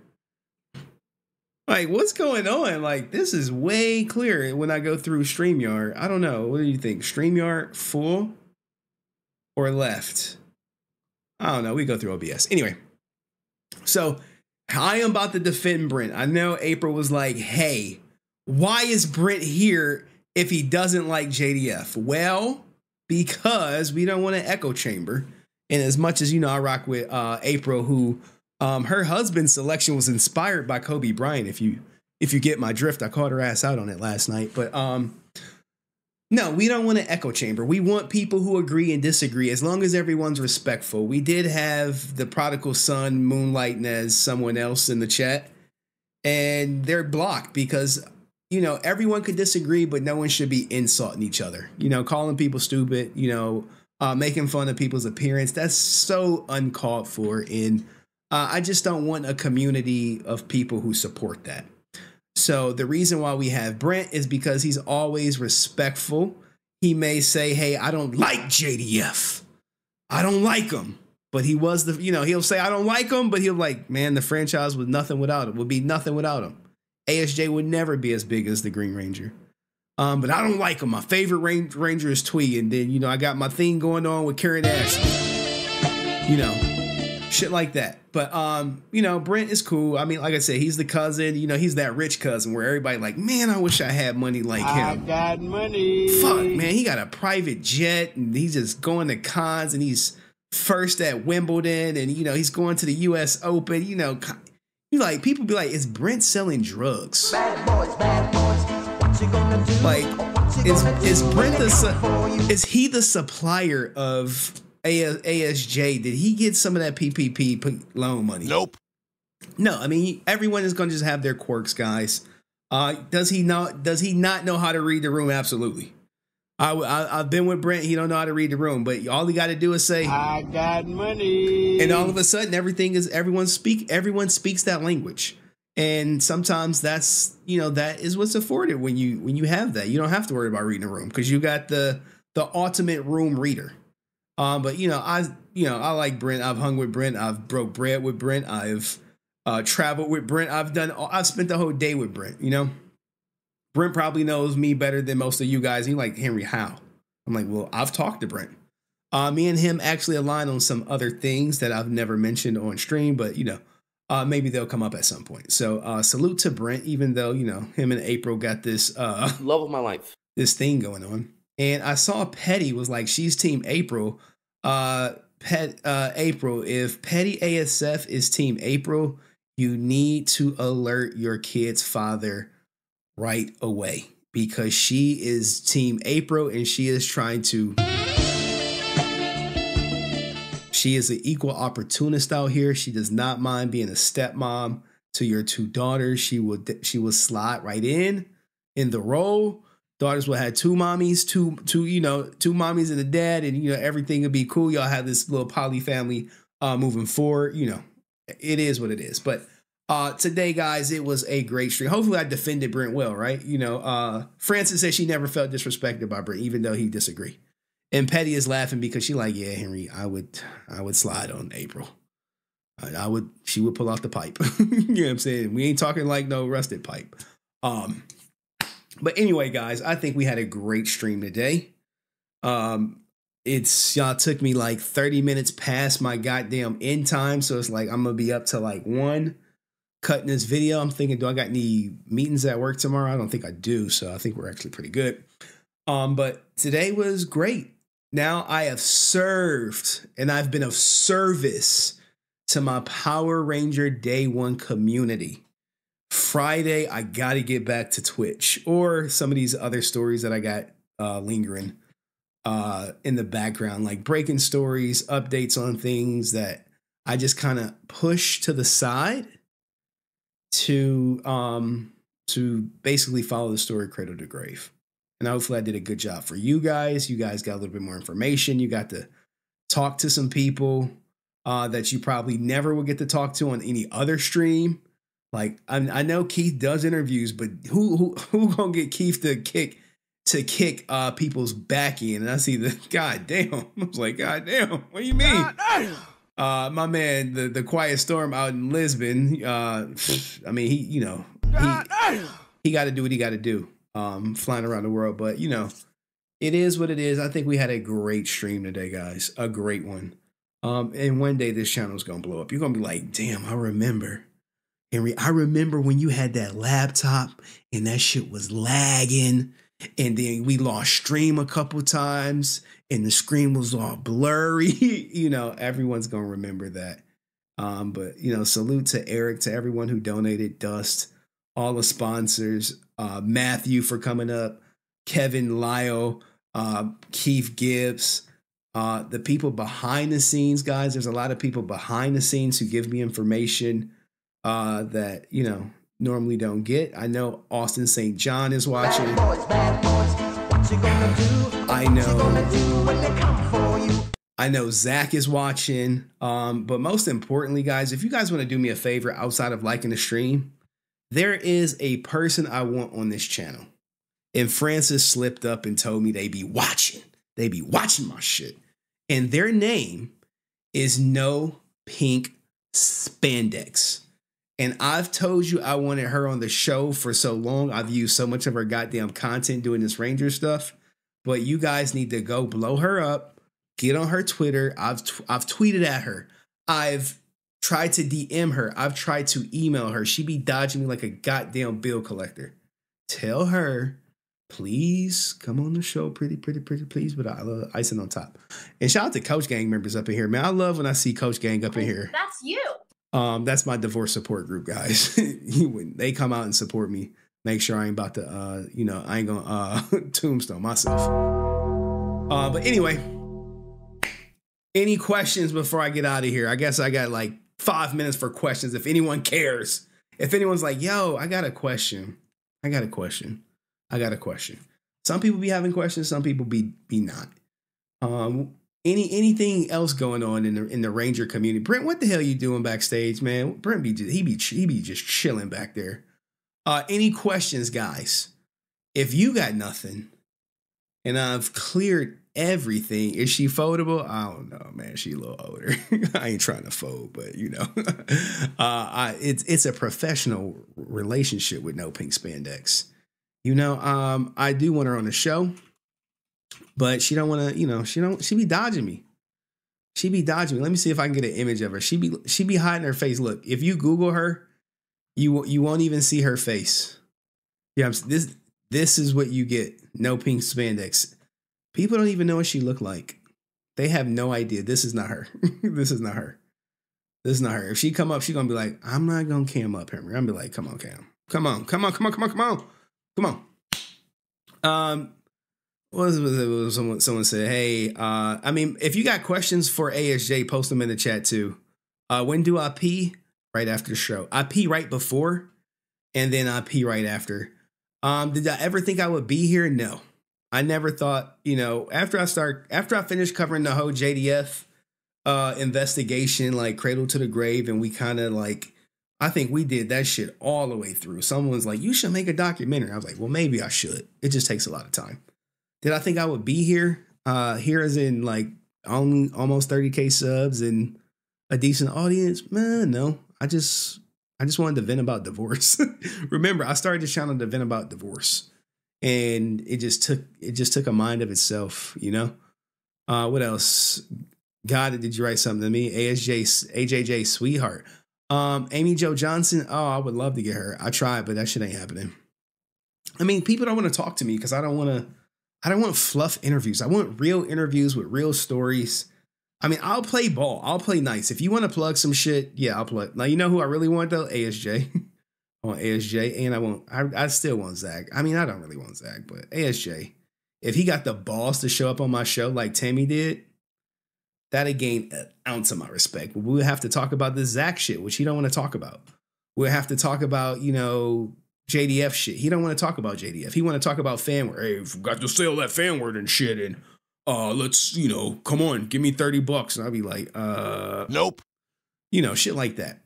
Like, what's going on? Like, this is way clearer when I go through StreamYard. I don't know. What do you think? StreamYard full or left? I don't know. We go through O B S. Anyway, so I am about to defend Brent. I know April was like, hey, why is Brent here? if he doesn't like J D F? Well, because we don't want an echo chamber. And as much as, you know, I rock with uh, April, who um, her husband's selection was inspired by Kobe Bryant. If you if you get my drift, I called her ass out on it last night. But um, no, we don't want an echo chamber. We want people who agree and disagree, as long as everyone's respectful. We did have the prodigal son moonlighting as someone else in the chat, and they're blocked because, you know, everyone could disagree, but no one should be insulting each other. You know, calling people stupid, you know, Uh, making fun of people's appearance. That's so uncalled for. And uh, I just don't want a community of people who support that. So the reason why we have Brent is because he's always respectful. He may say, hey, I don't like J D F. I don't like him. But he was the, you know, he'll say, I don't like him. But he'll like, man, the franchise was nothing without him. Would be nothing without him. A S J would never be as big as the Green Ranger. Um, but I don't like him. My favorite Ranger is Twee. And then, you know, I got my thing going on with Karen Ashley. You know, shit like that. But, um, you know, Brent is cool. I mean, like I said, he's the cousin. You know, he's that rich cousin where everybody like, man, I wish I had money like him. I got money. Fuck, man. He got a private jet and he's just going to cons and he's first at Wimbledon. And, you know, he's going to the U S Open. You know, you like people be like, is Brent selling drugs? Bad boys, bad boys. Like, is is Brent the is he the supplier of A S J? Did he get some of that P P P loan money? Nope. No, I mean everyone is going to just have their quirks, guys. Uh, does he not? Does he not know how to read the room? Absolutely. I, I I've been with Brent. He don't know how to read the room, but all he got to do is say, "I got money," and all of a sudden, everything is everyone speak. Everyone speaks that language. And sometimes that's, you know, that is what's afforded when you when you have that. You don't have to worry about reading a room because you got the the ultimate room reader. Um, but, you know, I you know, I like Brent. I've hung with Brent. I've broke bread with Brent. I've uh, traveled with Brent. I've done I've spent the whole day with Brent. You know, Brent probably knows me better than most of you guys. He's like, Henry, how? I'm like, well, I've talked to Brent. Uh, me and him actually align on some other things that I've never mentioned on stream. But, you know. Uh, maybe they'll come up at some point. So uh, salute to Brent, even though, you know, him and April got this uh, love of my life, this thing going on. And I saw Petty was like, she's team April. Uh, Pet, uh, April, if Petty A S F is team April, you need to alert your kid's father right away because she is team April and she is trying to. She is an equal opportunist out here. She does not mind being a stepmom to your two daughters. She will she will slide right in in the role. Daughters will have two mommies, two two you know two mommies and a dad, and you know everything will be cool. Y'all have this little poly family uh, moving forward. You know it is what it is. But uh, today, guys, it was a great stream. Hopefully, I defended Brent well, right? You know, uh, Francis said she never felt disrespected by Brent, even though he disagreed. And Petty is laughing because she like, yeah, Henry, I would, I would slide on April. I, I would, she would pull out the pipe. You know what I'm saying? We ain't talking like no rusted pipe. Um, but anyway, guys, I think we had a great stream today. Um, it's y'all took me like thirty minutes past my goddamn end time. So it's like, I'm going to be up to like one cutting this video. I'm thinking, do I got any meetings at work tomorrow? I don't think I do. So I think we're actually pretty good. Um, but today was great. Now I have served and I've been of service to my Power Ranger Day One community. Friday, I got to get back to Twitch or some of these other stories that I got uh, lingering uh, in the background, like breaking stories, updates on things that I just kind of push to the side to um, to basically follow the story cradle to grave. And hopefully I did a good job for you guys. You guys got a little bit more information. You got to talk to some people uh, that you probably never will get to talk to on any other stream. Like I, I know Keith does interviews, but who who who gonna get Keith to kick to kick uh, people's back in? And I see the goddamn. I was like, goddamn, what do you mean? Uh, my man, the the Quiet Storm out in Lisbon. Uh, I mean, he you know he he got to do what he got to do. Um, flying around the world, but you know, it is what it is. I think we had a great stream today, guys, a great one. Um, and one day this channel is going to blow up. You're going to be like, damn, I remember Henry. I remember when you had that laptop and that shit was lagging And then we lost stream a couple times and the screen was all blurry. You know, everyone's going to remember that. Um, but, you know, salute to Eric, to everyone who donated, Dust, all the sponsors, uh, Matthew for coming up, Kevin Lyle, uh, Keith Gibbs, uh, the people behind the scenes, guys. There's a lot of people behind the scenes who give me information uh, that, you know, normally don't get. I know Austin Saint John is watching. Bad boys, bad boys. What you gonna do? I know. What you gonna do when they come for you? I know Zach is watching. Um, but most importantly, guys, if you guys want to do me a favor outside of liking the stream, there is a person I want on this channel. And Francis slipped up and told me they be watching. They be watching my shit. And their name is No Pink Spandex. And I've told you I wanted her on the show for so long. I've used so much of her goddamn content doing this Ranger stuff. But you guys need to go blow her up. Get on her Twitter. I've t I've tweeted at her. I've tried to D M her. I've tried to email her. She be dodging me like a goddamn bill collector. Tell her, please come on the show. Pretty, pretty, pretty, please. But I love icing on top. And shout out to Coach Gang members up in here. Man, I love when I see Coach Gang up in here. That's you. Um, that's my divorce support group, guys. When they come out and support me, make sure I ain't about to, uh, you know, I ain't gonna uh, tombstone myself. Uh, but anyway, any questions before I get out of here? I guess I got like five minutes for questions. If anyone cares, if anyone's like, yo, I got a question. I got a question. I got a question. Some people be having questions. Some people be, be not. Um, Any anything else going on in the in the Ranger community? Brent, what the hell you doing backstage, man? Brent be he be he be just chilling back there. Uh, any questions, guys? If you got nothing, and I've cleared everything, is she foldable? I don't know, man. She a little older. I ain't trying to fold, but you know, uh, I, it's it's a professional relationship with No Pink Spandex. You know, um, I do want her on the show. But she don't want to, you know, she don't, she be dodging me. She be dodging me. Let me see if I can get an image of her. She be, she be hiding her face. Look, if you Google her, you, you won't even see her face. Yeah. This, this is what you get. No Pink Spandex. People don't even know what she looked like. They have no idea. This is not her. This is not her. This is not her. If she come up, she going to be like, I'm not going to cam up here. I'm going to be like, come on, Cam. Come on, come on, come on, come on, come on, come on. Um, Someone, someone said, hey, uh, I mean, if you got questions for A S J, post them in the chat too. Uh, when do I pee? Right after the show. I pee right before, and then I pee right after. Um, did I ever think I would be here? No, I never thought, you know, after I start, after I finished covering the whole J D F uh, investigation, like Cradle to the Grave, and we kind of like, I think we did that shit all the way through. Someone's like, you should make a documentary. I was like, well, maybe I should. It just takes a lot of time. Did I think I would be here? Uh, here as in like only almost thirty K subs and a decent audience? Man, no. I just I just wanted to vent about divorce. Remember, I started this channel to vent about divorce, and it just took it just took a mind of itself, you know. Uh, what else? God, did you write something to me? A S J, A J J, sweetheart. Um, Amy Jo Johnson. Oh, I would love to get her. I tried, but that shit ain't happening. I mean, people don't want to talk to me because I don't want to. I don't want fluff interviews. I want real interviews with real stories. I mean, I'll play ball. I'll play nice. If you want to plug some shit, yeah, I'll plug. Now, you know who I really want, though? A S J. I want A S J, and I want, I, I still want Zach. I mean, I don't really want Zach, but A S J. If he got the balls to show up on my show like Tammy did, that'd gain an ounce of my respect. We'll have to talk about this Zach shit, which he don't want to talk about. We'll have to talk about, you know, J D F shit. He don't want to talk about J D F. He want to talk about fanware. Hey, forgot to sell that fanware and shit. And uh, let's, you know, come on, give me thirty bucks. And I'll be like, uh, nope. You know, shit like that.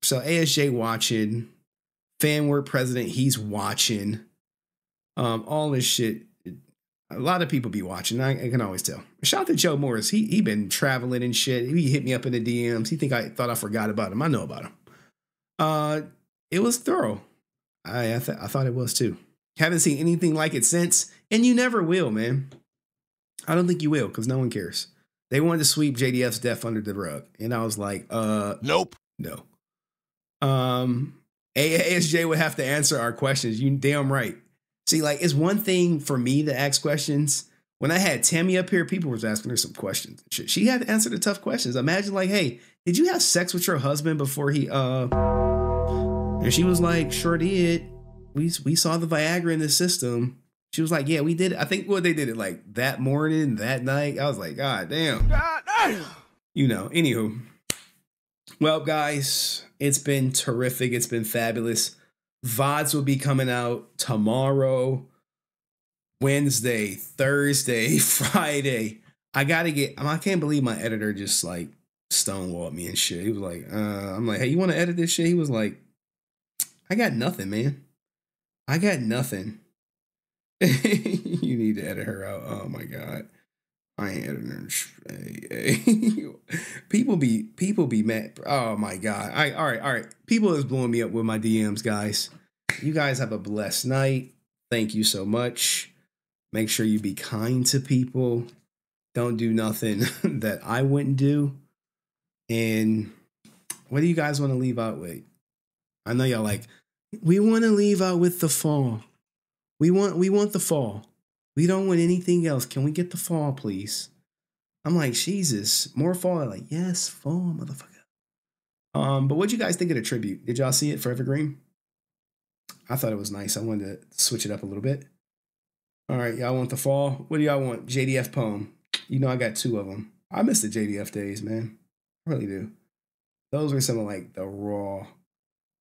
So A S J watching, fanware president, he's watching, um, all this shit. A lot of people be watching. I, I can always tell. Shout out to Joe Morris. He, he been traveling and shit. He hit me up in the D Ms. He think I thought I forgot about him. I know about him. Uh, it was thorough. I I, th I thought it was too. Haven't seen anything like it since, and you never will, man. I don't think you will, because no one cares. They wanted to sweep J D F's death under the rug, and I was like, uh, nope, no. Um, A S J would have to answer our questions. You damn right. See, like, it's one thing for me to ask questions. When I had Tammy up here, people was asking her some questions. She had to answer the tough questions. Imagine, like, hey, did you have sex with your husband before he, uh, and she was like, sure did. We, we saw the Viagra in the system. She was like, yeah, we did it. I think well, they did it like that morning, that night. I was like, God damn. God damn. You know, anywho. Well, guys, it's been terrific. It's been fabulous. V O Ds will be coming out tomorrow, Wednesday, Thursday, Friday. I got to get, I can't believe my editor just like stonewalled me and shit. He was like, uh, I'm like, hey, you want to edit this shit? He was like, I got nothing, man. I got nothing. You need to edit her out. Oh my God. I ain't editing. Hey, hey. people be people be mad. Oh my God. I, all right, all right. People is blowing me up with my D Ms, guys. You guys have a blessed night. Thank you so much. Make sure you be kind to people. Don't do nothing that I wouldn't do. And what do you guys want to leave out with? I know y'all like, we want to leave out with the fall. We want we want the fall. We don't want anything else. Can we get the fall, please? I'm like, Jesus, more fall. I'm like, yes, fall, motherfucker. Um, but what'd you guys think of the tribute? Did y'all see it, Forever Green? I thought it was nice. I wanted to switch it up a little bit. All right, y'all want the fall? What do y'all want? J D F poem. You know I got two of them. I miss the J D F days, man. I really do. Those were some of like the raw.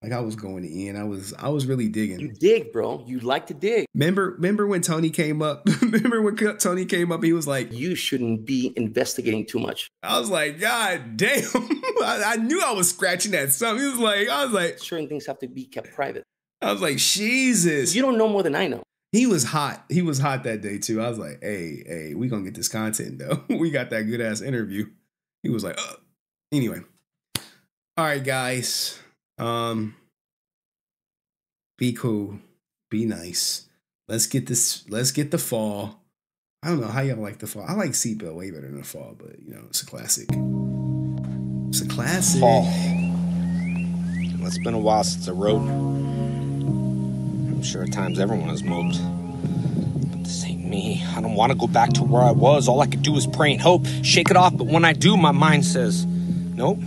Like I was going in, I was, I was really digging. You dig, bro. You like to dig. Remember, remember when Tony came up? Remember when Tony came up? He was like, "You shouldn't be investigating too much." I was like, "God damn!" I, I knew I was scratching at something. He was like, "I was like, certain things have to be kept private." I was like, "Jesus, you don't know more than I know." He was hot. He was hot that day too. I was like, "Hey, hey, we gonna get this content though. We got that good ass interview." He was like, "Ugh." Anyway, all right, guys. Um, be cool, be nice. Let's get this, let's get the fall. I don't know how y'all like the fall. I like Seatbelt way better than the fall, but you know, it's a classic. It's a classic. Fall. Well, it's been a while since I wrote. I'm sure at times everyone has moped. But this ain't me. I don't want to go back to where I was. All I could do is pray and hope, shake it off. But when I do, my mind says, nope.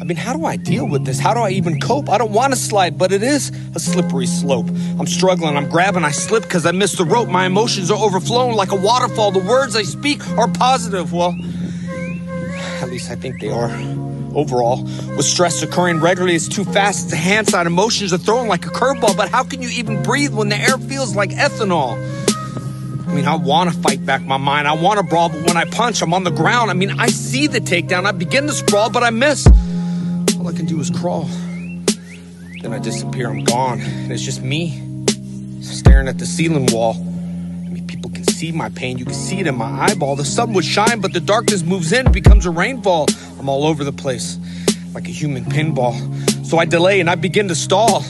I mean, how do I deal with this? How do I even cope? I don't want to slide, but it is a slippery slope. I'm struggling, I'm grabbing, I slip because I missed the rope. My emotions are overflowing like a waterfall. The words I speak are positive. Well, at least I think they are. Overall, with stress occurring regularly, it's too fast. It's a hand sign. Emotions are thrown like a curveball. But how can you even breathe when the air feels like ethanol? I mean, I want to fight back my mind. I want to brawl, but when I punch, I'm on the ground. I mean, I see the takedown. I begin to sprawl, but I miss. All I can do is crawl. Then I disappear, I'm gone. And it's just me staring at the ceiling wall. I mean, people can see my pain, you can see it in my eyeball. The sun would shine, but the darkness moves in, becomes a rainfall. I'm all over the place, like a human pinball. So I delay and I begin to stall.